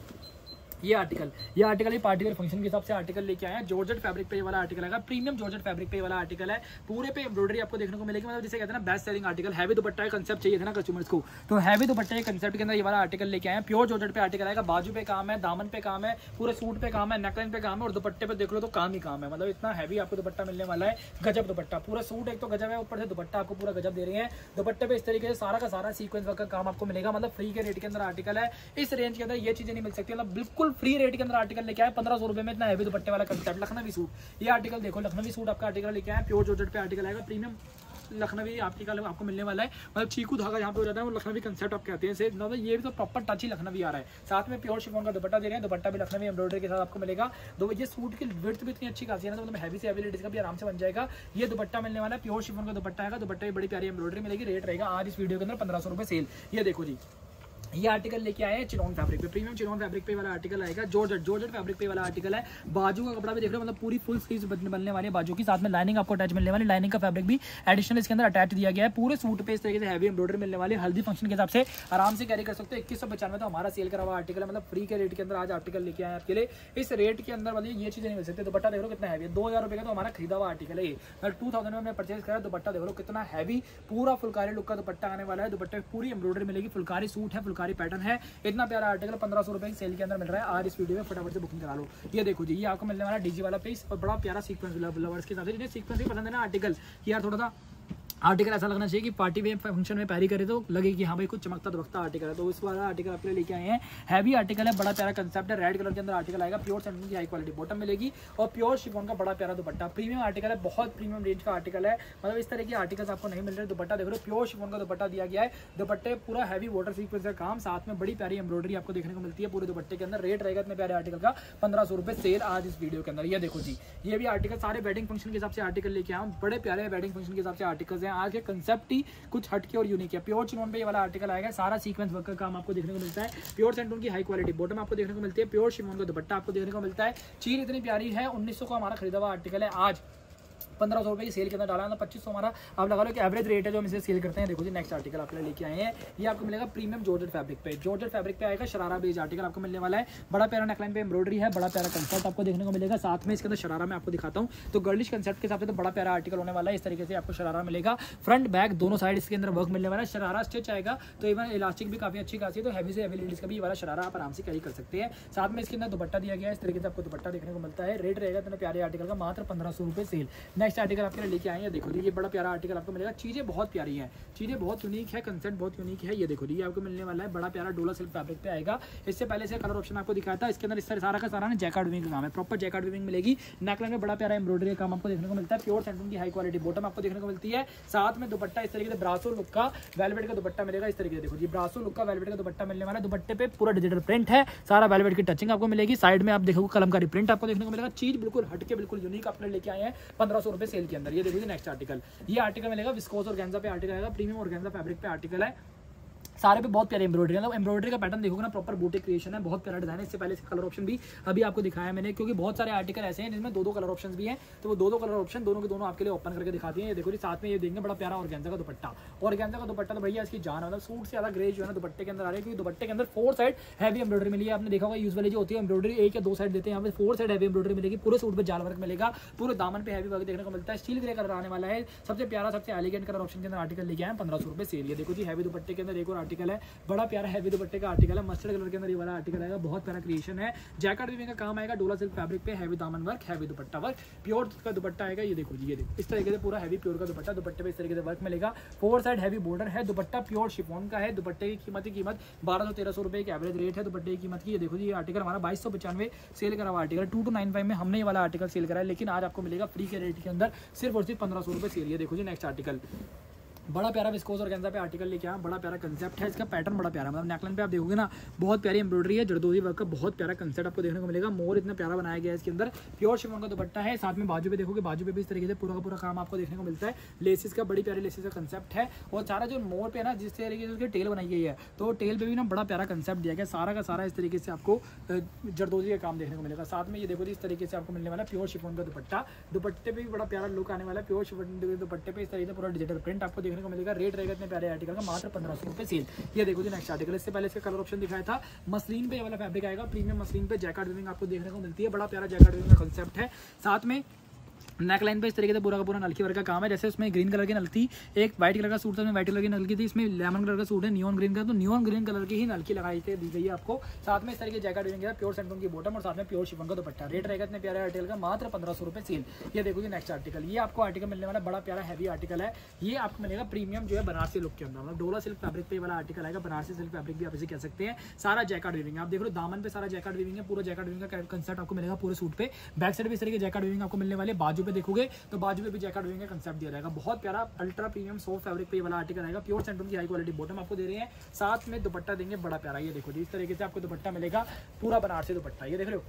ये आर्टिकल ये आर्टिकल ये पार्टिकल फंक्शन के हिसाब से आर्टिकल लेके आया है, जॉर्जेट फैब्रिक पे ये वाला आर्टिकल आएगा, प्रीमियम जॉर्जेट फैब्रिक पे ये वाला आर्टिकल है, पूरे पे एम्ब्रॉयडरी आपको देखने को मिलेगी, मतलब जिसे कहते हैं ना best selling article. Heavy dupatta का कंसेप्ट चाहिए था ना कस्टमर्स को, तो हैवी दुपट्टे के कंसेप्ट के अंदर ये वाला आर्टिकल लेके आए हैं, प्योर जॉर्जेट पे आर्टिकल आएगा, बाजू पे काम है, दामन पे काम है, पूरे सूट पे काम है, नेकलाइन पे काम है, और दुपट्टे पे देख लो तो काम ही काम है, मतलब इतना हैवी आपको दुपट्टा मिलने वाला है, गजब दुपट्टा, पूरा सूट एक तो गजब है, ऊपर से दुपट्टा आपको पूरा गजब दे रहे हैं, दुपट्टे पे इस तरीके से सारा का सारा सीक्वेंस वर्क का काम आपको मिलेगा, मतलब फ्री के रेट के अंदर आर्टिकल है, इस रेंज के अंदर ये चीजें नहीं मिल सकती, मतलब बिल्कुल फ्री रेट के अंदर आर्टिकल लेके आए पंद्रह सौ रुपए में, इतना हैवी दुपट्टे वाला कंसेप्ट। लखनवी सूट, ये आर्टिकल देखो, लखनवी सूट आपका आर्टिकल लेके आए, प्योर जॉर्जेट पे आर्टिकल आएगा, प्रीमियम लखनवी आर्टिकल आपको मिलने वाला है, मतलब चीकू धागा जहाँ पे हो जाता है वो लखनवी कंसेप्ट आप कहते हैं से, मतलब ये भी तो प्रॉपर टच ही लखनवी आ रहा है, साथ में प्योर शिफॉन का दुपट्टा दे रहे हैं, दुपट्टा भी लखनवी एम्ब्रॉयडरी के साथ आपको मिलेगा, दो ये सूट की विड्थ भी इतनी अच्छी खासी है ना, तो मतलब हैवी से हैवी लेडीज का भी आराम से बन जाएगा। ये दुपट्टा मिलने वाला है, प्योर शिफॉन का दुपट्टा आएगा, दुपट्टे में बड़ी प्यारी एम्ब्रॉयडरी मिलेगी। रेट रहेगा आज इस वीडियो के अंदर पंद्रह सौ रुपये सेल। ये देखो जी, ये आर्टिकल लेके आए हैं चिनॉन फैब्रिक पे, प्रीमियम चिनॉन फैब्रिक पे वाला आर्टिकल आएगा, जॉर्जेट जॉर्जेट फैब्रिक पे वाला आर्टिकल है, बाजू का कपड़ा भी देख रहे हो, मतलब पूरी फुल स्लीव्स बनने वाली है बाजू की, साथ में लाइनिंग आपको अटैच मिलने वाली, लाइनिंग का फैब्रिक भी एडिशनल इसके अंदर अटैच दिया गया है, पूरे सूट पे इस तरीके से हैवी एम्ब्रॉयडरी मिलने वाली है, हल्दी फंक्शन के हिसाब से आराम से कैरी कर सकते हो। इक्कीस सौ पचानवे तो हमारा सेल करा हुआ आर्टिकल है, मतलब फ्री के रेट के अंदर आज आर्टिकल लेके आए आपके लिए, इस रेट के अंदर मतलब ये चीजें नहीं मिल सकती। दुपट्टा देख लो कितना हैवी है, दो हज़ार रुपये का तो हमारा खरीदा हुआ आर्टिकल है, मतलब टू थाउजेंड में हमने परचेज करा, दुपट्टा देख लो कितना हैवी, पूरा फुलकारी लुक का दुपट्टा आने वाला है, दुपट्टे पूरी एम्ब्रॉयडरी मिलेगी, फुलकारी सूट है, फुलकारी पैटर्न है, इतना प्यारा आर्टिकल पंद्रह सौ रुपए की सेल के अंदर मिल रहा है। आज इस वीडियो में फटाफट से बुकिंग करा लो। ये देखो जी, ये आपको मिलने वाला डीजी वाला पीस और बड़ा प्यारा सीक्वेंस लवर्स के हिसाब से, जिन्हें सीक्वेंस ही पसंद है ना आर्टिकल, यार थोड़ा सा आर्टिकल ऐसा लगना चाहिए कि पार्टी में फंक्शन में पैरी करे तो लगे कि हाँ भाई कुछ चमकता दमकता आर्टिकल है, तो इस वाला आर्टिकल आपके लिए लेके आए हैं। हैवी आर्टिकल है, बड़ा प्यारा कंसेप्ट है, रेड कलर के अंदर आर्टिकल आएगा, प्योर सेंटून की हाई क्वालिटी बॉटम मिलेगी और प्योर शिफॉन का बड़ा प्यारा दुपट्टा, प्रीमियम आर्टिकल है, बहुत प्रीमियम रेंज का आर्टिकल है, मतलब इस तरह के आर्टिकल्स आपको नहीं मिल रहे। दुपट्टा देख रहे हो, प्योर शिफॉन का दुपट्टा दिया गया है, दुपट्टे पूरा हैवी वाटर सीक्वेंस का काम, साथ में बड़ी प्यारी एम्ब्रॉयडरी आपको देखने को मिलती है पूरे दुपट्टे के अंदर। रेट रहेगा इतने प्यारे आर्टिकल का पंद्रह सौ रुपये सेल आज इस वीडियो के अंदर। ये देखो जी, ये भी आर्टिकल सारे वेडिंग फंक्शन के हिसाब से आर्टिकल लेके आए, बड़े प्यारे वेडिंग फंक्शन के हिसाब से आर्टिकल्स हैं। आज के कंसेप्ट ही कुछ हटके और यूनिक है। प्योर चिनॉन पे ये वाला आर्टिकल आएगा, सारा सीक्वेंस वर्क का काम आपको देखने को मिलता है, प्योर सेंटून की हाई क्वालिटी बॉटम आपको देखने को मिलती है, प्योर शिफॉन का दुपट्टा आपको देखने को मिलता है। चीज इतनी प्यारी है, उन्नीस सौ का हमारा खरीदा हुआ आर्टिकल है, आज पंद्रह सौ रुपये की सेल के अंदर डाला है, पच्चीस सौ हमारा आप लगा लो कि एवरेज रेट है जो हम इसे सेल करते हैं। देखो जी, नेक्स्ट आर्टिकल आपके लेके आए हैं, ये आपको मिलेगा प्रीमियम जॉर्जेट फैब्रिक पे, जॉर्जेट फैब्रिक पे आएगा, शरारा बेज आर्टिकल आपको मिलने वाला है, बड़ा प्यारा नेकलाइन पे एम्ब्रॉयडरी है, बड़ा प्यारा कंसेप्ट आपको देखने को मिलेगा, साथ में इसके अंदर शरारा मैं आपको दिखाता हूँ, तो गर्लिश कंसेप्ट के हिसाब से तो बड़ा प्यारा आर्टिकल होने वाला है। इस तरीके से आपको शरारा मिलेगा, फ्रंट बैक दोनों साइड इसके अंदर वर्क मिलने वाला है, शरारा स्टिच आएगा, तो इवन इलास्टिक भी काफी अच्छी खासी है, तो हैवी से हैवी लेडीज का भी वाला शरारा आप आराम से कैरी कर सकते हैं, साथ में इसके अंदर दुपट्टा दिया गया है, इस तरीके से आपको दुपट्टा देखने को मिलता है। रेट रहेगा इतने प्यारे आर्टिकल का मात्र पंद्रह सौ रुपये सेल। नेक्स्ट आर्टिकल आपके लिए लेके आए हैं, देखो जी, ये बड़ा प्यारा आर्टिकल आपको मिलेगा, चीजें बहुत प्यारी हैं, चीजें बहुत यूनिक है, कंसेप्ट बहुत यूनिक है। ये देखो जी, ये आपको मिलने वाला है, बड़ा प्यारा डोला सिल्क फैब्रिक पे आएगा, इससे पहले से कलर ऑप्शन आपको दिखाया था, इसके अंदर इस सारा का सारा जैकार्ड विविंग का काम है, प्रॉपर जैकार्ड विविंग मिलेगी, नेकलाइन में बड़ा प्यारा एम्ब्रॉयडरी का काम आपको देखने को मिलता है, प्योर सेंटून की हाई क्वालिटी बॉटम आपको देखने को मिलती है, साथ में दुपट्टा इस तरीके से ब्रासो लुक का वेलवेट का दुपट्टा मिलेगा। इस तरीके से देखो जी, ब्रासो लुक का वेलवेट का दुपट्टा मिलने वाला है, दुपट्टे पे पूरा डिजिटल प्रिंट है, सारा वेलवेट की टचिंग आपको मिलेगी, साइड में आप देखोगे कलमकारी प्रिंट आपको देखने को मिलेगा, चीज बिल्कुल हटके बिल्कुल यूनिक आपने लेके आए हैं पंद्रह सौ रुपए सेल के अंदर। ये देखो जी, नेक्स्ट आर्टिकल, ये आर्टिकल मिलेगा, विस्कोस और गेंजा पे आर्टिकल आएगा, प्रीमियम और गेंजा फैब्रिक पे आर्टिकल है, सारे पे बहुत प्यारे एम्ब्रॉयडरी है, एम्ब्रॉयडरी का पैटर्न देखोगे ना, प्रॉपर बूटी क्रिएशन है, बहुत प्यारा डिजाइन है। इससे पहले इसका कलर ऑप्शन भी अभी आपको दिखाया मैंने, क्योंकि बहुत सारे आर्टिकल ऐसे हैं जिसमें दो दो कलर ऑप्शन भी हैं, तो वो दो दो कलर ऑप्शन दोनों के दोनों आपके लिए ओपन करके दिखाती है। ये देखो जी, साथ में ये देंगे बड़ा प्यारा ऑर्गेन्जा का दुपट्टा, ऑर्गेन्जा का दुपट्टा तो भैया इसकी जान, मतलब सूट से ज्यादा ग्रेज जो है ना दुपट्टे के अंदर आ रही है, क्योंकि दुपट्टे के अंदर फोर साइड हैवी एम्ब्रॉयडरी मिली है। आपने देखा होगा यूजुअली जो होती है एम्ब्रॉयडरी एक या दो साइड देते हैं, यहाँ पे फोर साइड हैवी एम्ब्रॉयडरी मिलेगी, पूरे सूट पर जाल वर्क मिलेगा, पूरे दामन पे हैवी वर्क देखने को मिलता है, स्टील ग्रे कलर आने वाला है, सबसे प्यारा सबसे एलिगेंट कलर ऑप्शन के अंदर आर्टिकल लेके आए पंद्रह सौ रुपये सेल। ये देखो जी, हैवी दुपट्टे के अंदर एक और आर्टिकल है, बड़ा प्यारा हैवी दुपट्टे का आर्टिकल है, मस्टर्ड कलर के अंदर ये वाला आर्टिकल आएगा, बहुत प्यारा क्रिएशन है। जैकेट वीविंग का काम आएगा, डोला सिल्क फैब्रिक पे, हैवी दामन work, heavy dupatta work, pure का दुपट्टा आएगा। ये देखो ये देखो इस तरीके से पूरा हैवी प्योर का दुपट्टा, दुपट्टे पे इस तरीके से वर्क मिलेगा, फोर साइड हैवी बॉर्डर है, दुपट्टा प्योर शिफॉन का है। दुपट्टे की कीमत की कीमत बारह सौ तेरह सौ रुपये की एवरेज रेट है दुपट्टे की कीमत की। ये देखो जी ये आर्टिकल हमारा बाईस सौ पचानवे सेल करा हुआ article, two two nine five में हमने ये वाला आर्टिकल सेल करा है, लेकिन आज आपको मिलेगा फ्री के रेट के अंदर सिर्फ और सिर्फ पंद्रह सौ रुपये सेल। ये देखो जी नेक्स्ट आर्टिकल, बड़ा प्यारा विस्कोस ऑर्गेन्जा पे आर्टिकल लेके आया, बड़ा प्यारा कंसेप्ट है इसका, पैटर्न बड़ा प्यारा, मतलब नेकलाइन पे आप देखोगे ना बहुत प्यारी एम्ब्रॉयडरी है, जरदोजी वर्क का बहुत प्यारा कंसेप्ट आपको देखने को मिलेगा। मोर इतना प्यारा बनाया गया है इसके अंदर, प्योर शिफॉन का दुपट्टा है, साथ में बाजू पे देखोगे बाजू पे भी इस तरीके से पूरा का पूरा काम आपको देखने को मिलता है। लेसिस का बड़ी प्यारी लेसिस का कंसेप्ट है, और सारा जो मोर पे ना जिस तरीके से उसकी टेल बनाई गई है तो टेल पे भी ना बड़ा प्यारा कंसेप्ट दिया गया, सारा का सारा इस तरीके से आपको जरदोजी का काम देखने को मिलेगा। साथ में ये देखो इस तरीके से आपको मिलने वाला प्योर शिफॉन का दुपट्टा, दुपट्टे पे भी बड़ा प्यारा लुक आने वाला है, प्योर शिफॉन के दुपट्टे पे इस तरीके से पूरा डिजिटल प्रिंट आपको देखने को मिलेगा। रेट रहेगा इतने प्यारे आर्टिकल का मात्र पंद्रह सौ रुपये सेल। ये देखो जी नेक्स्ट आर्टिकल, इससे पहले इसका कलर ऑप्शन दिखाया था, मसलिन पे ये वाला फैब्रिक आएगा, प्रीमियम मसलिन पे जैकेट वीविंग आपको देखने को मिलती है, बड़ा प्यारा जैकेट वीविंग का कंसेप्ट है। साथ में नेकलाइन पे इस तरीके से पूरा का पूरा नलकी वर्क का काम है, जैसे उसमें ग्रीन कलर की नलकी, एक व्हाइट कलर का सूट था, उसमें व्हाइट कलर की नलकी थी, इसमें लेमन कलर का सूट है, नियॉन ग्रीन का, तो नियॉन ग्रीन कलर की ही नलकी लगाई दी गई है आपको। साथ में इस तरीके जैकेट रहेंगे, प्योर सेंटोन की बॉटम और साथ में प्योर शिफॉन का दुपट्टा। रेट रहेगा इतने प्यारे आर्टिकल का मात्र पंद्रह सौ रुपये सेल। ये देखो जी नेक्स्ट आर्टिकल, ये आपको आर्टिकल मिलने वाला बड़ा प्यारा हैवी आर्टिकल है, ये आपको मिलेगा प्रीमियम जो है बनारसी लुक के अंदर, मतलब डोला सिल्क फैब्रिक पे वाला आर्टिकल आएगा, बनारसी सिल्क फैब्रिक भी आप इसे कह सकते हैं। सारा जैकेट वीविंग आप देख लो, दामन पे सारा जैकेट वीविंग है, पूरा जैकेट वीविंग का कंसेप्ट आपको मिलेगा पूरे सूट पे। बैक साइड भी इस तरीके जैकेट वीविंग आपको मिलने वाले, बाजू देखोगे तो बाजू पे भी जैकेट वीविंग का कंसेप्ट दिया जाएगा, बहुत प्यारा अल्ट्रा प्रीमियम सॉफ्ट फैब्रिक पे वाला आर्टिकल आएगा, प्योर सेंटोन की हाई क्वालिटी बॉटम आपको दे रहे हैं, साथ में दुपट्टा देंगे बड़ा प्यारा। ये देखो जी इस तरीके से आपको दुपट्टा मिलेगा, पूरा बनारसी दुपट्टा, ये देख रहे हो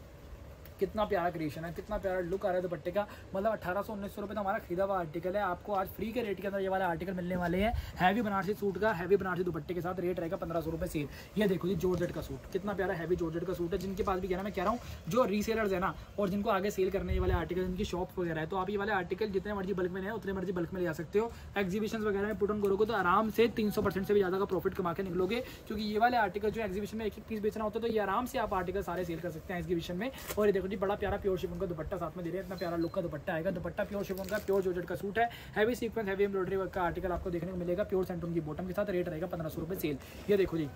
कितना प्यारा क्रिएशन है, कितना प्यारा लुक आ रहा है दुपट्टे का, मतलब अठारह सौ उन्नीस सौ रुपये तो हमारा खरीदा हुआ आर्टिकल है। आपको आज फ्री के रेट के अंदर ये वाला आर्टिकल मिलने वाले हैं, हैवी बनारसी सूट का, हैवी बनारसी दुपट्टे के साथ। रेट रहेगा पंद्रह सौ रुपये सेल। ये देखो जी जॉर्जेट का सूट, कितना प्यारा हैवी जॉर्जेट का सूट है, जिनके पास भी कहना मैं कह रहा हूँ जो रीसेलर्स है ना और जिनको आगे सेल करने वाले आर्टिकल, जिनकी शॉप वगैरह है, तो आप ये वाले आर्टिकल जितने मर्जी बल्क में लें उतने मर्जी बल्क में ले जा सकते हो। एग्जीबिशन वगैरह में पुटन करोगे तो आराम से तीन सौ परसेंट से भी ज़्यादा का प्रॉफिट कमा के निकलोगे, क्योंकि ये वाले आर्टिकल जो एग्जीबिशन में एक एक पीस बेचना होता है तो ये आराम से आप आर्टिकल सारे सेल कर सकते हैं एग्जीबिशन में। और ये देखो बड़ा प्यारा प्योर शिफॉन का दुपट्टा साथ में दे रहे हैं, इतना प्यारा लुक का दुपट्टा आएगा, दुपट्टा प्योर शिफॉन का, प्योर जॉर्जेट का सूट है, heavy sequence heavy embroidery work का आर्टिकल आपको देखने को मिलेगा, प्योर सेंटोन की बॉटम के साथ। रेट रहेगा पंद्रह सौ रुपये सेल। ये देखो जी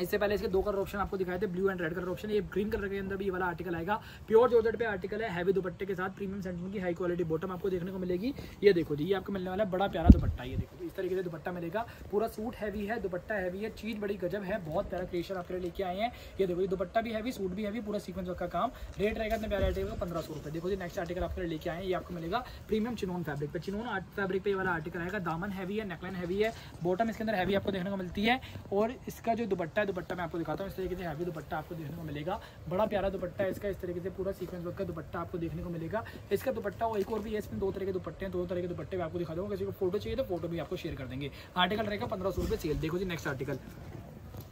इससे पहले इसके दो कलर ऑप्शन आपको दिखाए थे, blue and red colour option, ये ग्रीन कलर के अंदर भी ये वाला आर्टिकल आएगा, प्योर जॉर्जेट पे आर्टिकल है, हैवी दुपट्टे के साथ, प्रीमियम सेंटोन की हाई क्वालिटी बॉटम आपको देखने को मिलेगी। ये देखो जी ये आपको मिलने वाला है बड़ा प्यारा दुपट्टा, ये देखो इस तरीके से दुपट्टा मिलेगा, पूरा सूट हैवी है, दुपट्टा हैवी है, चीज बड़ी गजब है, बहुत प्यारा क्रिएशन आपके लेके आए हैं। ये देखो दुपट्टा भी हैवी, सूट भी हैवी, पूरा सीक्वेंस का काम। रेट रहेगा इतने प्यारे आर्टिकल पंद्रह सौ रुपये। देखो जी नेक्स्ट आर्टिकल आपके लेके आए हैं, ये आपको मिलेगा प्रीमियम चिनोन फैब्रिक पे, चिनोन आर्ट फैब्रिक पे वाला आर्टिकल आएगा, दामन हैवी है, नेकलाइन हैवी है, बॉटम इसके अंदर हैवी आपको देखने को मिलती है, और इसका जो दुपट्टा दुपट्टा मैं आपको दिखाता हूँ, इस तरीके से हैवी दुपट्टा आपको देखने को मिलेगा, बड़ा प्यारा दुपट्टा है इसका, इस तरीके से पूरा सीक्वेंस वर्क का दुपट्टा आपको देखने को मिलेगा। इसका दुपट्टा और एक और भी है, इसमें दो तरह के दुपट्टे हैं, दो तरह के दुपट्टे मैं आपको दिखा दूँगा, किसी को फोटो चाहिए तो फोटो भी आपको शेयर कर देंगे। आर्टिकल रहेगा पंद्रह सौ रुपये सेल। देखो जी next article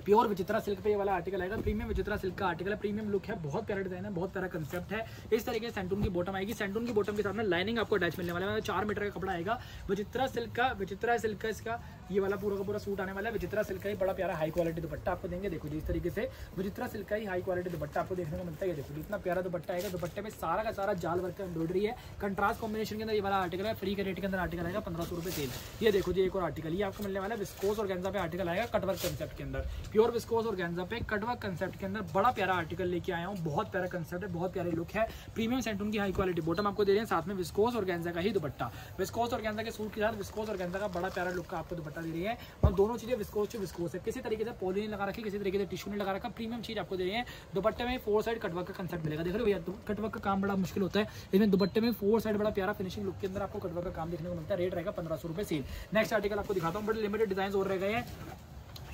pure Vichitra silk पे ये वाला आर्टिकल आएगा, प्रीमियम विचित्रा सिल्क का आर्टिकल है, प्रीमियम लुक है, बहुत प्यारा डिजाइन है, बहुत प्यारा कंसेप्ट है। इस तरीके से सेंटून की बॉटम आएगी, सेंटून की बॉटम के साथ में लाइनिंग आपको अटैच मिलने वाला है, चार मीटर का कपड़ा आएगा, विचित्रा सिल्क का विचित्रा सिल्क का इसका ये वाला पूरा का पूरा सूट आने वाला है, विचित्रा सिल्क का ही बड़ा प्यारा हाई क्वालिटी दुपट्टा आपको देंगे। देखो जी इस तरीके से विचित्रा सिल्क का ही हाई क्वालिटी दुपट्टा आपको देखने को मिलता है। देखो जितना प्यारा दुपट्टा आएगा, दुपट्टे में सारा का सारा जाल वर्क का एम्ब्रॉयडरी है, कंट्रास्ट कॉम्बिनेशन के अंदर ये वाला आर्टिकल है, फ्री के रेट के अंदर आर्टिकल आएगा पंद्रह सौ रुपये सेल। ये देखो जी एक और आर्टिकल, ये आपको मिलने वाला है विस्कोस ऑर्गेन्जा पे आर्टिकल आएगा, कटवर्क कंसेप्ट के अंदर, प्योर विस्कोस ऑर्गेन्जा पे कटवर्क कंसेप्ट के अंदर बड़ा प्यारा आर्टिकल लेके आया हूँ, बहुत प्यारा कंसेप्ट है, बहुत प्यारे लुक है, प्रीमियम सेंटून की हाई क्वालिटी बॉटम आपको दे रहे हैं, साथ में विस्कोस ऑर्गेन्जा का ही दुपट्टा, विस्कोस ऑर्गेन्जा के सूट के साथ विस्कोस ऑर्गेन्जा का बड़ा प्यारा लुक का आपको दुपट्टा दे रही है। और दोनों चीजें विस्कोस टू विस्कोस है, किसी तरीके से पॉली नहीं लगा रखी, किसी तरीके से टिश्यू नहीं लगा रखा, प्रीमियम चीज आपको दे रही है। दुपट्टे में फोर साइड कटवर्क का कंसेप्ट मिलेगा, देख रहे हो भैया कटवर्क का काम बड़ा मुश्किल होता है, इसमें दुपट्टे में फोर साइड बड़ा प्यारा फिनिशिंग लुक के अंदर आपको कटवर्क का काम देखने को मिलता है। रेट रहेगा पंद्रह सौ रुपये सेल। नेक्स्ट आर्टिकल आपको दिखाता हूँ, बड़े लिमिटेड डिजाइन और रह गए हैं,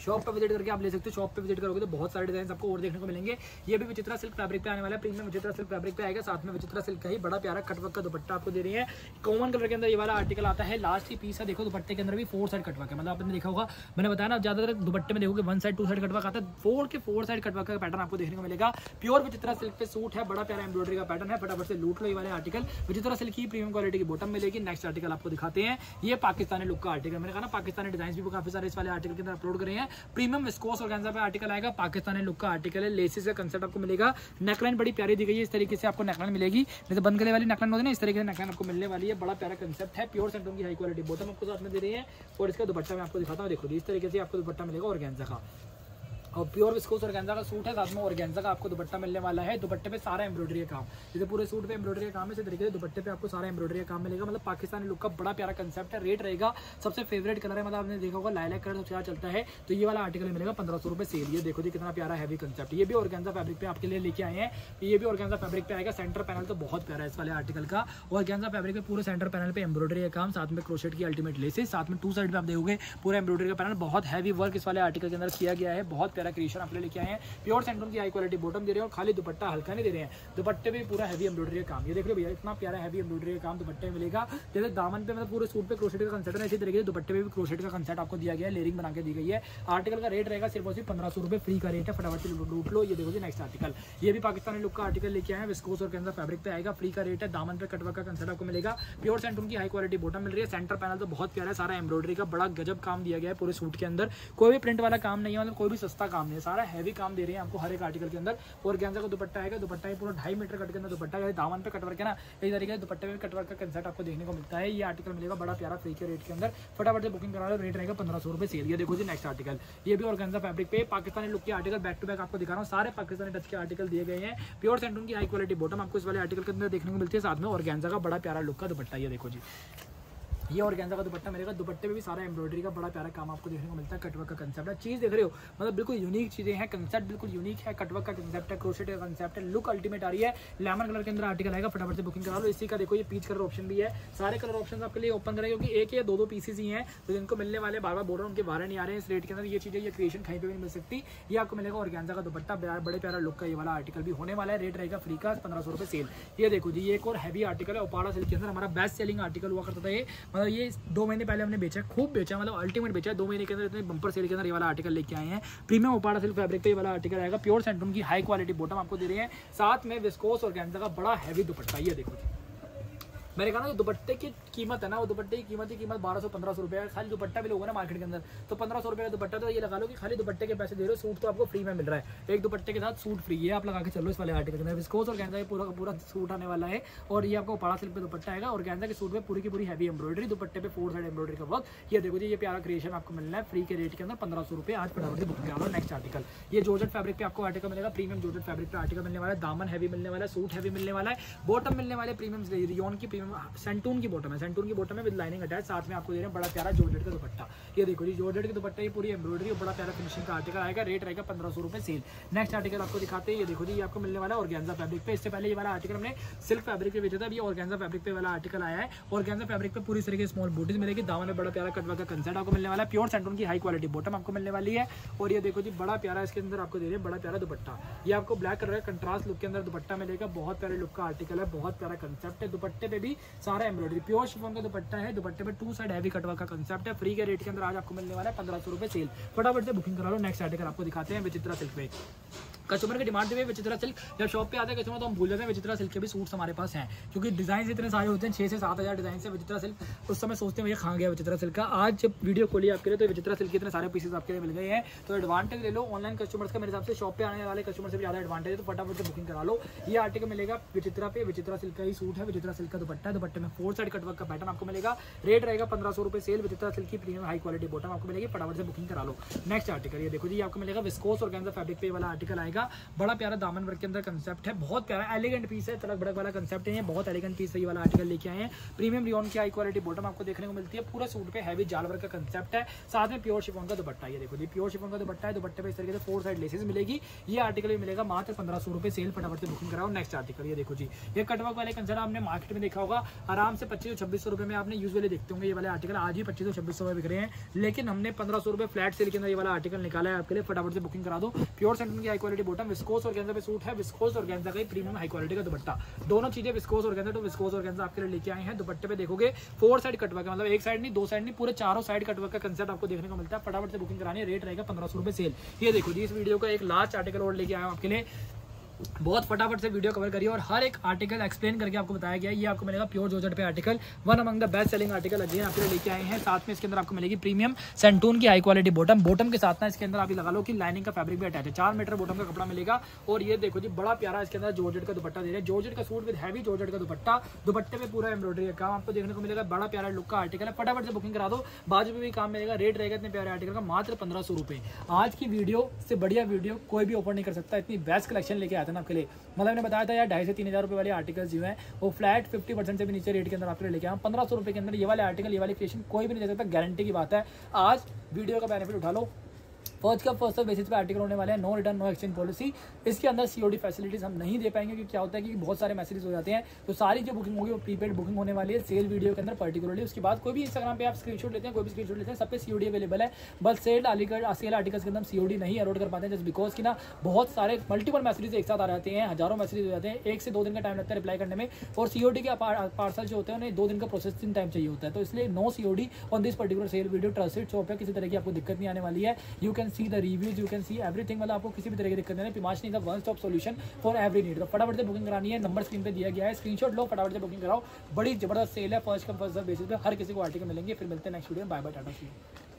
शॉप पर विजिट करके आप ले सकते हो, शॉप पे विजिट करोगे तो बहुत सारे डिजाइन आपको और देखने को मिलेंगे। ये भी विचित्रा सिल्क फैब्रिक पे आने वाला है, प्रीमियम विचित्रा सिल्क फैब्रिक पे आएगा, साथ में विचित्रा सिल्क का ही बड़ा प्यारा कटवर्क का दुपट्टा आपको दे रही है, कॉमन कलर के अंदर ये वाला आर्टिकल आता है, लास्ट ही पीस है। देखो दुपट्टे के अंदर भी फोर साइड कटवर्क है, मतलब आपने देखा होगा, मैंने बताया ना ज्यादातर दुपट्टे में देखोगे one side two side cutwork आता है, फोर के फोर साइड कटवर्क का पैटर्न आपको देखने को मिलेगा। प्योर विचित्रा सिल्क पे सूट है, बड़ा प्यारा एम्ब्रॉयडरी का पैटर्न है, फटाफट से लूट लो ये वाले आर्टिकल, विचित्रा सिल्क की प्रीमियम क्वालिटी की बॉटम मिलेगी। नेक्स्ट आर्टिकल आपको दिखाते हैं, ये पाकिस्तानी लुक का आर्टिकल, मैंने कहा ना पाकिस्तानी डिजाइन भी काफी सारे इस वाले आर्टिकल के अंदर अपलोड करे हैं, प्रीमियम विस्कोस ऑर्गेन्जा पे आर्टिकल आएगा, पाकिस्तानी लुक का आर्टिकल है। लेसिस का कंसेप्ट आपको मिलेगा, नेकलाइन बड़ी प्यारी दी गई है, इस तरीके से आपको नेकलाइन मिलेगी, जैसे बंद गले वाली नेकलाइन होती है ना, इस तरीके से नेकलाइन आपको मिलने वाली है। बड़ा प्यारा कंसेप्ट है, प्योर सेंटों की हाई क्वालिटी बॉटम आपको साथ में दे रही है। और इसका दुपट्टा मैं आपको दिखाता हूँ, देखो इस तरीके से आपको दुपट्टा मिलेगा ऑर्गेन्जा का, और प्योर विस्कोस ऑर्गेन्जा का सूट है, साथ में ऑर्गेन्जा का आपको दुपट्टा मिलने वाला है। दुपट्टे पे सारा एम्ब्रॉयडरी का काम, जैसे पूरे सूट पे एम्ब्रॉयडरी का काम है, इसी तरीके से दुपट्टे पे आपको सारा एम्ब्रॉयडरी का काम मिलेगा। मतलब पाकिस्तानी लुक का बड़ा प्यारा कंसेप्ट है। रेट रहेगा, सबसे फेवरेट कलर है, मतलब आपने देखा होगा लाइलैक कलर सबसे चलता है, तो ये वाला आर्टिकल मिलेगा पंद्रह सौ रुपये सेल। ये देखो जी कितना प्यारा हैवी कंसेप्ट, ये भी ऑर्गेन्जा फैब्रिक पे आपके लिए लेके आए हैं, ये भी ऑर्गेन्जा फैब्रिक पे आएगा। सेंटर पैनल तो बहुत प्यारा है इस वाले आर्टिकल का, ऑर्गेन्जा फैब्रिक पे पूरे सेंटर पैनल पे एम्ब्रॉयडरी का काम, साथ में क्रोशेट की अल्टीमेट लेसेस, साथ में टू साइड पे आप देखोगे पूरा एम्ब्रॉयडरी का पैनल, बहुत हैवी वर्क इस वाले आर्टिकल के अंदर किया गया है। बहुत क्रिएशन आप लेके आए हैं, प्योर सेंटोन की हाई क्वालिटी बॉटम दे रहे हैं, और खाली दुपट्टा हल्का नहीं दे रहे हैं, दुपट्टे पे पूरा हैवी एम्ब्रॉयडरी का काम। ये देख लो भैया इतना प्यारा हैवी एम्ब्रॉयडरी का काम दुपट्टे में मिलेगा। जैसे दामन पे मतलब पूरे सूट पे क्रोशेट का कंसेप्ट है, इसी तरीके से दुपट्टे पे भी क्रोशेट का कंसेप्ट आपको दिया गया है, लेयरिंग बना के दी गई है। आर्टिकल का रेट रहेगा सिर्फ और सिर्फ पंद्रह सौ रुपये, फ्री का रेट है, फटाफट लूट लो। ये देखो जी नेक्स्ट आर्टिकल, ये भी पाकिस्तानी लुक का आर्टिकल लेके आए हैं, विस्कोस और कैंजा फैब्रिक पे आएगा, फ्री का रेट है, दामन पे कटवा का कंसेप्ट आपको मिलेगा, प्योर सेंटोन की हाई क्वालिटी बॉटम मिल रही है। सेंटर पैनल तो बहुत प्यारा है, सारा एम्ब्रॉयडरी का बड़ा गजब काम दिया गया है पूरे सूट के अंदर, कोई भी प्रिंट वाला काम नहीं है, मतलब कोई भी सस्ता काम नहीं है, सारा हैवी काम दे रहे हैं आपको हर एक आर्टिकल के अंदर। ऑर्गेन्जा का दुपट्टा आएगा, दुपट्टा ही पूरा ढाई मीटर कट के अंदर दुपट्टा है, दामन पे कटवर्क है ना, इस तरीके से दुपट्टे में कटवर्क का कंसेप्ट आपको देखने को मिलता है। ये आर्टिकल मिलेगा बड़ा प्यारा फ्री के रेट के अंदर, फटाफट से बुकिंग करा लो, रेट रहेगा पंद्रह सौ रुपये सेल। ये देखो जी नेक्स्ट आर्टिकल, ये भी ऑर्गेन्जा फैब्रिक पे पाकिस्तानी लुक के आर्टिकल बैक टू बैक आपको दिखा रहा हूँ, सारे पाकिस्तानी टच के आर्टिकल दिए गए हैं। प्योर सेंटून की हाई क्वालिटी बॉटम आपको इस वाले आर्टिकल के अंदर देखने को मिलती है, साथ में ऑर्गेन्जा का बड़ा प्यारा लुक का दुपट्टा। ये देखो जी ये ऑर्गेन्जा का दुपट्टा मिलेगा, दुपट्टे में भी सारा एम्ब्रॉयडरी का बड़ा प्यारा काम आपको देखने को मिलता है। कटवर्क का कंसेप्ट है, चीज़ देख रहे हो मतलब बिल्कुल यूनिक चीज़ें हैं, कंसेप्ट बिल्कुल यूनिक है, कटवर्क का कंसेप्ट है, क्रोशेट का कंसेप्ट है, लुक अल्टीमेट आ रही है। लेमन कलर के अंदर आर्टिकल आएगा, फटाफट से बुकिंग करा लो। इसी का देखो ये पीच कलर ऑप्शन भी है, सारे कलर ऑप्शन आपके लिए ओपन करें, क्योंकि एक या दो दो पीसेज ही हैं तो जिनको मिलने वाले बार बार बोल रहा हूँ उनके बारह नहीं आ रहे हैं इस रेट के अंदर। ये चीज़ें ये क्रिएशन कहीं पर भी नहीं मिल सकती। ये आपको मिलेगा ऑर्गेन्जा का दुपट्टा, बड़े प्यारा लुक का ये वाला आर्टिकल भी होने वाला है। रेट रहेगा फ्री का पंद्रह सौ रुपये सेल। ये देखो जी ये एक और हैवी आर्टिकल है, ओपाड़ा सिल्क के अंदर हमारा बेस्ट सेलिंग आर्टिकल हुआ करता था, मतलब ये दो महीने पहले हमने बेचा, खूब बेचा, मतलब अल्टीमेट बेचा। दो महीने के अंदर इतने बंपर सेल के अंदर ये वाला आर्टिकल लेके आए हैं। प्रीमियम ओपाड़ा सिल्क फैब्रिक पे ये वाला आर्टिकल आएगा, प्योर सेंटून की हाई क्वालिटी बॉटम आपको दे रहे हैं, साथ में विस्कोस ऑर्गेन्जा का बड़ा हैवी दुपट्टा। ये देखो मैंने कहा ना जो दुपट्टे की कीमत है ना, वो दुपट्टे की कीमत ही कीमत बारह सौ पंद्रह सौ रुपये है। खाली दुपट्टा भी लोगों ने मार्केट के अंदर तो पंद्रह सौ रुपये का दुपट्टा, तो ये लगा लो कि खाली दुपट्टे के पैसे दे रहे हो, सूट तो आपको फ्री में मिल रहा है। एक दुपट्टे के साथ सूट फ्री है, आप लगा के चलो इस वाले आर्टिकल के अंदर। विस्कोस ऑर्गेन्जा का पूरा पूरा सूट आने वाला है, और ये आपको ओपाड़ा सिल्क पे दुपट्टा आएगा। ऑर्गेन्जा के सूट में पूरी की पूरी हैवी एम्ब्रॉयडरी, दुपट्टे पे फोर साइड एम्ब्रॉयडरी का वर्क। ये देखो जी ये प्यारा क्रिएशन आपको मिलना है फ्री के रेट के अंदर पंद्रह सौ रुपये। आज फटाफट से बुक करा लो। नेक्स्ट आर्टिकल ये जॉर्जेट फैब्रिक पे आपको आर्टिकल मिलेगा, प्रीमियम जॉर्जेट फैब्रिक पे आर्टिकल मिलने वाला है। दामन हैवी मिलने वाला है, सूट हैवी मिलने वाला है, बॉटम मिलने वाले प्रीमियम रियोन की सेंटून की बॉटम है, सेंटून की बॉटम है विद लाइनिंग अटैच। साथ में आपको दे रहे हैं बड़ा प्यारा जॉर्जेट का दुपट्टा। ये देखो जी जॉर्जेट के दुपट्टे पूरी एम्ब्रॉयडरी और बड़ा प्यारा फिनिशिंग का आर्टिकल आएगा। रेट रहेगा पंद्रह सौ रुपये सेल। नेक्स्ट आर्टिकल आपको दिखाते हैं। ये देखो जी ये आपको मिलने वाला है ऑर्गेन्जा फैब्रिक पे। इससे पहले ये वाला आर्टिकल हमने सिल्क फैब्रिक पे बेचा था, अभी ऑर्गेन्जा फैब्रिक पे वाला आर्टिकल आया है। ऑर्गेन्जा फैब्रिक पे पूरी तरीके स्मॉल बूटीज मिलेगी, दामन में बड़ा प्यारा कटवा का कंसेप्ट आपको मिलने वाला है, प्योर सेंटून की हाई क्वालिटी बॉटम आपको मिलने वाली है। और ये देखो जी बड़ा प्यारा इसके अंदर आपको दे रहे हैं बड़ा प्यारा दुपट्टा। ये आपको ब्लैक कलर का कंट्रास्ट लुक के अंदर दुपट्टा मिलेगा, बहुत प्यारे लुक का आर्टिकल है, बहुत प्यारा कंसेप्ट है। दुपट्टे पे भी सारा एम्ब्रॉयडरी, प्योर शिफॉन का दुपट्टा है, दुपट्टे पे टू साइड हैवी कटवा का कंसेप्ट है। फ्री के रेट के अंदर आज आपको मिलने वाला है पंद्रह सौ रुपये सेल। फटाफट से बुकिंग करा लो। नेक्स्ट आर्टिकल आपको दिखाते हैं विचित्रा सिल्क में। कस्टमर की डिमांड हुई विचित्रा सिल्क, जब शॉप पे आते हैं कस्टमर तो हम भूल जाते हैं विचित्रा सिल्क के भी सूट्स हमारे पास हैं, क्योंकि डिजाइन इतने सारे होते हैं, छः से सात हज़ार डिजाइन से विचित्रा सिल्क उस समय सोचते हैं ये खा गया विचित्रा सिल्क का। आज जब वीडियो खोली आपके लिए तो विचित्रा सिल्क के इतने सारे पीसेस आपके लिए मिल गए हैं, तो एडवांटेज ले लो। ऑनलाइन कस्टमर्स का मेरे हिसाब से शॉप पे आने वाले कस्टमर से भी ज़्यादा एडवांटेज है, तो फटाफट से बुकिंग करा लो। ये आर्टिकल मिलेगा विचित्रा पे, विचित्रा सिल्क का ही सूट है, विचित्रा सिल्क का दुपट्टा है, दुपट्टे में फोर साइड कटवर्क का पैटर्न आपको मिलेगा। रेट रहेगा पंद्रह सौ रुपये सेल। विचित्रा सिल्क की प्रीमियम हाई क्वालिटी बॉटम आपको मिलेगी, फटाफट से बुकिंग करा लो। नेक्स्ट आर्टिकल ये देखो जी आपको मिलेगा विस्कोस ऑर्गेन्जा फैब्रिक पे वाला आर्टिकल आएगा। बड़ा प्यारा दामन वर्क के अंदर कंसेप्ट है, बहुत प्यारा एलिगेंट पीस है, तलक भड़क वाला कंसेप्ट है, बहुत एलिगेंट पीस है। ये वाला आर्टिकल लेके आए हैं, प्रीमियम रियोन की हाई क्वालिटी बॉटम आपको देखने को मिलती है, पूरा सूट पे हैवी जाल वर्क का कंसेप्ट है, साथ में प्योर शिफॉन का दुपट्टा। ये देखो जी प्योर शिफॉन का दुपट्टा है, दुपट्टे पे इस तरीके से फोर साइड लेसेस मिलेगी। ये आर्टिकल भी मिलेगा मात्र पंद्रह सौ रुपये सेल। फटाफट से बुकिंग कराओ। नेक्स्ट आर्टिकल ये देखो जी ये कटवर्क वाले कंसेप्ट आपने मार्केट में देखा होगा, आराम से पच्चीस सौ छब्बीस सौ रुपये में आपने यूजुअली देखते होंगे। ये वाले आर्टिकल आज ही पच्चीस सौ छब्बीस सौ में बिक रहे हैं, लेकिन हमने पंद्रह सौ रुपये फ्लैट सेल के अंदर ये वाला आर्टिकल निकाला है आपके लिए। फटाफट से बुकिंग करा दो। प्योर सेंटून की high quality bottom, viscose organza पे सूट है, विस्कोस ऑर्गेन्जा का ही प्रीमियम हाई क्वालिटी का दुपट्टा, दोनों चीजें विस्कोस ऑर्गेन्जा तो विस्कोस ऑर्गेन्जा आपके लिए लेके आए हैं। दुपट्टे पे देखोगे फोर साइड कटवर्क, मतलब एक साइड नहीं, दो साइड नहीं, पूरे चारों साइड कटवर्क का कंसेप्ट आपको देखने को मिलता है। फटाफट से बुकिंग करानी है, रेट रहेगा पंद्रह सौ रुपये सेल। ये देखो जी इस वीडियो का एक लास्ट आर्टिकल और लेके आया आपके लिए। बहुत फटाफट से वीडियो कवर करिए और हर एक आर्टिकल एक्सप्लेन करके आपको बताया गया है। ये आपको मिलेगा प्योर जॉर्जेट पे article one among the best selling article again आपके लिए लेके आए हैं। साथ में इसके अंदर आपको मिलेगी प्रीमियम सेंटून की हाई क्वालिटी बॉटम। बॉटम के साथ ना इसके अंदर आप ये लगा लो कि लाइनिंग का फैब्रिक भी अटैच है। चार मीटर बॉटम का कपड़ा मिलेगा और ये देखो जी बड़ा प्यारा इसके अंदर जॉर्जेट का दुपट्टा दे रहा है। जॉर्जेट का सूट विद हैवी जॉर्जेट का दुपट्टा, दुपट्टे में पूरा एम्ब्रॉयडरी का काम आपको देखने को मिलेगा। बड़ा प्यारा लुक का आर्टिकल है, फटाफट से बुकिंग करा दो। बाजू में भी काम मिलेगा, रेट रहेगा इतने प्यारे आर्टिकल का मात्र पंद्रह सौ रुपये। आज की वीडियो से बढ़िया वीडियो कोई भी ऑफर नहीं कर सकता, इतनी बेस्ट कलेक्शन लेके आते हैं आपके लिए। मतलब मैंने बताया था यार ढाई से तीन हजार रुपये वाले आर्टिकल्स जो हैं वो फ्लैट फिफ्टी परसेंट से भी नीचे रेट के अंदर आपके लिए लेके आए। पंद्रह सौ रुपये के अंदर ये वाले आर्टिकल, ये वाली क्रिएशन कोई भी नहीं दे सकता, गारंटी की बात है। आज वीडियो का बेनिफिट उठा लो। फर्स्ट का फर्स्ट बेसिस पे आर्टिकल होने वाले हैं, no return no exchange policy. इसके अंदर सीओडी फैसिलिटीज हम नहीं दे पाएंगे क्योंकि क्या होता है कि बहुत सारे मैसेजेस हो जाते हैं, तो सारी जो बुकिंग होगी वो प्रीपेड बुकिंग होने वाली है सेल वीडियो के अंदर पर्टिकुलरली। उसके बाद कोई भी इंस्टाग्राम पे आप स्क्रीनशॉट लेते हैं, कोई भी स्क्रीनशॉट लेते हैं, सब पे सीओडी अवेलेबल है। बस सेल आर्टिकल सेल आर्टिकल्स के अंदर सीओडी नहीं अलोड कर पाते हैं, जस्ट बिकॉज कि ना बहुत सारे मल्टीपल मैसेजेस एक साथ आ जाते हैं, हजारों मैसेजेस हो जाते हैं, एक से दो दिन का टाइम लगता है रिप्लाई करने में। और सीओडी के पार्सल जो होते हैं उन्हें दो दिन का प्रोसेसिंग टाइम चाहिए होता है, तो इसलिए no COD on this particular sale video. Trusted shop है, किसी तरह की आपको दिक्कत नहीं आने वाली है। You can see the reviews, you can see everything, मतलब आपको किसी भी तरह की दिक्कत नहीं है। पिमाशनी is the one stop solution for every need. तो फटाफट से बुकिंग करानी है, नंबर स्क्रीन पे दिया गया है, स्क्रीनशॉट लो, फटाफट से बुकिंग कराओ। बड़ी जबरदस्त सेल है, फर्स्ट कम फर्स्ट बेसिस पे हर किसी को आर्टिकल मिलेंगे। फिर मिलते हैं नेक्स्ट वीडियो में, बाय बाय, टाटा सी।